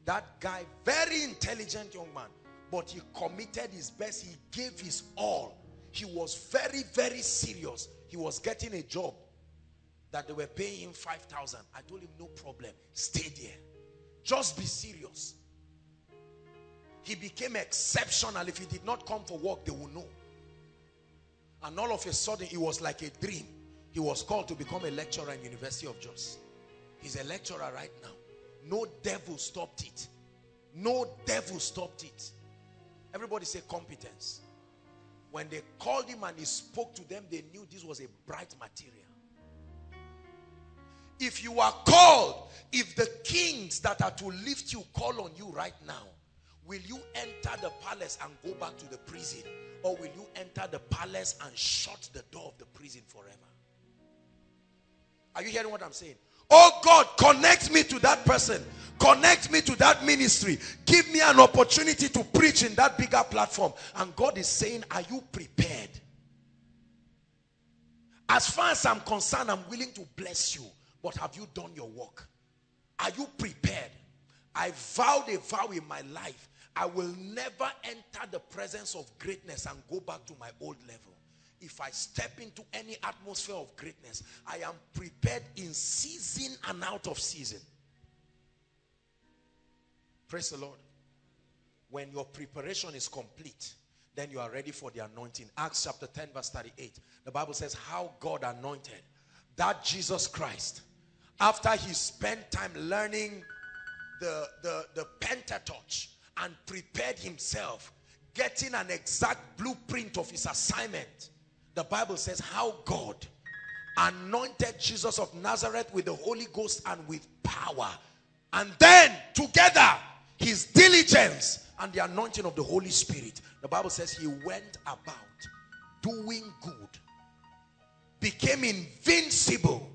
that guy, very intelligent young man, but he committed his best. He gave his all. He was very, very serious. He was getting a job that they were paying him 5,000. I told him, no problem. Stay there. Just be serious. He became exceptional. If he did not come for work, they would know. And all of a sudden, it was like a dream. He was called to become a lecturer in University of Jos. He's a lecturer right now. No devil stopped it. No devil stopped it. Everybody say competence. When they called him and he spoke to them, they knew this was a bright material. If you are called, if the kings that are to lift you call on you right now, will you enter the palace and go back to the prison? Or will you enter the palace and shut the door of the prison forever? Are you hearing what I'm saying? Oh God, connect me to that person. Connect me to that ministry. Give me an opportunity to preach in that bigger platform. And God is saying, are you prepared? As far as I'm concerned, I'm willing to bless you. But have you done your work? Are you prepared? I vowed a vow in my life. I will never enter the presence of greatness and go back to my old level. If I step into any atmosphere of greatness, I am prepared in season and out of season. Praise the Lord. When your preparation is complete, then you are ready for the anointing. Acts chapter 10 verse 38. The Bible says how God anointed that Jesus Christ, after he spent time learning the Pentateuch and prepared himself, getting an exact blueprint of his assignment, the Bible says how God anointed Jesus of Nazareth with the Holy Ghost and with power. And then together, his diligence and the anointing of the Holy Spirit, the Bible says he went about doing good, became invincible,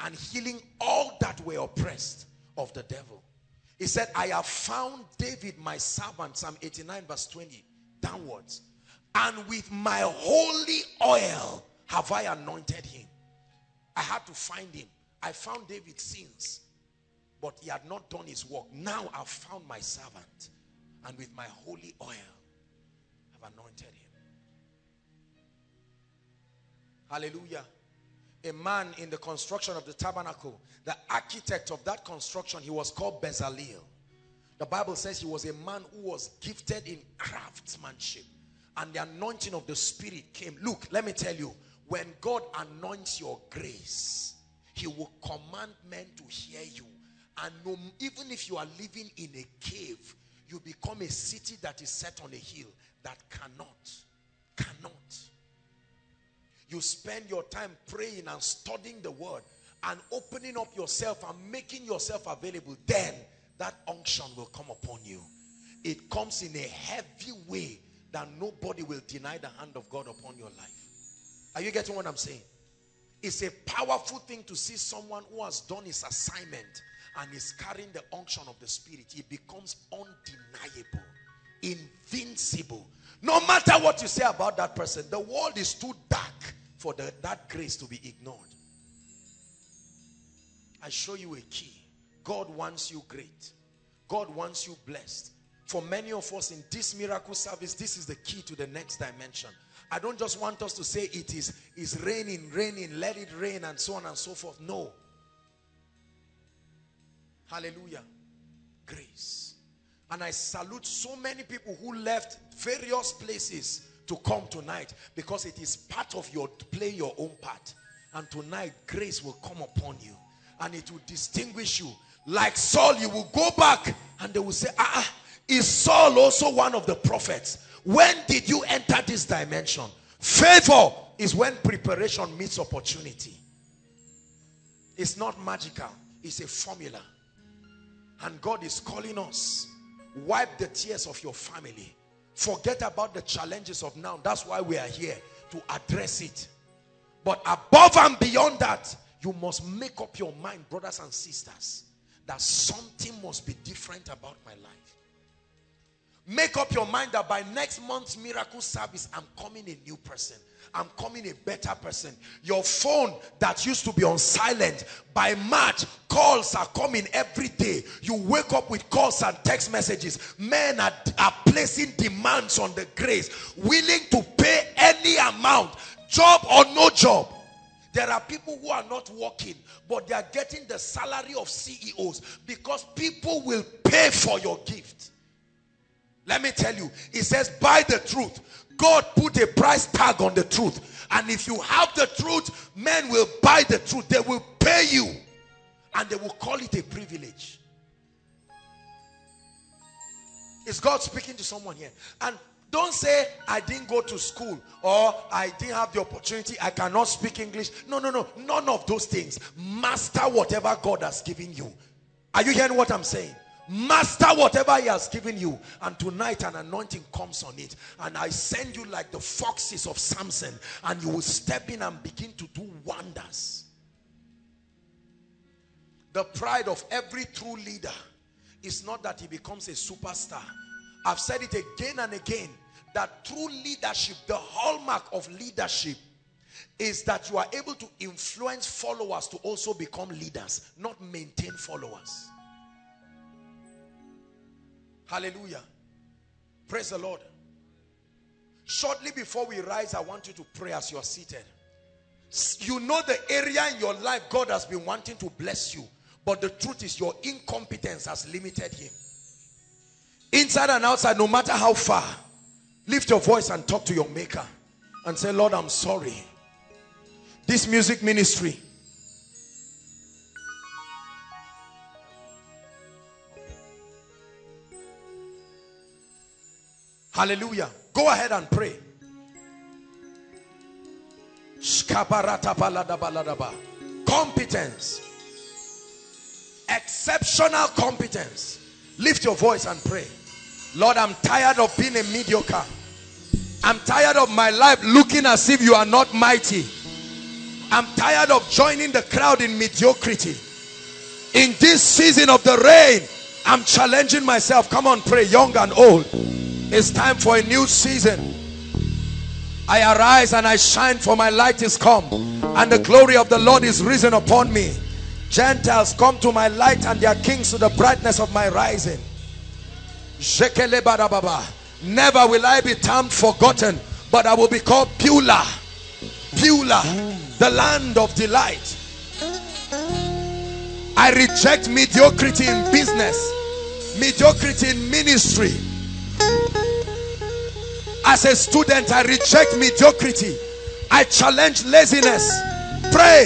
and healing all that were oppressed of the devil. He said, I have found David my servant, Psalm 89 verse 20 downwards, and with my holy oil have I anointed him. I had to find him. I found David since, but he had not done his work. Now I've found my servant, and with my holy oil I've anointed him. Hallelujah. A man in the construction of the tabernacle, the architect of that construction, he was called Bezalel. The Bible says he was a man who was gifted in craftsmanship, and the anointing of the Spirit came. Look, let me tell you, when God anoints your grace, he will command men to hear you. And even if you are living in a cave, you become a city that is set on a hill that cannot. You spend your time praying and studying the word and opening up yourself and making yourself available. Then that unction will come upon you. It comes in a heavy way that nobody will deny the hand of God upon your life. Are you getting what I'm saying? It's a powerful thing to see someone who has done his assignment and is carrying the unction of the Spirit. It becomes undeniable, invincible. No matter what you say about that person, the world is too dark for that grace to be ignored. I show you a key. God wants you great. God wants you blessed. For many of us in this miracle service, this is the key to the next dimension. I don't just want us to say it is raining, let it rain, and so on and so forth. No. Hallelujah. Grace. And I salute so many people who left various places to come tonight, because it is part of your play your own part. And tonight, grace will come upon you and it will distinguish you. Like Saul, you will go back and they will say, is Saul also one of the prophets? When did you enter this dimension? Favor is when preparation meets opportunity. It's not magical. It's a formula. And God is calling us. Wipe the tears of your family. Forget about the challenges of now. That's why we are here, to address it. But above and beyond that, you must make up your mind, brothers and sisters, that something must be different about my life. Make up your mind that by next month's miracle service, I'm coming a new person. I'm coming a better person. Your phone that used to be on silent, by March, calls are coming every day. You wake up with calls and text messages. Men are placing demands on the grace, willing to pay any amount, job or no job. There are people who are not working, but they are getting the salary of CEOs because people will pay for your gift. Let me tell you, it says, buy the truth. God put a price tag on the truth. And if you have the truth, men will buy the truth. They will pay you. And they will call it a privilege. Is God speaking to someone here? And don't say, I didn't go to school, or I didn't have the opportunity, I cannot speak English. No, no, no. None of those things. Master whatever God has given you. Are you hearing what I'm saying? Master whatever he has given you, and tonight an anointing comes on it, and I send you like the foxes of Samson, and you will step in and begin to do wonders. The pride of every true leader is not that he becomes a superstar. I've said it again and again, that true leadership, the hallmark of leadership, is that you are able to influence followers to also become leaders, not maintain followers. Hallelujah. Praise the Lord. Shortly before we rise, I want you to pray as you are seated. You know the area in your life God has been wanting to bless you, but the truth is your incompetence has limited him. Inside and outside, no matter how far, lift your voice and talk to your maker and say, Lord, I'm sorry. This music ministry, hallelujah. Go ahead and pray. Competence. Exceptional competence. Lift your voice and pray. Lord, I'm tired of being a mediocre. I'm tired of my life looking as if you are not mighty. I'm tired of joining the crowd in mediocrity. In this season of the rain, I'm challenging myself. Come on, pray, young and old. It's time for a new season. I arise and I shine, for my light is come, and the glory of the Lord is risen upon me. Gentiles come to my light, and their kings to the brightness of my rising. Never will I be termed forgotten, but I will be called Beulah. Beulah, the land of delight. I reject mediocrity in business, mediocrity in ministry. As a student, I reject mediocrity. I challenge laziness. Pray.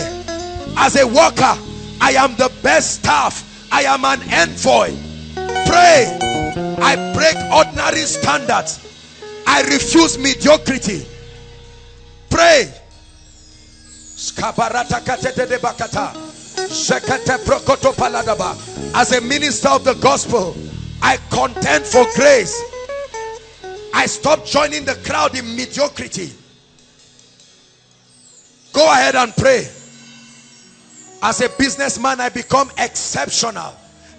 As a worker, I am the best staff. I am an envoy. Pray. I break ordinary standards. I refuse mediocrity. Pray. As a minister of the gospel, I contend for grace. I stop joining the crowd in mediocrity. Go ahead and pray. As a businessman, I become exceptional.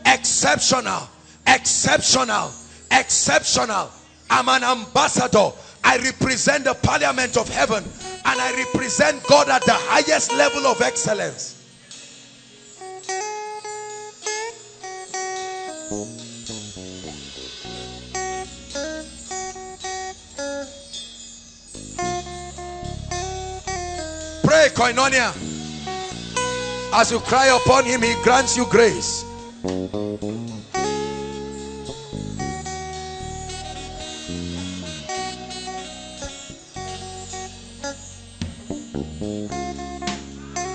Exceptional. Exceptional. Exceptional. I'm an ambassador. I represent the parliament of heaven, and I represent God at the highest level of excellence. Pray, Koinonia. As you cry upon him, he grants you grace.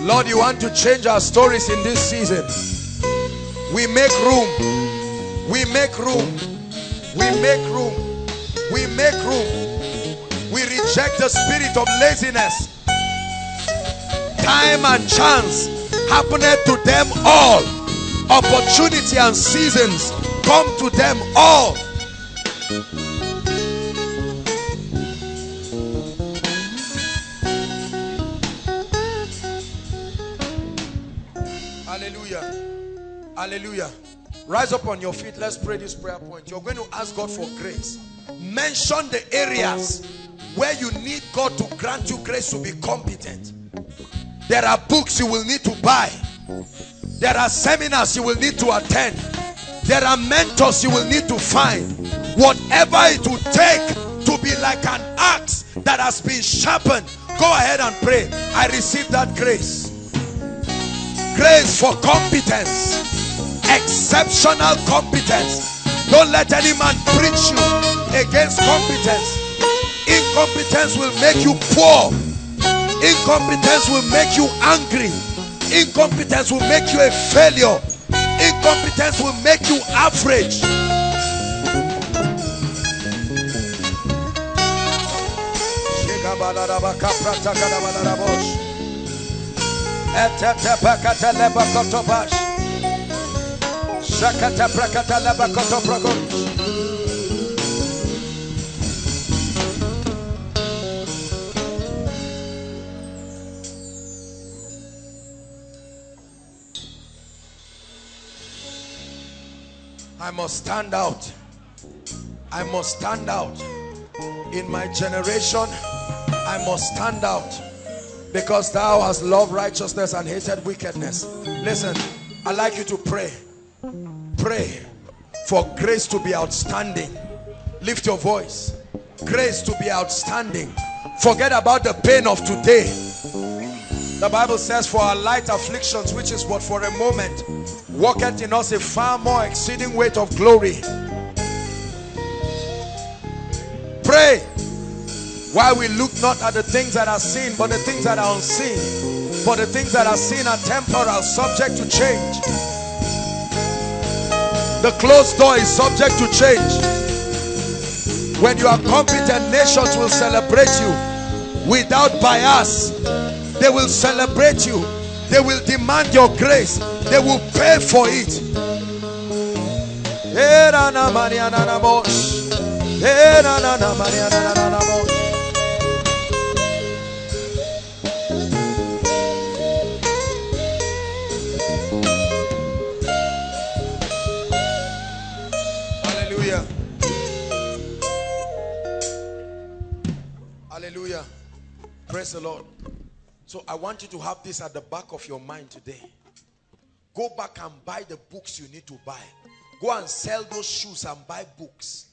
Lord, you want to change our stories in this season. We make room. We make room. We make room. We make room. We reject the spirit of laziness. Time and chance happeneth to them all. Opportunity and seasons come to them all. Hallelujah. Hallelujah. Rise up on your feet. Let's pray this prayer point. You're going to ask God for grace. Mention the areas where you need God to grant you grace to be competent. There are books you will need to buy. There are seminars you will need to attend. There are mentors you will need to find. Whatever it will take to be like an axe that has been sharpened, go ahead and pray. I receive that grace. Grace for competence. Exceptional competence. Don't let any man preach you against competence. Incompetence will make you poor. Incompetence will make you angry. Incompetence will make you a failure. Incompetence will make you average. I must stand out. I must stand out. In my generation, I must stand out. Because thou hast loved righteousness and hated wickedness. Listen, I'd like you to pray. Pray for grace to be outstanding. Lift your voice. Grace to be outstanding. Forget about the pain of today. The Bible says, for our light afflictions, which is but for a moment, worketh in us a far more exceeding weight of glory. Pray while we look not at the things that are seen, but the things that are unseen. For the things that are seen are temporal, subject to change. The closed door is subject to change. When you are competent, nations will celebrate you without bias. They will celebrate you. They will demand your grace. They will pay for it. Hallelujah. Hallelujah. Praise the Lord. So I want you to have this at the back of your mind today. Go back and buy the books you need to buy. Go and sell those shoes and buy books.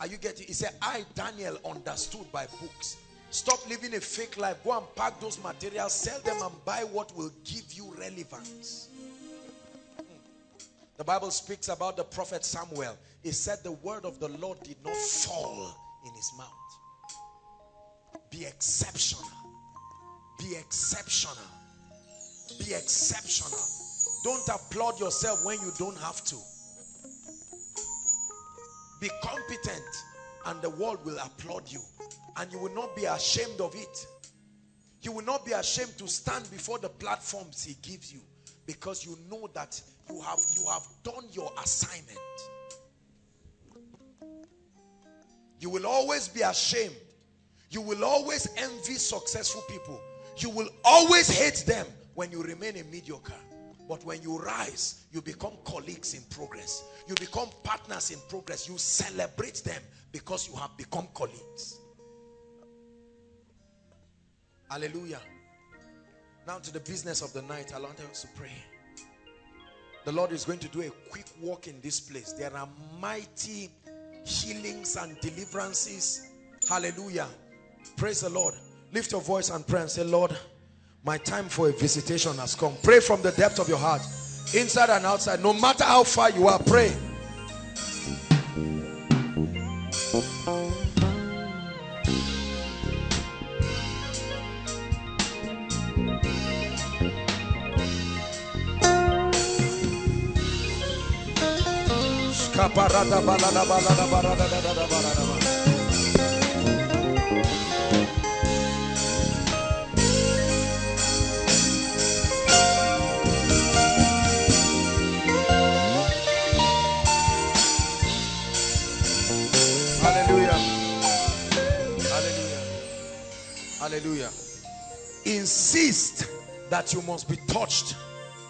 Are you getting it? He said, I, Daniel, understood by books. Stop living a fake life. Go and pack those materials, sell them and buy what will give you relevance. The Bible speaks about the prophet Samuel. It said the word of the Lord did not fall in his mouth. Be exceptional. Be exceptional. Be exceptional. Don't applaud yourself when you don't have to. Be competent and the world will applaud you. And you will not be ashamed of it. You will not be ashamed to stand before the platforms he gives you. Because you know that you have done your assignment. You will always be ashamed. You will always envy successful people. You will always hate them when you remain a mediocre. But when you rise, you become colleagues in progress. You become partners in progress. You celebrate them because you have become colleagues. Hallelujah. Now to the business of the night, I want us to pray. The Lord is going to do a quick walk in this place. There are mighty healings and deliverances. Hallelujah. Praise the Lord. Lift your voice and pray and say, Lord, my time for a visitation has come. Pray from the depth of your heart, inside and outside. No matter how far you are, pray. Hallelujah. Insist that you must be touched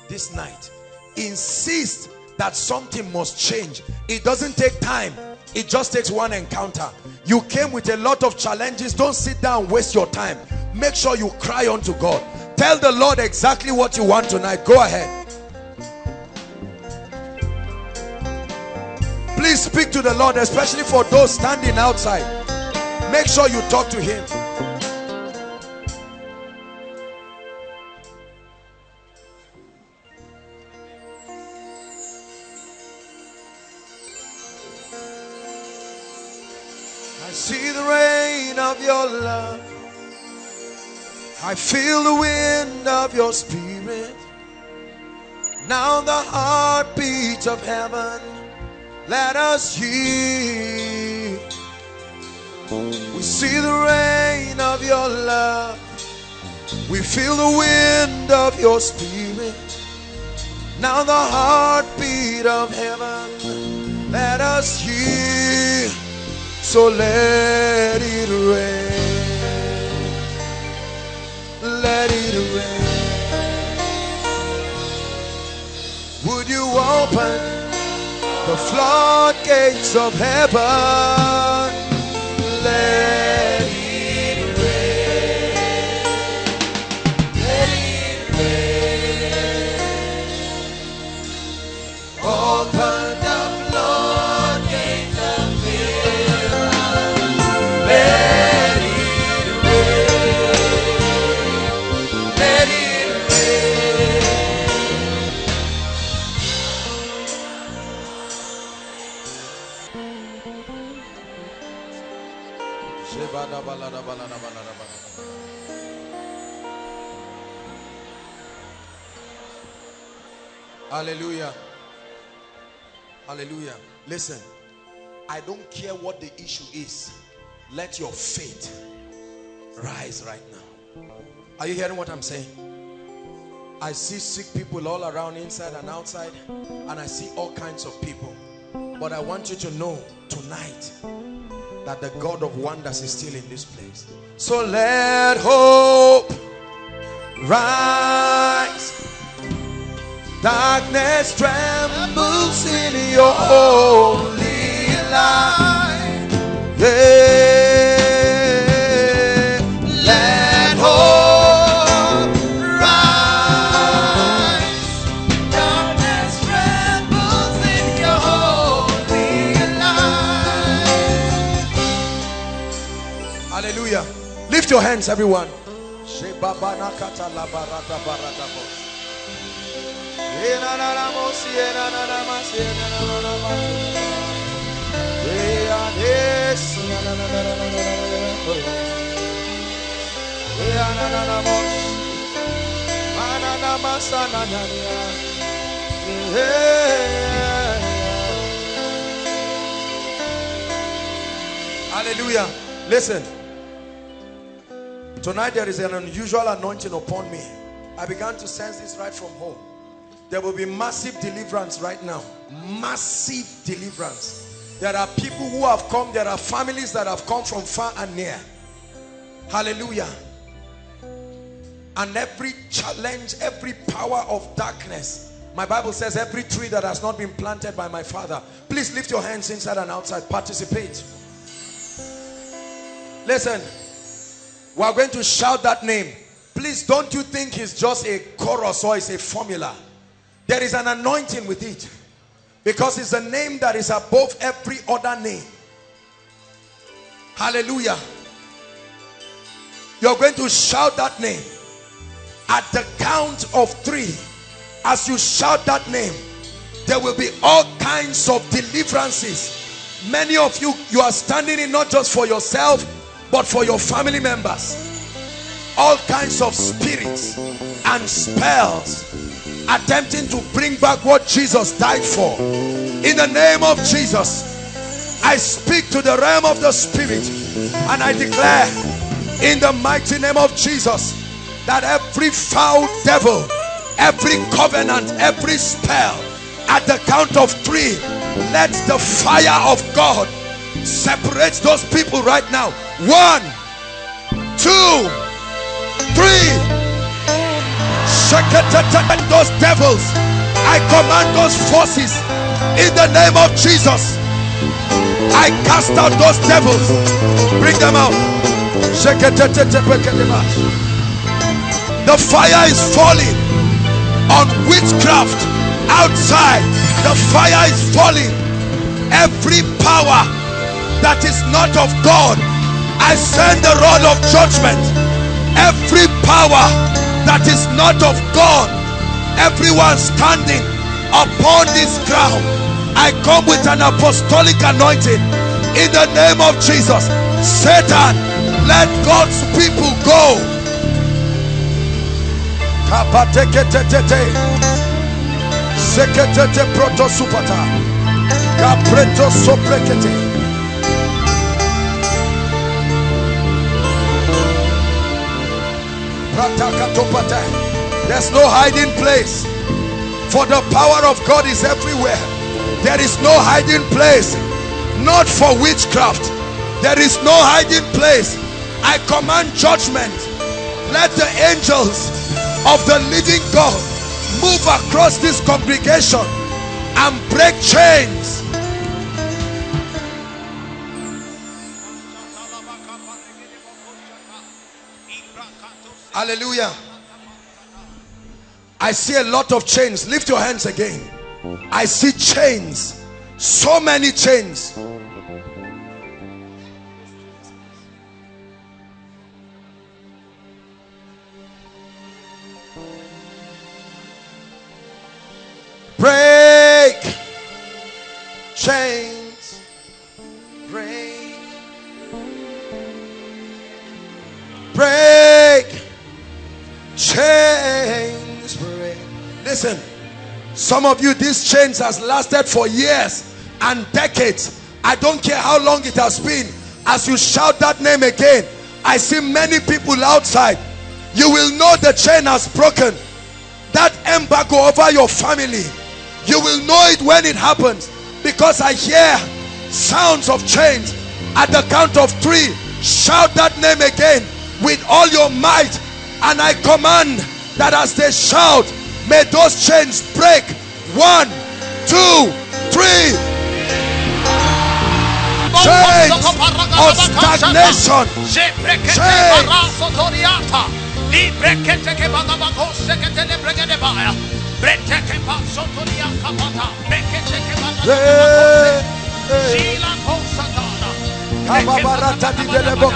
this night. Insist that something must change. It doesn't take time. It just takes one encounter. You came with a lot of challenges. Don't sit down, waste your time. Make sure you cry unto God. Tell the Lord exactly what you want tonight. Go ahead. Please speak to the Lord, especially for those standing outside. Make sure you talk to him. I see the rain of your love. I feel the wind of your spirit. Now the heartbeat of heaven. Let us hear. We see the rain of your love. We feel the wind of your spirit. Now the heartbeat of heaven. Let us hear. So let it rain. Let it rain. Would you open the floodgates of heaven? Let it rain. Let it rain. Open the floodgates of heaven. Let it rain. Let it rain. Hallelujah. Hallelujah. Listen, I don't care what the issue is. Let your faith rise right now. Are you hearing what I'm saying? I see sick people all around, inside and outside, and I see all kinds of people. But I want you to know tonight that the God of wonders is still in this place. So let hope rise. Darkness trembles in your holy light. Yeah. Let hope rise. Darkness trembles in your holy light. Hallelujah. Lift your hands, everyone. Hallelujah. Listen, tonight there is an unusual anointing upon me. I began to sense this right from home. There will be massive deliverance right now. Massive deliverance. There are people who have come. There are families that have come from far and near. Hallelujah. And every challenge, every power of darkness. My Bible says every tree that has not been planted by my Father. Please lift your hands inside and outside. Participate. Listen. We are going to shout that name. Please don't you think it's just a chorus or it's a formula. There is an anointing with it, because it's a name that is above every other name. Hallelujah. You're going to shout that name. At the count of three, as you shout that name, there will be all kinds of deliverances. Many of you, you are standing in not just for yourself, but for your family members. All kinds of spirits and spells attempting to bring back what Jesus died for. In the name of Jesus, I speak to the realm of the spirit, and I declare in the mighty name of Jesus that every foul devil, every covenant, every spell, at the count of three, let the fire of God separate those people right now. 1, 2, 3. Those devils I command those forces in the name of Jesus. I cast out those devils. Bring them out. The fire is falling on witchcraft outside. The fire is falling. Every power that is not of God, I send the rod of judgment. Every power that is not of God, everyone standing upon this ground, I come with an apostolic anointing in the name of Jesus. Satan, let God's people go. There's no hiding place, for the power of God is everywhere. There is no hiding place, not for witchcraft. There is no hiding place. I command judgment. Let the angels of the living God move across this congregation and break chains. Hallelujah. I see a lot of chains. Lift your hands again. I see chains. So many chains. Break chains. Break. Break. Chains break. Listen, some of you, these chains has lasted for years and decades. I don't care how long it has been. As you shout that name again, I see many people outside. You will know the chain has broken. That embargo over your family, you will know it when it happens, because I hear sounds of chains. At the count of three, shout that name again with all your might. And I command that as they shout, may those chains break. 1, 2, 3. Chains of stagnation. I break free in the name of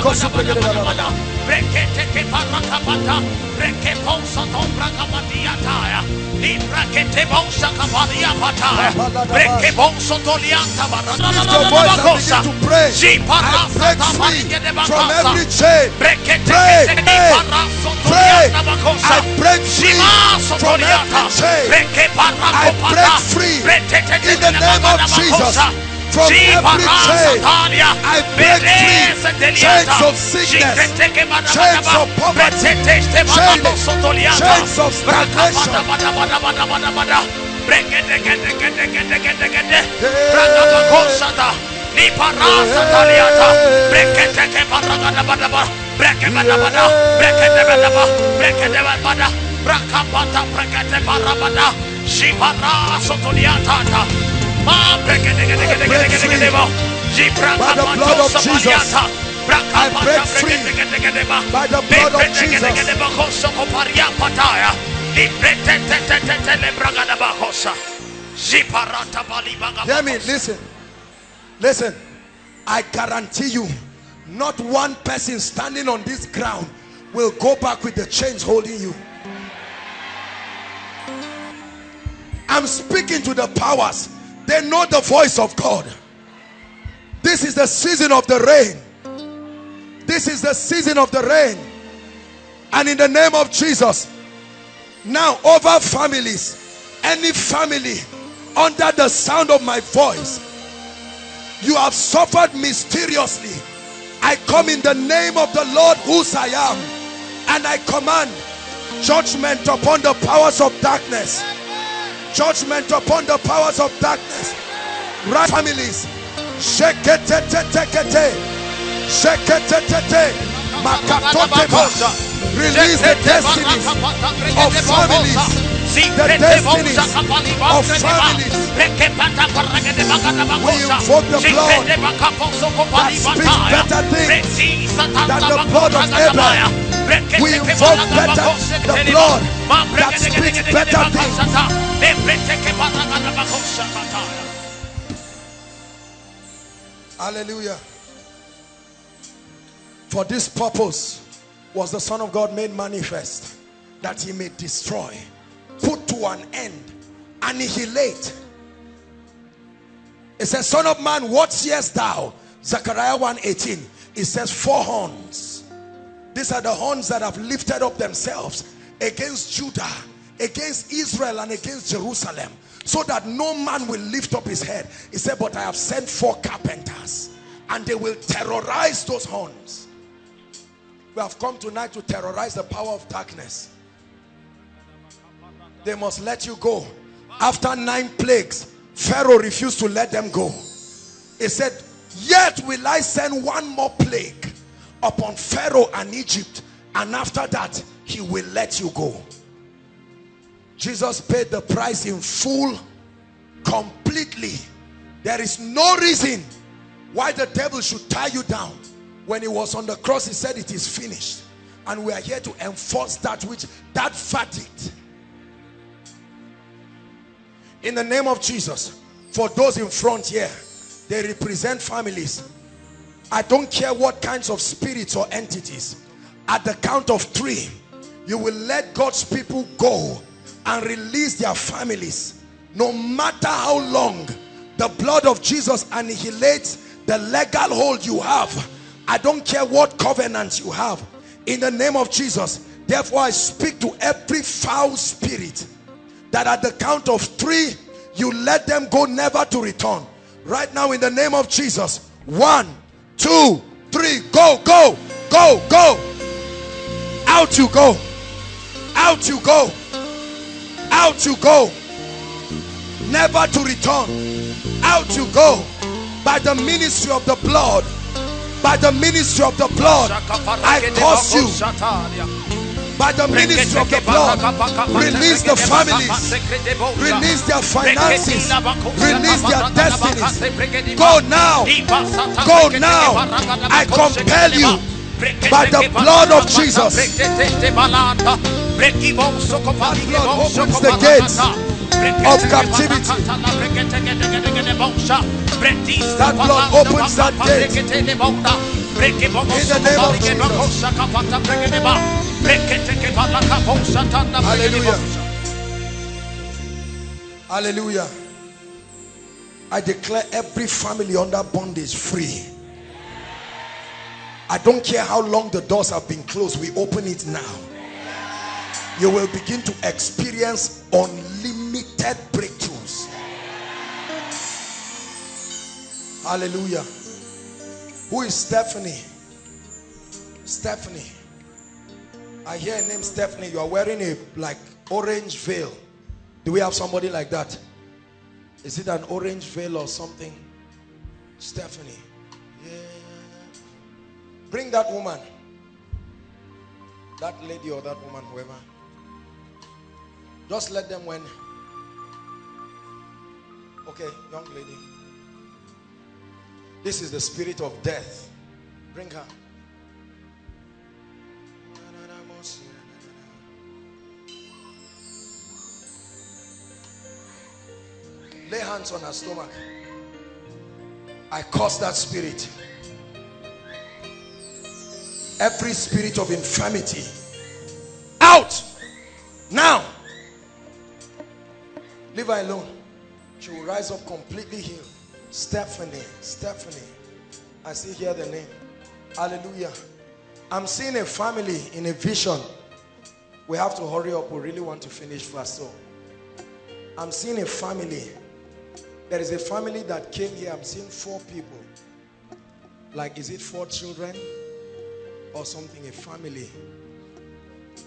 Jesus. From every chain, I break free. Chains of sickness, chains of poverty, chains of stagnation. By the blood of Jesus, I break free. By the blood of Jesus. Hear me, listen. Listen, I guarantee you, not one person standing on this ground will go back with the chains holding you. I'm speaking to the powers. They know the voice of God. This is the season of the rain. This is the season of the rain. And in the name of Jesus, now over families, any family under the sound of my voice, you have suffered mysteriously. I come in the name of the Lord whose I am, and I command judgment upon the powers of darkness. Judgment upon the powers of darkness. Right families. Release the destinies of families. the destinies of families. We invoke the blood that speaks better things than the blood of Abraham. We invoke the blood that speaks better things. Hallelujah. For this purpose was the Son of God made manifest, that he may destroy, put to an end, annihilate. It says, Son of man, what seest thou? Zechariah 1:18. It says 4 horns. These are the horns that have lifted up themselves against Judah, against Israel, and against Jerusalem, so that no man will lift up his head. He said, but I have sent 4 carpenters, and they will terrorize those horns. We have come tonight to terrorize the power of darkness. They must let you go. After 9 plagues, Pharaoh refused to let them go. He said, yet will I send 1 more plague upon Pharaoh and Egypt, and after that he will let you go. Jesus paid the price in full, completely. There is no reason why the devil should tie you down. When he was on the cross, he said, it is finished. And we are here to enforce that which, that verdict. In the name of Jesus, for those in front here, they represent families. I don't care what kinds of spirits or entities. At the count of 3, you will let God's people go and release their families. No matter how long, the blood of Jesus annihilates the legal hold you have. I don't care what covenants you have. In the name of Jesus, therefore I speak to every foul spirit that at the count of 3, you let them go, never to return. Right now, in the name of Jesus, 1, 2, 3, go, go, go, go. Out you go. Out you go. Out you go. Never to return. Out you go. By the ministry of the blood. By the ministry of the blood, I curse you. By the ministry of the blood, release the families, release their finances, release their destinies. Go now, go now. I compel you by the blood of Jesus. That blood opens the gates of captivity. That blood opens that gate. In the name of Jesus. Hallelujah. Hallelujah. I declare every family under bondage free. I don't care how long the doors have been closed. We open it now. You will begin to experience unlimited breakthroughs. Hallelujah. Who is Stephanie? Stephanie. I hear a name, Stephanie. You are wearing a like orange veil. Do we have somebody like that? Is it an orange veil or something? Stephanie. Yeah. Bring that woman. That lady or that woman, whoever. Just let them win. Okay, young lady. This is the spirit of death. Bring her. Lay hands on her stomach. I curse that spirit. Every spirit of infirmity, out now. Leave her alone. She will rise up completely healed. Stephanie, Stephanie. I still hear the name. Hallelujah. I'm seeing a family in a vision. We have to hurry up. We really want to finish fast. So I'm seeing a family. There is a family that came here. I'm seeing 4 people. Like, is it 4 children or something? A family.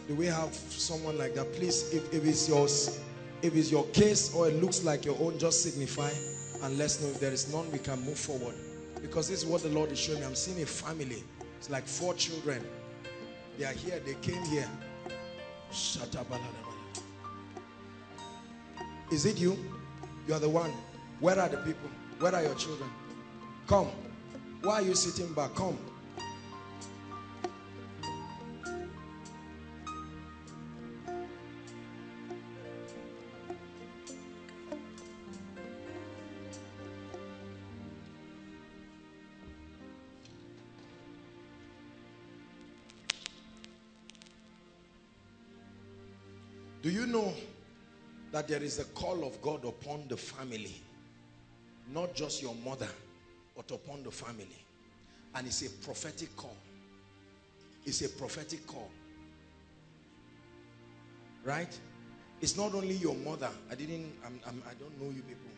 Do we have someone like that? Please, if it's yours, if it's your case or it looks like your own, just signify and let's know. If there is none, we can move forward, because this is what the Lord is showing me. I'm seeing a family. It's like 4 children. They are here. They came here. Is it you? You are the one. Where are the people? Where are your children? Come. Why are you sitting back? Come. Do you know that there is a call of God upon the family? Not just your mother, but upon the family. And it's a prophetic call. It's a prophetic call. Right? It's not only your mother. I don't know you people.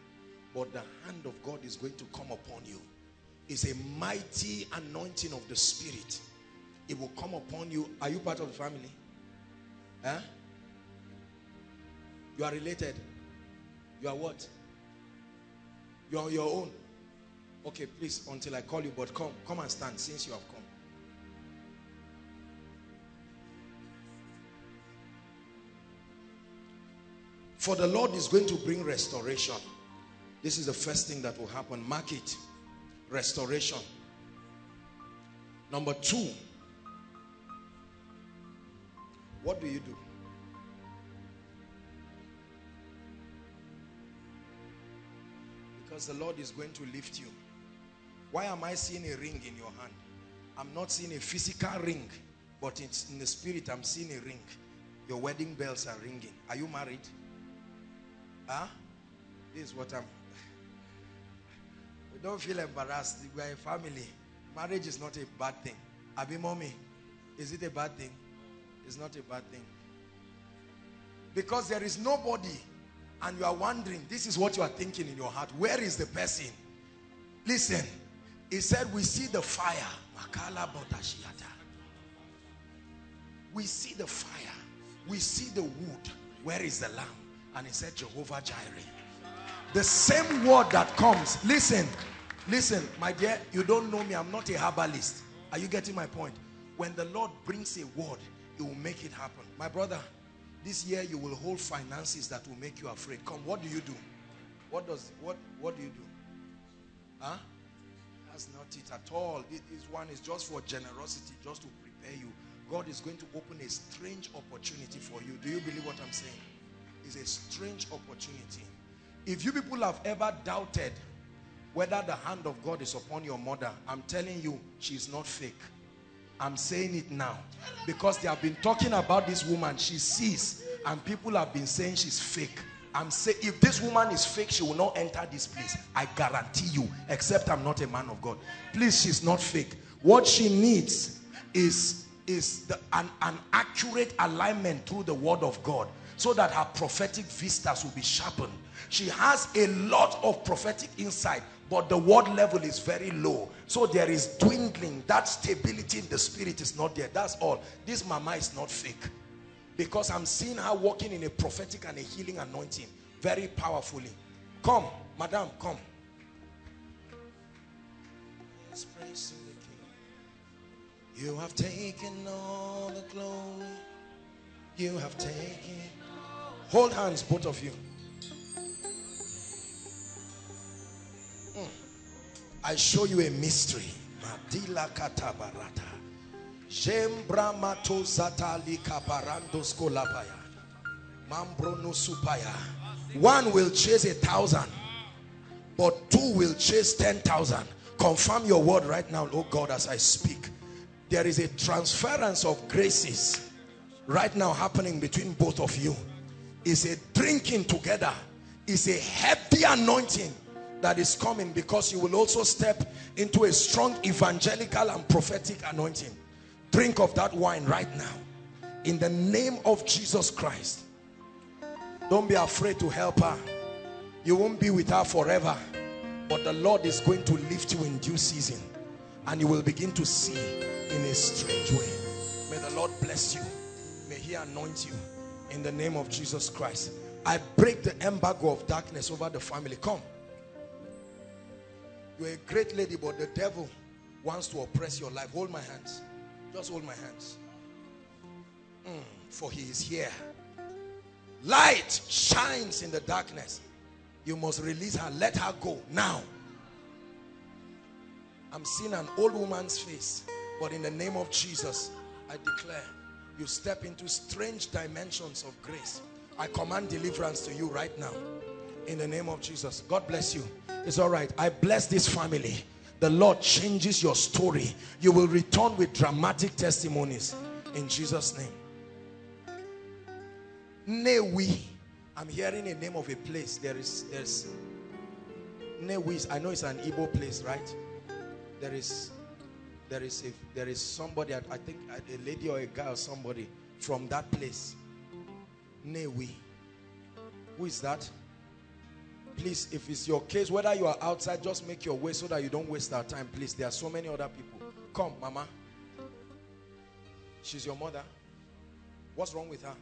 But the hand of God is going to come upon you. It's a mighty anointing of the Spirit. It will come upon you. Are you part of the family? Huh? You are related. You are what? You are on your own. Okay, please, until I call you, but come. Come and stand since you have come. For the Lord is going to bring restoration. This is the first thing that will happen. Mark it. Restoration. Number two. What do you do? Because the Lord is going to lift you. Why am I seeing a ring in your hand? I'm not seeing a physical ring, but it's in the spirit. I'm seeing a ring. Your wedding bells are ringing. Are you married? Huh? This is what I'm... We don't feel embarrassed. We are a family. Marriage is not a bad thing. Abi mommy, is it a bad thing? It's not a bad thing. Because there is nobody... And you are wondering, this is what you are thinking in your heart. Where is the person? Listen, he said, we see the fire. We see the fire. We see the wood. Where is the lamb? And he said, Jehovah Jireh. The same word that comes. Listen, listen, my dear, you don't know me. I'm not a herbalist. Are you getting my point? When the Lord brings a word, he will make it happen. My brother, this year you will hold finances that will make you afraid. Come, what do you do? What do you do? Huh? That's not it at all. This one is just for generosity, just to prepare you. God is going to open a strange opportunity for you. Do you believe what I'm saying? It's a strange opportunity. If you people have ever doubted whether the hand of God is upon your mother, I'm telling you, she's not fake. I'm saying it now because they have been talking about this woman. She sees, and people have been saying she's fake. I'm saying if this woman is fake, she will not enter this place. I guarantee you, except I'm not a man of God. Please, she's not fake. What she needs is an accurate alignment through the word of God so that her prophetic vistas will be sharpened. She has a lot of prophetic insight, but the word level is very low. So there is dwindling. That stability in the spirit is not there. That's all. This mama is not fake. Because I'm seeing her walking in a prophetic and a healing anointing. Very powerfully. Come, madam, come. Let's praise the King. You have taken all the glory. You have taken. Hold hands, both of you. I show you a mystery. Madila katabarata. Jambra mato zatali kaparandos kolapaya. Mambro no supaya. 1 will chase 1,000, but 2 will chase 10,000. Confirm your word right now, oh God, as I speak. There is a transference of graces right now happening between both of you. It's a drinking together. It's a heavy anointing that is coming, because you will also step into a strong evangelical and prophetic anointing. Drink of that wine right now in the name of Jesus Christ. Don't be afraid to help her. You won't be with her forever, but the Lord is going to lift you in due season, and you will begin to see in a strange way. May the Lord bless you. May he anoint you in the name of Jesus Christ. I break the embargo of darkness over the family. Come. You're a great lady, but the devil wants to oppress your life. Hold my hands. Just hold my hands. For he is here. Light shines in the darkness. You must release her. Let her go now. I'm seeing an old woman's face, but in the name of Jesus, I declare you step into strange dimensions of grace. I command deliverance to you right now. In the name of Jesus. God bless you. It's all right. I bless this family. The Lord changes your story. You will return with dramatic testimonies. In Jesus' name. Newi. I'm hearing a name of a place. There's Newi. I know it's an Igbo place, right? There is somebody, I think a lady or a guy or somebody from that place. Newi. Who is that? Please, if it's your case, whether you are outside, just make your way so that you don't waste our time, please. There are so many other people. Come, Mama. She's your mother. What's wrong with her?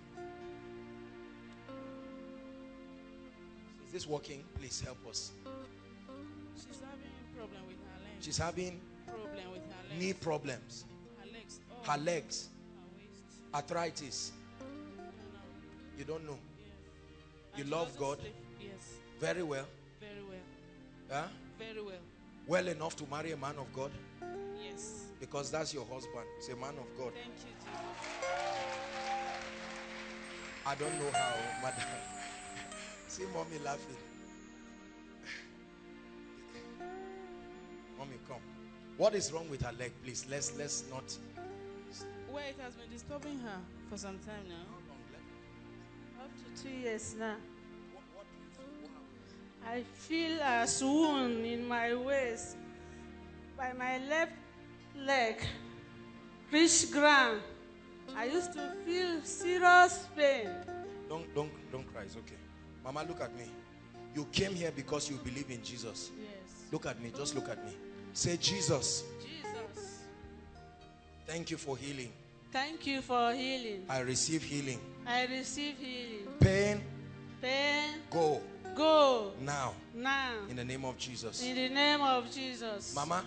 Is this working? Please help us. She's having a problem with her legs. She's having problem with her legs. Knee problems. Her legs. Oh. Her legs. Her waist. Arthritis. You don't know. Yes. You love God. Sleep. Yes. Very well. Very well. Huh? Very well. Well enough to marry a man of God? Yes. Because that's your husband. He's a man of God. Thank you, Jesus. I don't know how, madam. See mommy laughing. Mommy, come. What is wrong with her leg, please? Let's not. Well, it has been disturbing her for some time now. How long? Up to 2 years now. I feel a swoon in my waist by my left leg, reach ground. I used to feel serious pain. Don't cry, it's okay. Mama, look at me. You came here because you believe in Jesus. Yes. Look at me, just look at me. Say, Jesus. Jesus. Thank you for healing. Thank you for healing. I receive healing. I receive healing. Pain. Pain. Go. Go now. Now. In the name of Jesus. In the name of Jesus. Mama,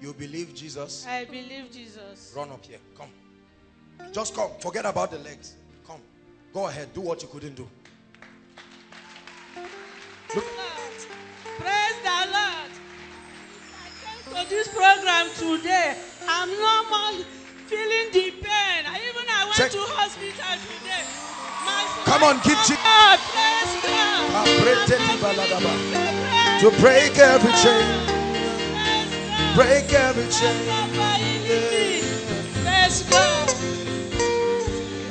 you believe Jesus? I believe Jesus. Run up here. Come. Just come. Forget about the legs. Come. Go ahead. Do what you couldn't do. Look. Praise the Lord. I came to this program today. I'm no more feeling the pain. I went to hospital today. Come on, give Jesus to break every chain. Break every chain. Let's go.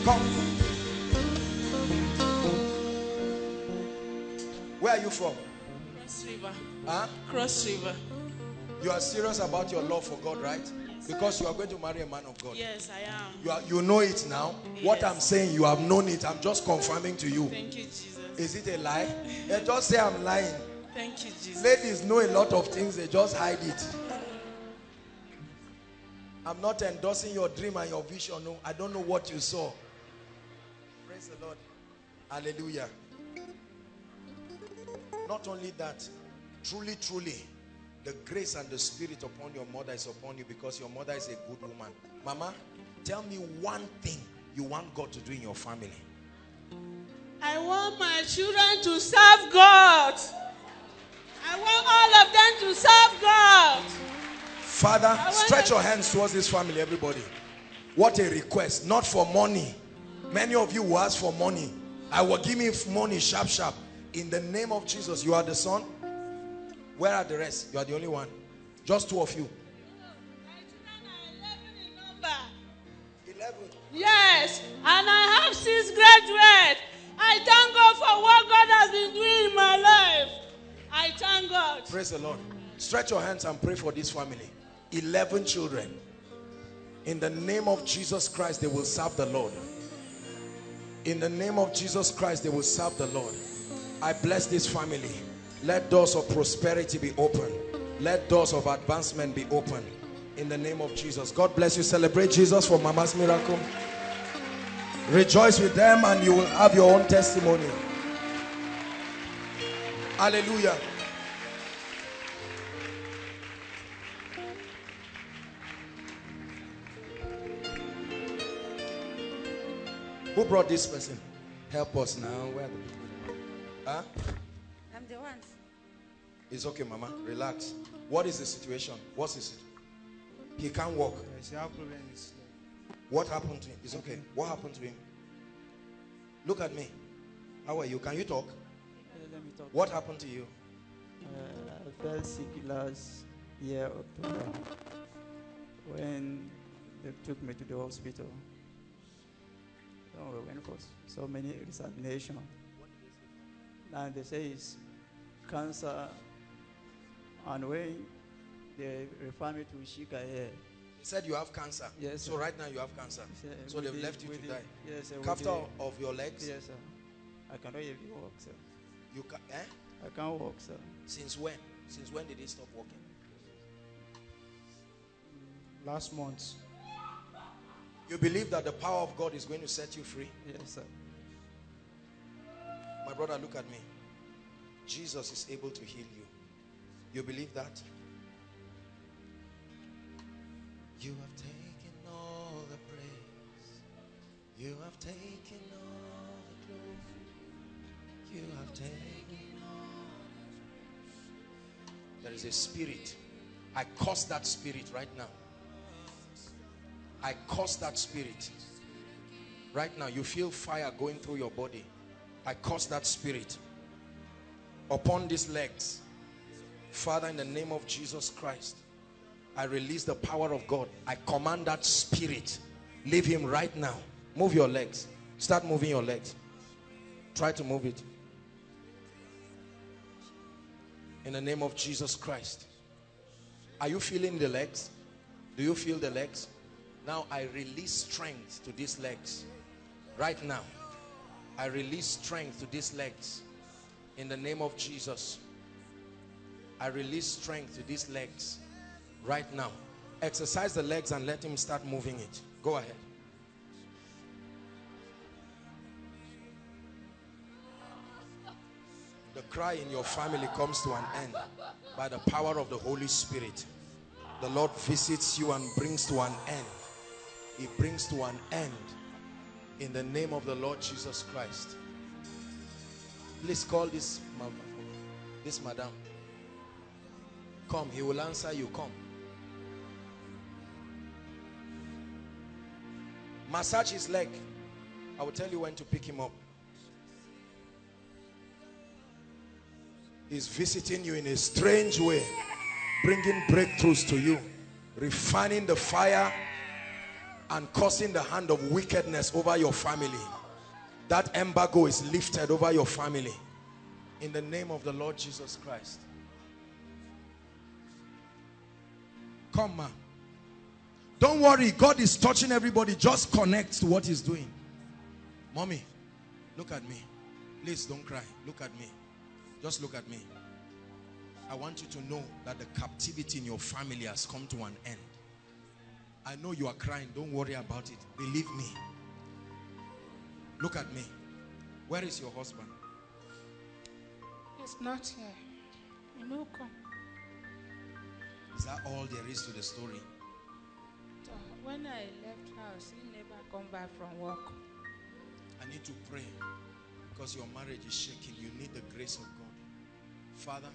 Come. Where are you from? Cross River. Huh? Cross River. You are serious about your love for God, right? Because you are going to marry a man of God. Yes, I am. You know it now. Yes. What I'm saying, you have known it. I'm just confirming to you. Thank you, Jesus. Is it a lie? They just say I'm lying. Thank you, Jesus. Ladies know a lot of things. They just hide it. I'm not endorsing your dream and your vision. No, I don't know what you saw. Praise the Lord. Hallelujah. Not only that, truly, truly, the grace and the spirit upon your mother is upon you because your mother is a good woman. Mama, tell me one thing you want God to do in your family. I want my children to serve God. I want all of them to serve God. Father, stretch your hands towards this family, everybody. What a request. Not for money. Many of you will ask for money. I will give me money sharp, sharp. In the name of Jesus, you are the son. Where are the rest? You are the only one. Just two of you. My children are 11 in number. 11? Yes. And I have 6 graduates. I thank God for what God has been doing in my life. I thank God. Praise the Lord. Stretch your hands and pray for this family. 11 children. In the name of Jesus Christ, they will serve the Lord. In the name of Jesus Christ, they will serve the Lord. I bless this family. Let doors of prosperity be open. Let doors of advancement be open. In the name of Jesus. God bless you. Celebrate Jesus for Mama's miracle. Rejoice with them and you will have your own testimony. Hallelujah. Who brought this person? Help us now. Where are the people? Huh? I'm the ones. It's okay, Mama. Relax. What is the situation? What's the situation? He can't walk. What happened to him? It's okay. What happened to him? Look at me. How are you? Can you talk? Let me talk. What happened to you? I fell sick last year October when they took me to the hospital. We went for so many examinations. And they say it's cancer. And when they refer me to Shika here. They said you have cancer. Yes. Sir. So right now you have cancer. Sir, so they've left you to die. Yes. After of your legs. Yes, sir. I cannot even walk, sir. You can? Eh? I can't walk, sir. Since when? Since when did they stop walking? Last month. You believe that the power of God is going to set you free? Yes, sir. My brother, look at me. Jesus is able to heal you. You believe that? You have taken all the praise. You have taken all the glory. You have taken all. There is a spirit. I curse that spirit right now. I curse that spirit. Right now, you feel fire going through your body. I curse that spirit upon these legs. Father, in the name of Jesus Christ, I release the power of God. I command that spirit. Leave him right now. Move your legs. Start moving your legs. Try to move it. In the name of Jesus Christ. Are you feeling the legs? Do you feel the legs? Now I release strength to these legs. Right now, I release strength to these legs. In the name of Jesus, I release strength to these legs. Right now, exercise the legs and let him start moving it. Go ahead. The cry in your family comes to an end by the power of the Holy Spirit. The Lord visits you and brings to an end. It brings to an end in the name of the Lord Jesus Christ. Please call this mama, this madam. Come, he will answer you. Come. Massage his leg. I will tell you when to pick him up. He's visiting you in a strange way, bringing breakthroughs to you, refining the fire and causing the hand of wickedness over your family. That embargo is lifted over your family in the name of the Lord Jesus Christ. Come, ma. Don't worry, God is touching everybody. Just connect to what he's doing. Mommy, look at me. Please don't cry. Look at me. Just look at me. I want you to know that the captivity in your family has come to an end. I know you are crying. Don't worry about it. Believe me. Look at me. Where is your husband? He's not here. He will come. Is that all there is to the story? When I left house, he never come back from work. I need to pray because your marriage is shaking. You need the grace of God. Father,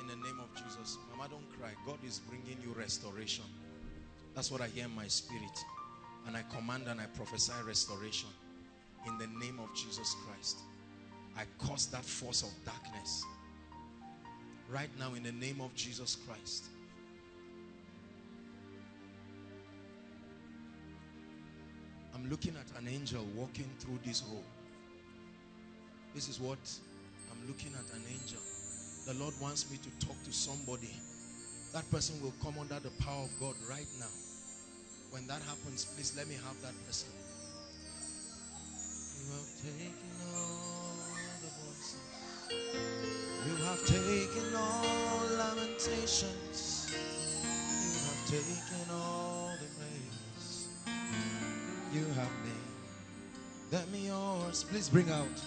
in the name of Jesus, Mama, don't cry. God is bringing you restoration. That's what I hear in my spirit. And I command and I prophesy restoration. In the name of Jesus Christ. I curse that force of darkness. Right now in the name of Jesus Christ. I'm looking at an angel walking through this room. This is what I'm looking at, an angel. The Lord wants me to talk to somebody. That person will come under the power of God right now. When that happens, please let me have that person. You have taken all the voices. You have taken all lamentations. You have taken all the praise. You have made them yours. Please bring out.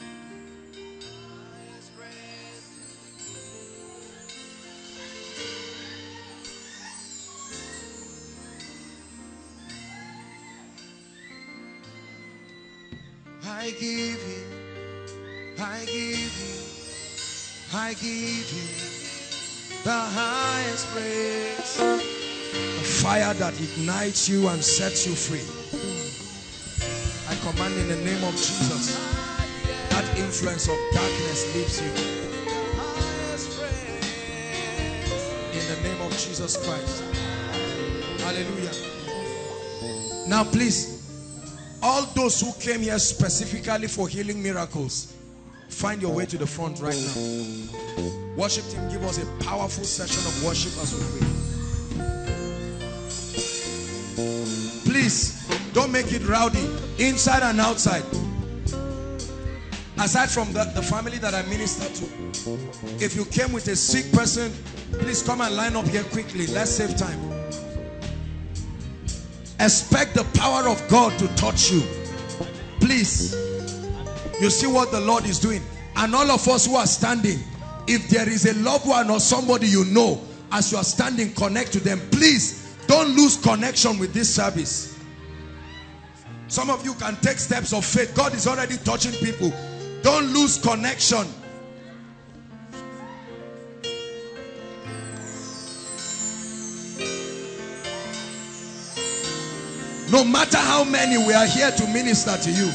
I I give you the highest praise. A fire that ignites you and sets you free. I command in the name of Jesus, that influence of darkness leaves you. In the name of Jesus Christ. Hallelujah. Now please, all those who came here specifically for healing miracles, find your way to the front right now. Worship team, give us a powerful session of worship as we pray. Please, don't make it rowdy, inside and outside. Aside from the family that I minister to, if you came with a sick person, please come and line up here quickly. Let's save time. Expect the power of God to touch you. Please. You see what the Lord is doing. And all of us who are standing, if there is a loved one or somebody you know, as you are standing, connect to them. Please, don't lose connection with this service. Some of you can take steps of faith. God is already touching people. Don't lose connection. No matter how many, we are here to minister to you.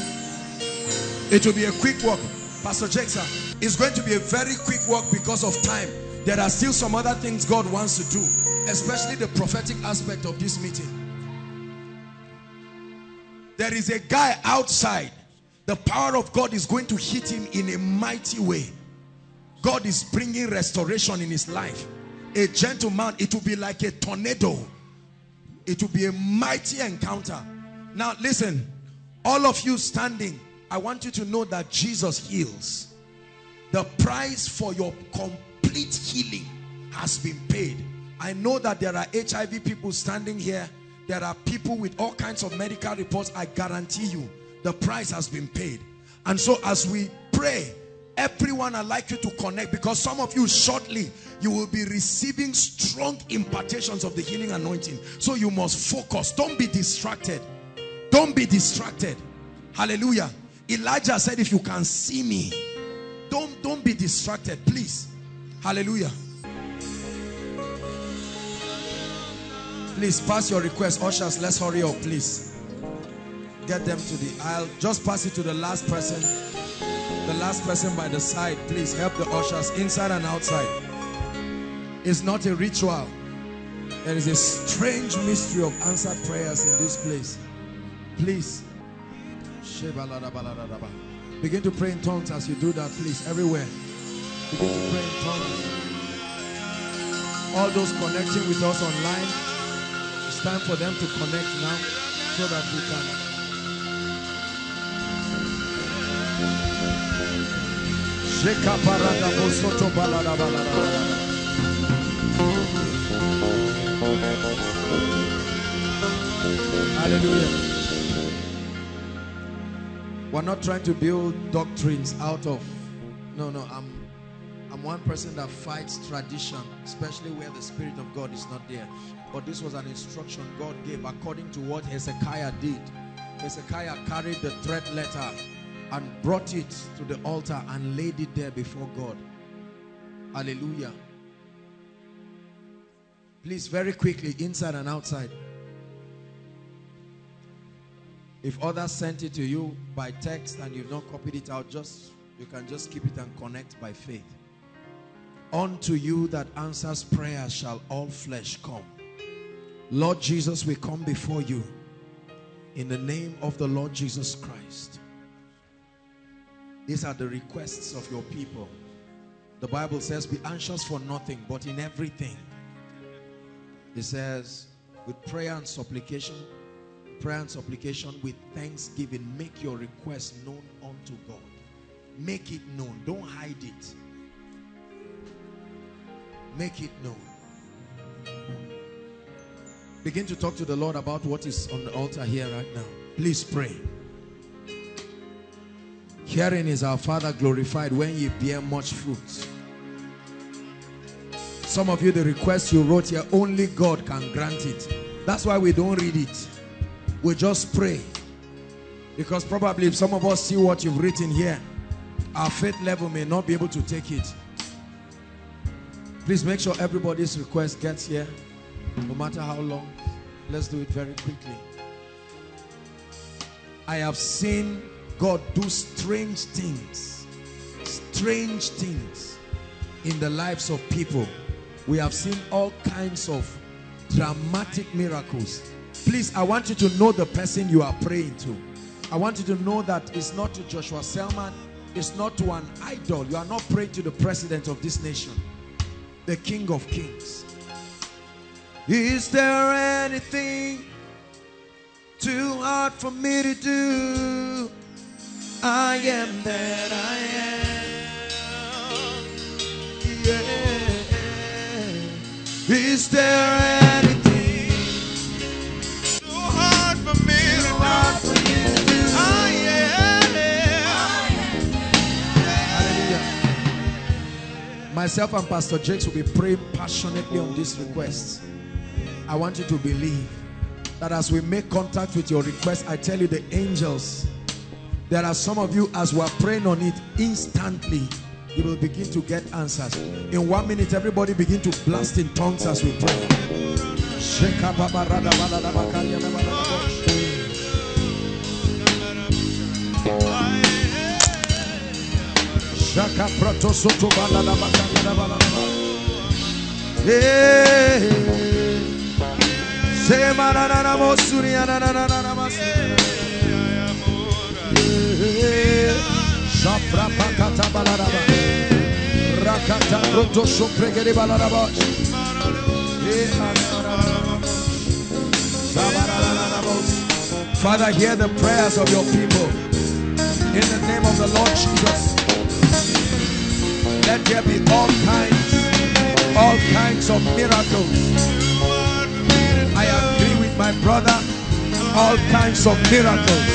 It will be a quick walk. Pastor Jackson, it's going to be a very quick walk because of time. There are still some other things God wants to do, especially the prophetic aspect of this meeting. There is a guy outside. The power of God is going to hit him in a mighty way. God is bringing restoration in his life. A gentleman, it will be like a tornado. It will be a mighty encounter. Now listen, all of you standing, I want you to know that Jesus heals. The price for your complete healing has been paid. I know that there are HIV people standing here. There are people with all kinds of medical reports. I guarantee you, the price has been paid. And so as we pray, everyone, I'd like you to connect, because some of you shortly, you will be receiving strong impartations of the healing anointing. So you must focus. Don't be distracted. Don't be distracted. Hallelujah. Elijah said, if you can see me, don't be distracted, please. Hallelujah. Please pass your request. Ushers, let's hurry up, please. Get them to the aisle. Just pass it to the last person. The last person by the side, please help the ushers inside and outside. It's not a ritual. There is a strange mystery of answered prayers in this place. Please. Begin to pray in tongues as you do that, please. Everywhere. Begin to pray in tongues. All those connecting with us online, it's time for them to connect now so that we can. Hallelujah. We're not trying to build doctrines out of, no, I'm one person that fights tradition, especially where the Spirit of God is not there. But this was an instruction God gave according to what Hezekiah did. Hezekiah carried the threat letter and brought it to the altar and laid it there before God. Hallelujah. Please, very quickly, inside and outside. If others sent it to you by text and you've not copied it out, you can just keep it and connect by faith. Unto you that answers prayer shall all flesh come. Lord Jesus, we come before you in the name of the Lord Jesus Christ. These are the requests of your people. The Bible says, be anxious for nothing, but in everything. It says, with prayer and supplication with thanksgiving, make your request known unto God. Make it known. Don't hide it. Make it known. Begin to talk to the Lord about what is on the altar here right now. Please pray. Herein is our Father glorified, when ye bear much fruit. Some of you, the request you wrote here, only God can grant it. That's why we don't read it. We just pray. Because probably if some of us see what you've written here, our faith level may not be able to take it. Please make sure everybody's request gets here, no matter how long. Let's do it very quickly. I have seen God do strange things in the lives of people. We have seen all kinds of dramatic miracles. Please, I want you to know the person you are praying to. I want you to know that it's not to Joshua Selman. It's not to an idol. You are not praying to the president of this nation, the King of Kings. Is there anything too hard for me to do? I am that I am. Yeah. Is there anything too hard for me to do? I am. Hallelujah. Myself and Pastor Jakes will be praying passionately on this request. I want you to believe that as we make contact with your request, I tell you the angels, there are some of you, as we are praying on it, instantly you will begin to get answers. In 1 minute, everybody begin to blast in tongues as we pray. Hey. Father, hear the prayers of your people. In the name of the Lord Jesus, let there be all kinds of miracles. I agree with my brother, all kinds of miracles,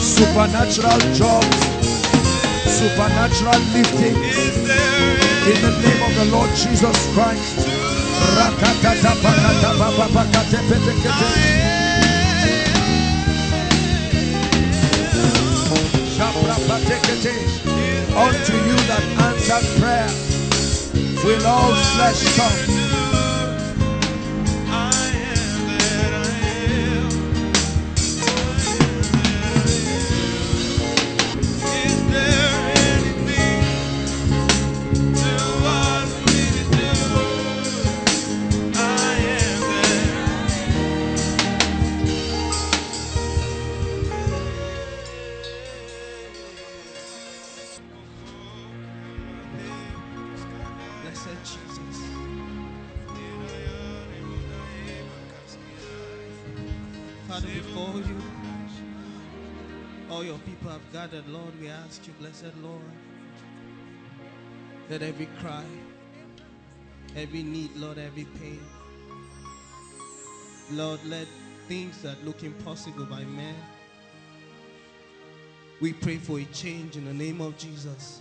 supernatural jobs, supernatural liftings, in the name of the Lord Jesus Christ. Unto you that answered prayer will all flesh come. Lord, we ask you, blessed Lord, that every cry, every need, Lord, every pain, Lord, let things that look impossible by man, we pray for a change in the name of Jesus.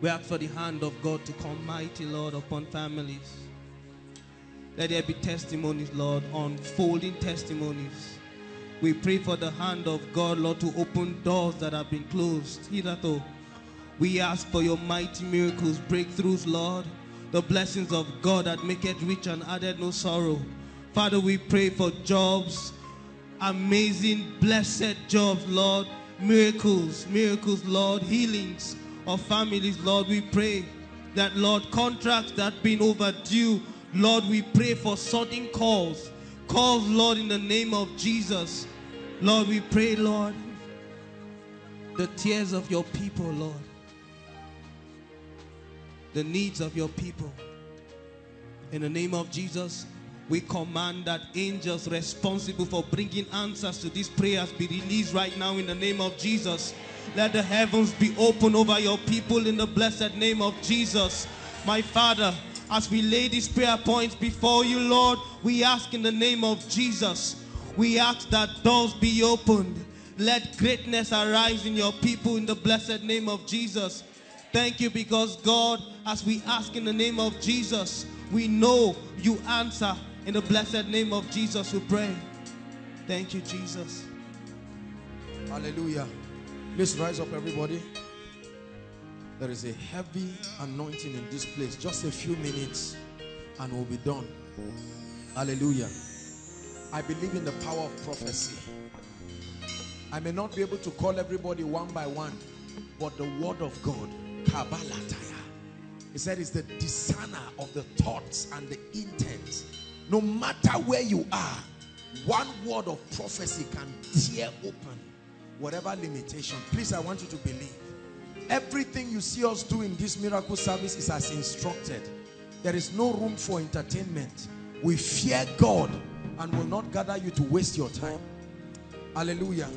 We ask for the hand of God to come mighty, Lord, upon families. Let there be testimonies, Lord, unfolding testimonies. We pray for the hand of God, Lord, to open doors that have been closed hitherto. We ask for your mighty miracles, breakthroughs, Lord, the blessings of God that make it rich and added no sorrow. Father, we pray for jobs, amazing, blessed jobs, Lord, miracles, miracles, Lord, healings of families, Lord. We pray that, Lord, contracts that have been overdue, Lord, we pray for sudden calls. Calls, Lord, in the name of Jesus. Lord, we pray, Lord, the tears of your people, Lord, the needs of your people. In the name of Jesus, we command that angels responsible for bringing answers to these prayers be released right now in the name of Jesus. Let the heavens be open over your people in the blessed name of Jesus. My Father, as we lay these prayer points before you, Lord, we ask in the name of Jesus, we ask that doors be opened. Let greatness arise in your people in the blessed name of Jesus. Thank you, because God, as we ask in the name of Jesus, we know you answer. In the blessed name of Jesus we pray. Thank you, Jesus. Hallelujah. Please rise up, everybody. There is a heavy anointing in this place. Just a few minutes and we'll be done. Hallelujah. I believe in the power of prophecy. I may not be able to call everybody one by one, but the word of God, Kabbalataya, he said, is the discerner of the thoughts and the intent. No matter where you are, one word of prophecy can tear open whatever limitation. Please, I want you to believe. Everything you see us do in this miracle service is as instructed. There is no room for entertainment. We fear God and will not gather you to waste your time. Hallelujah.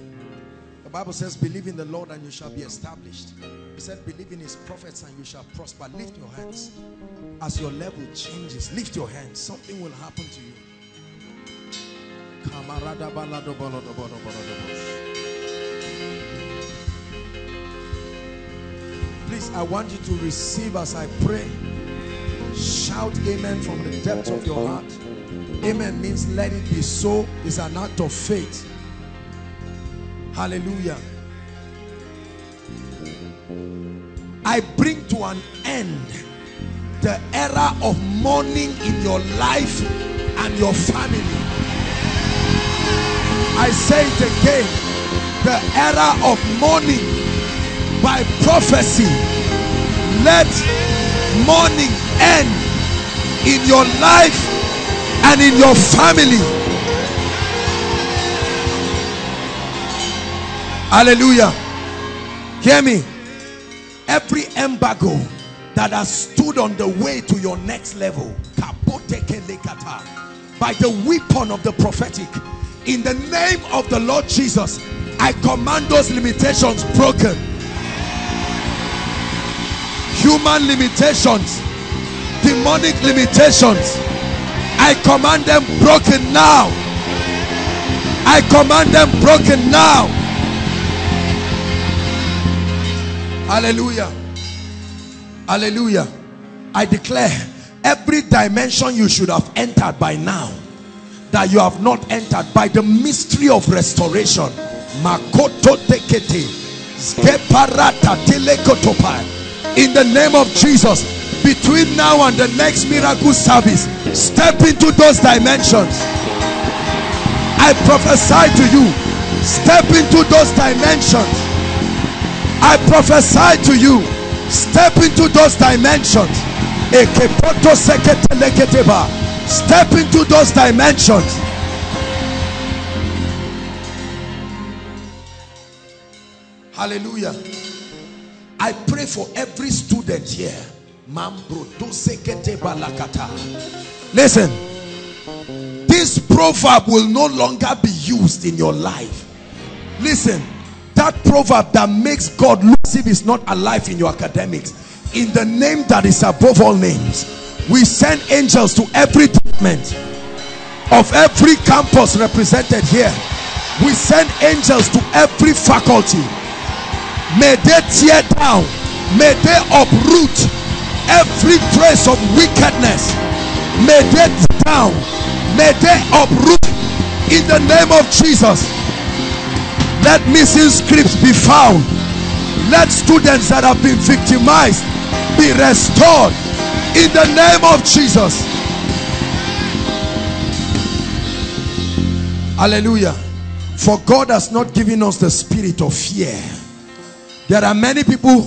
The Bible says, believe in the Lord and you shall be established. He said, believe in his prophets and you shall prosper. Lift your hands. As your level changes, lift your hands. Something will happen to you. Please, I want you to receive as I pray. Shout amen from the depth of your heart. Amen means let it be so. It's an act of faith. Hallelujah. I bring to an end the era of mourning in your life and your family. I say it again, the era of mourning. By prophecy, let mourning end in your life and in your family. Hallelujah. Hear me. Every embargo that has stood on the way to your next level, by the weapon of the prophetic, in the name of the Lord Jesus, I command those limitations broken. Human limitations, demonic limitations, I command them broken now. I command them broken now. Hallelujah. Hallelujah. I declare every dimension you should have entered by now that you have not entered by the mystery of restoration. Makoto tekete. Skeparata telekotopai. In the name of Jesus, between now and the next miracle service, step into those dimensions. I prophesy to you, step into those dimensions. I prophesy to you, step into those dimensions. Step into those dimensions. Hallelujah. I pray for every student here. Listen, this proverb will no longer be used in your life. Listen. That proverb that makes God look as if he's not alive in your academics. In the name that is above all names, we send angels to every department of every campus represented here. We send angels to every faculty. May they tear down, may they uproot every trace of wickedness. May they tear down, may they uproot in the name of Jesus. Let missing scripts be found. Let students that have been victimized be restored in the name of Jesus. Hallelujah. For God has not given us the spirit of fear. There are many people.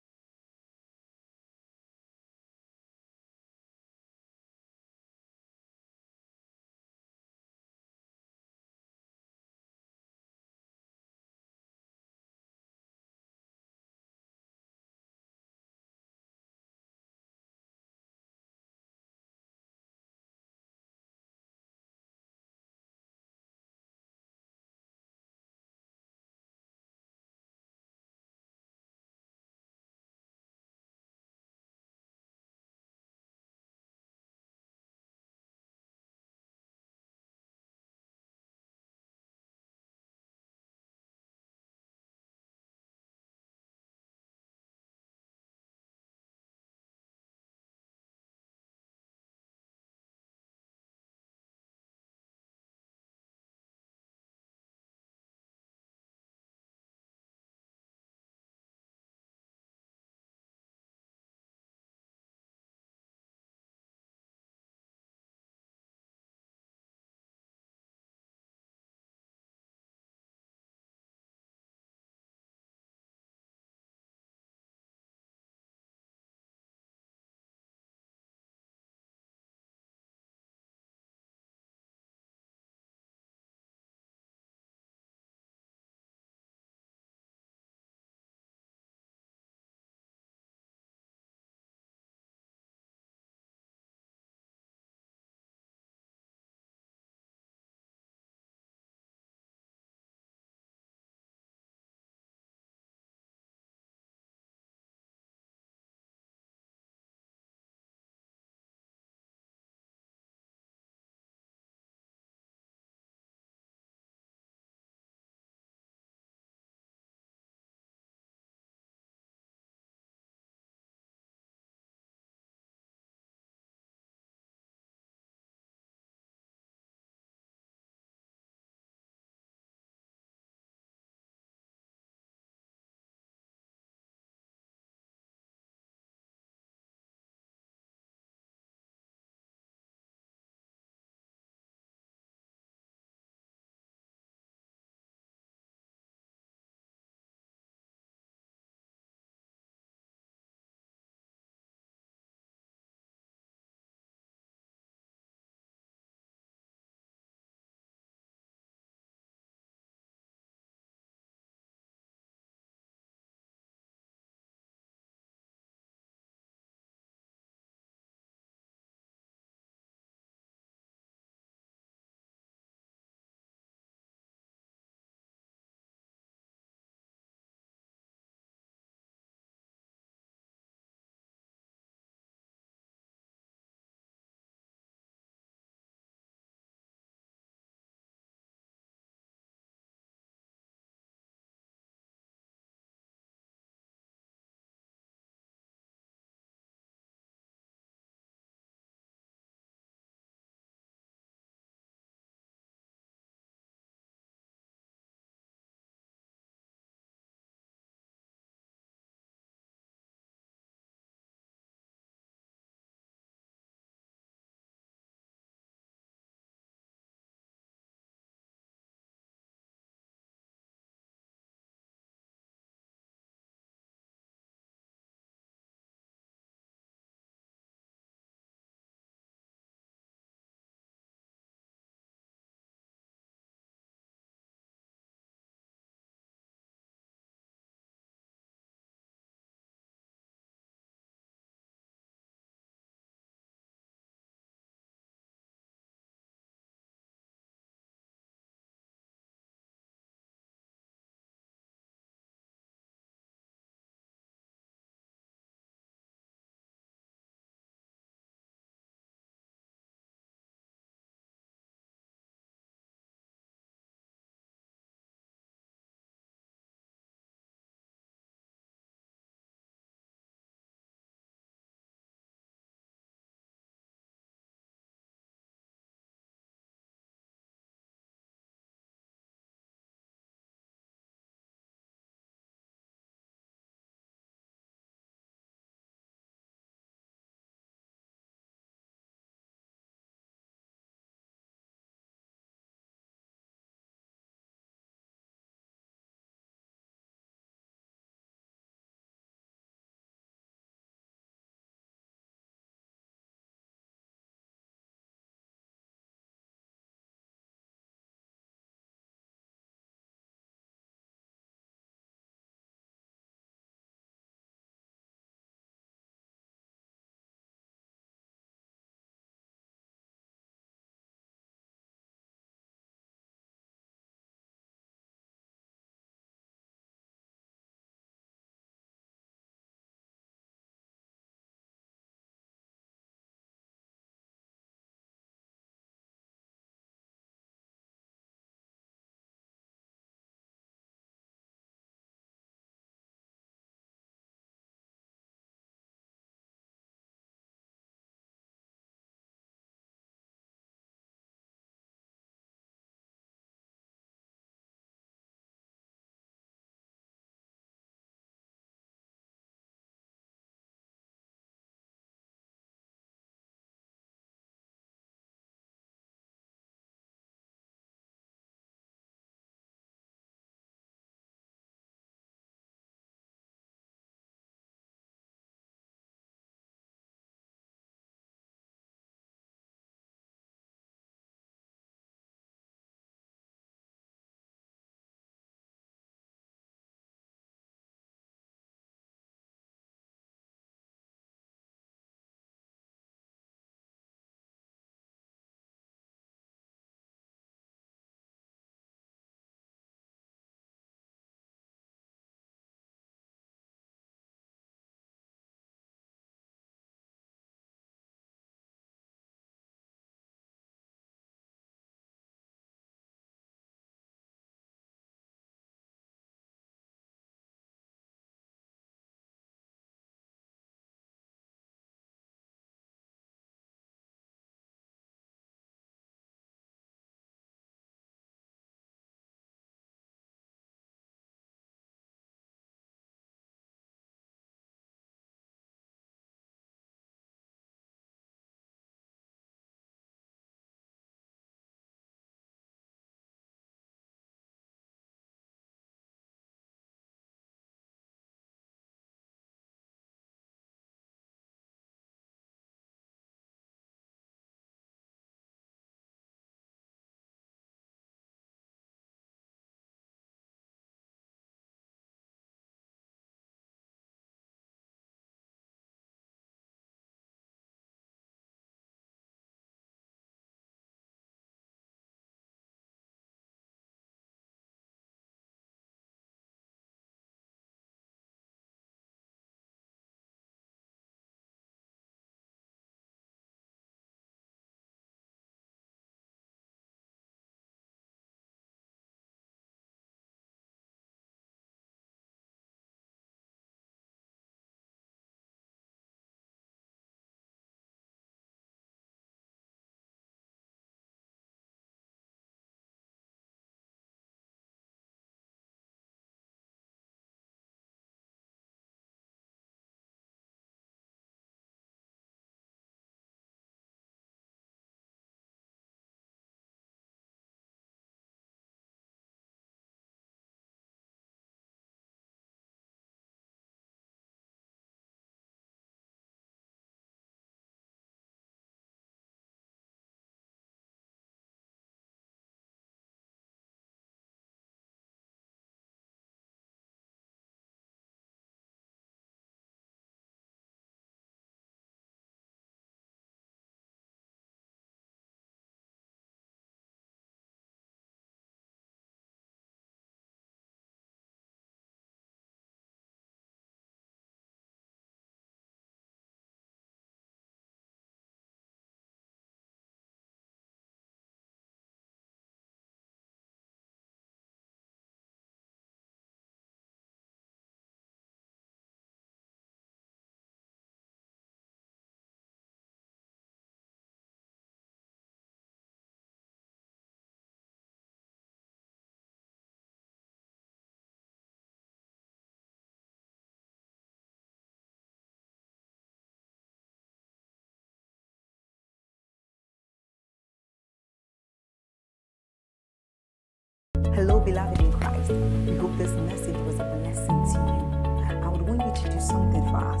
Hello, beloved in Christ. We hope this message was a blessing to you. I would want you to do something for us.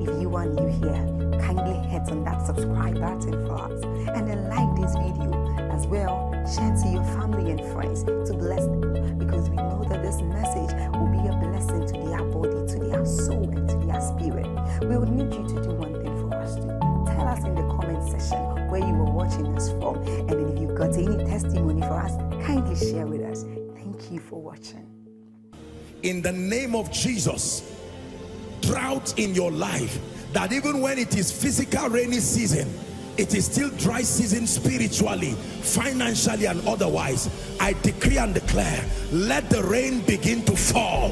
If you are new here, kindly hit on that subscribe button for us, and then like this video as well. Share to your family and friends to bless them, because we know that this message will be a blessing to their body, to their soul, and to their spirit. We would need you to do one thing for us too. Tell us in the comment section where you were watching us from, and then if you've got any testimony for us, kindly share with us. Thank you for watching. In the name of Jesus, drought in your life, that even when it is physical rainy season, it is still dry season spiritually, financially, and otherwise. I decree and declare, let the rain begin to fall.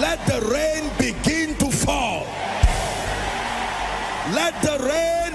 Let the rain begin to fall. Let the rain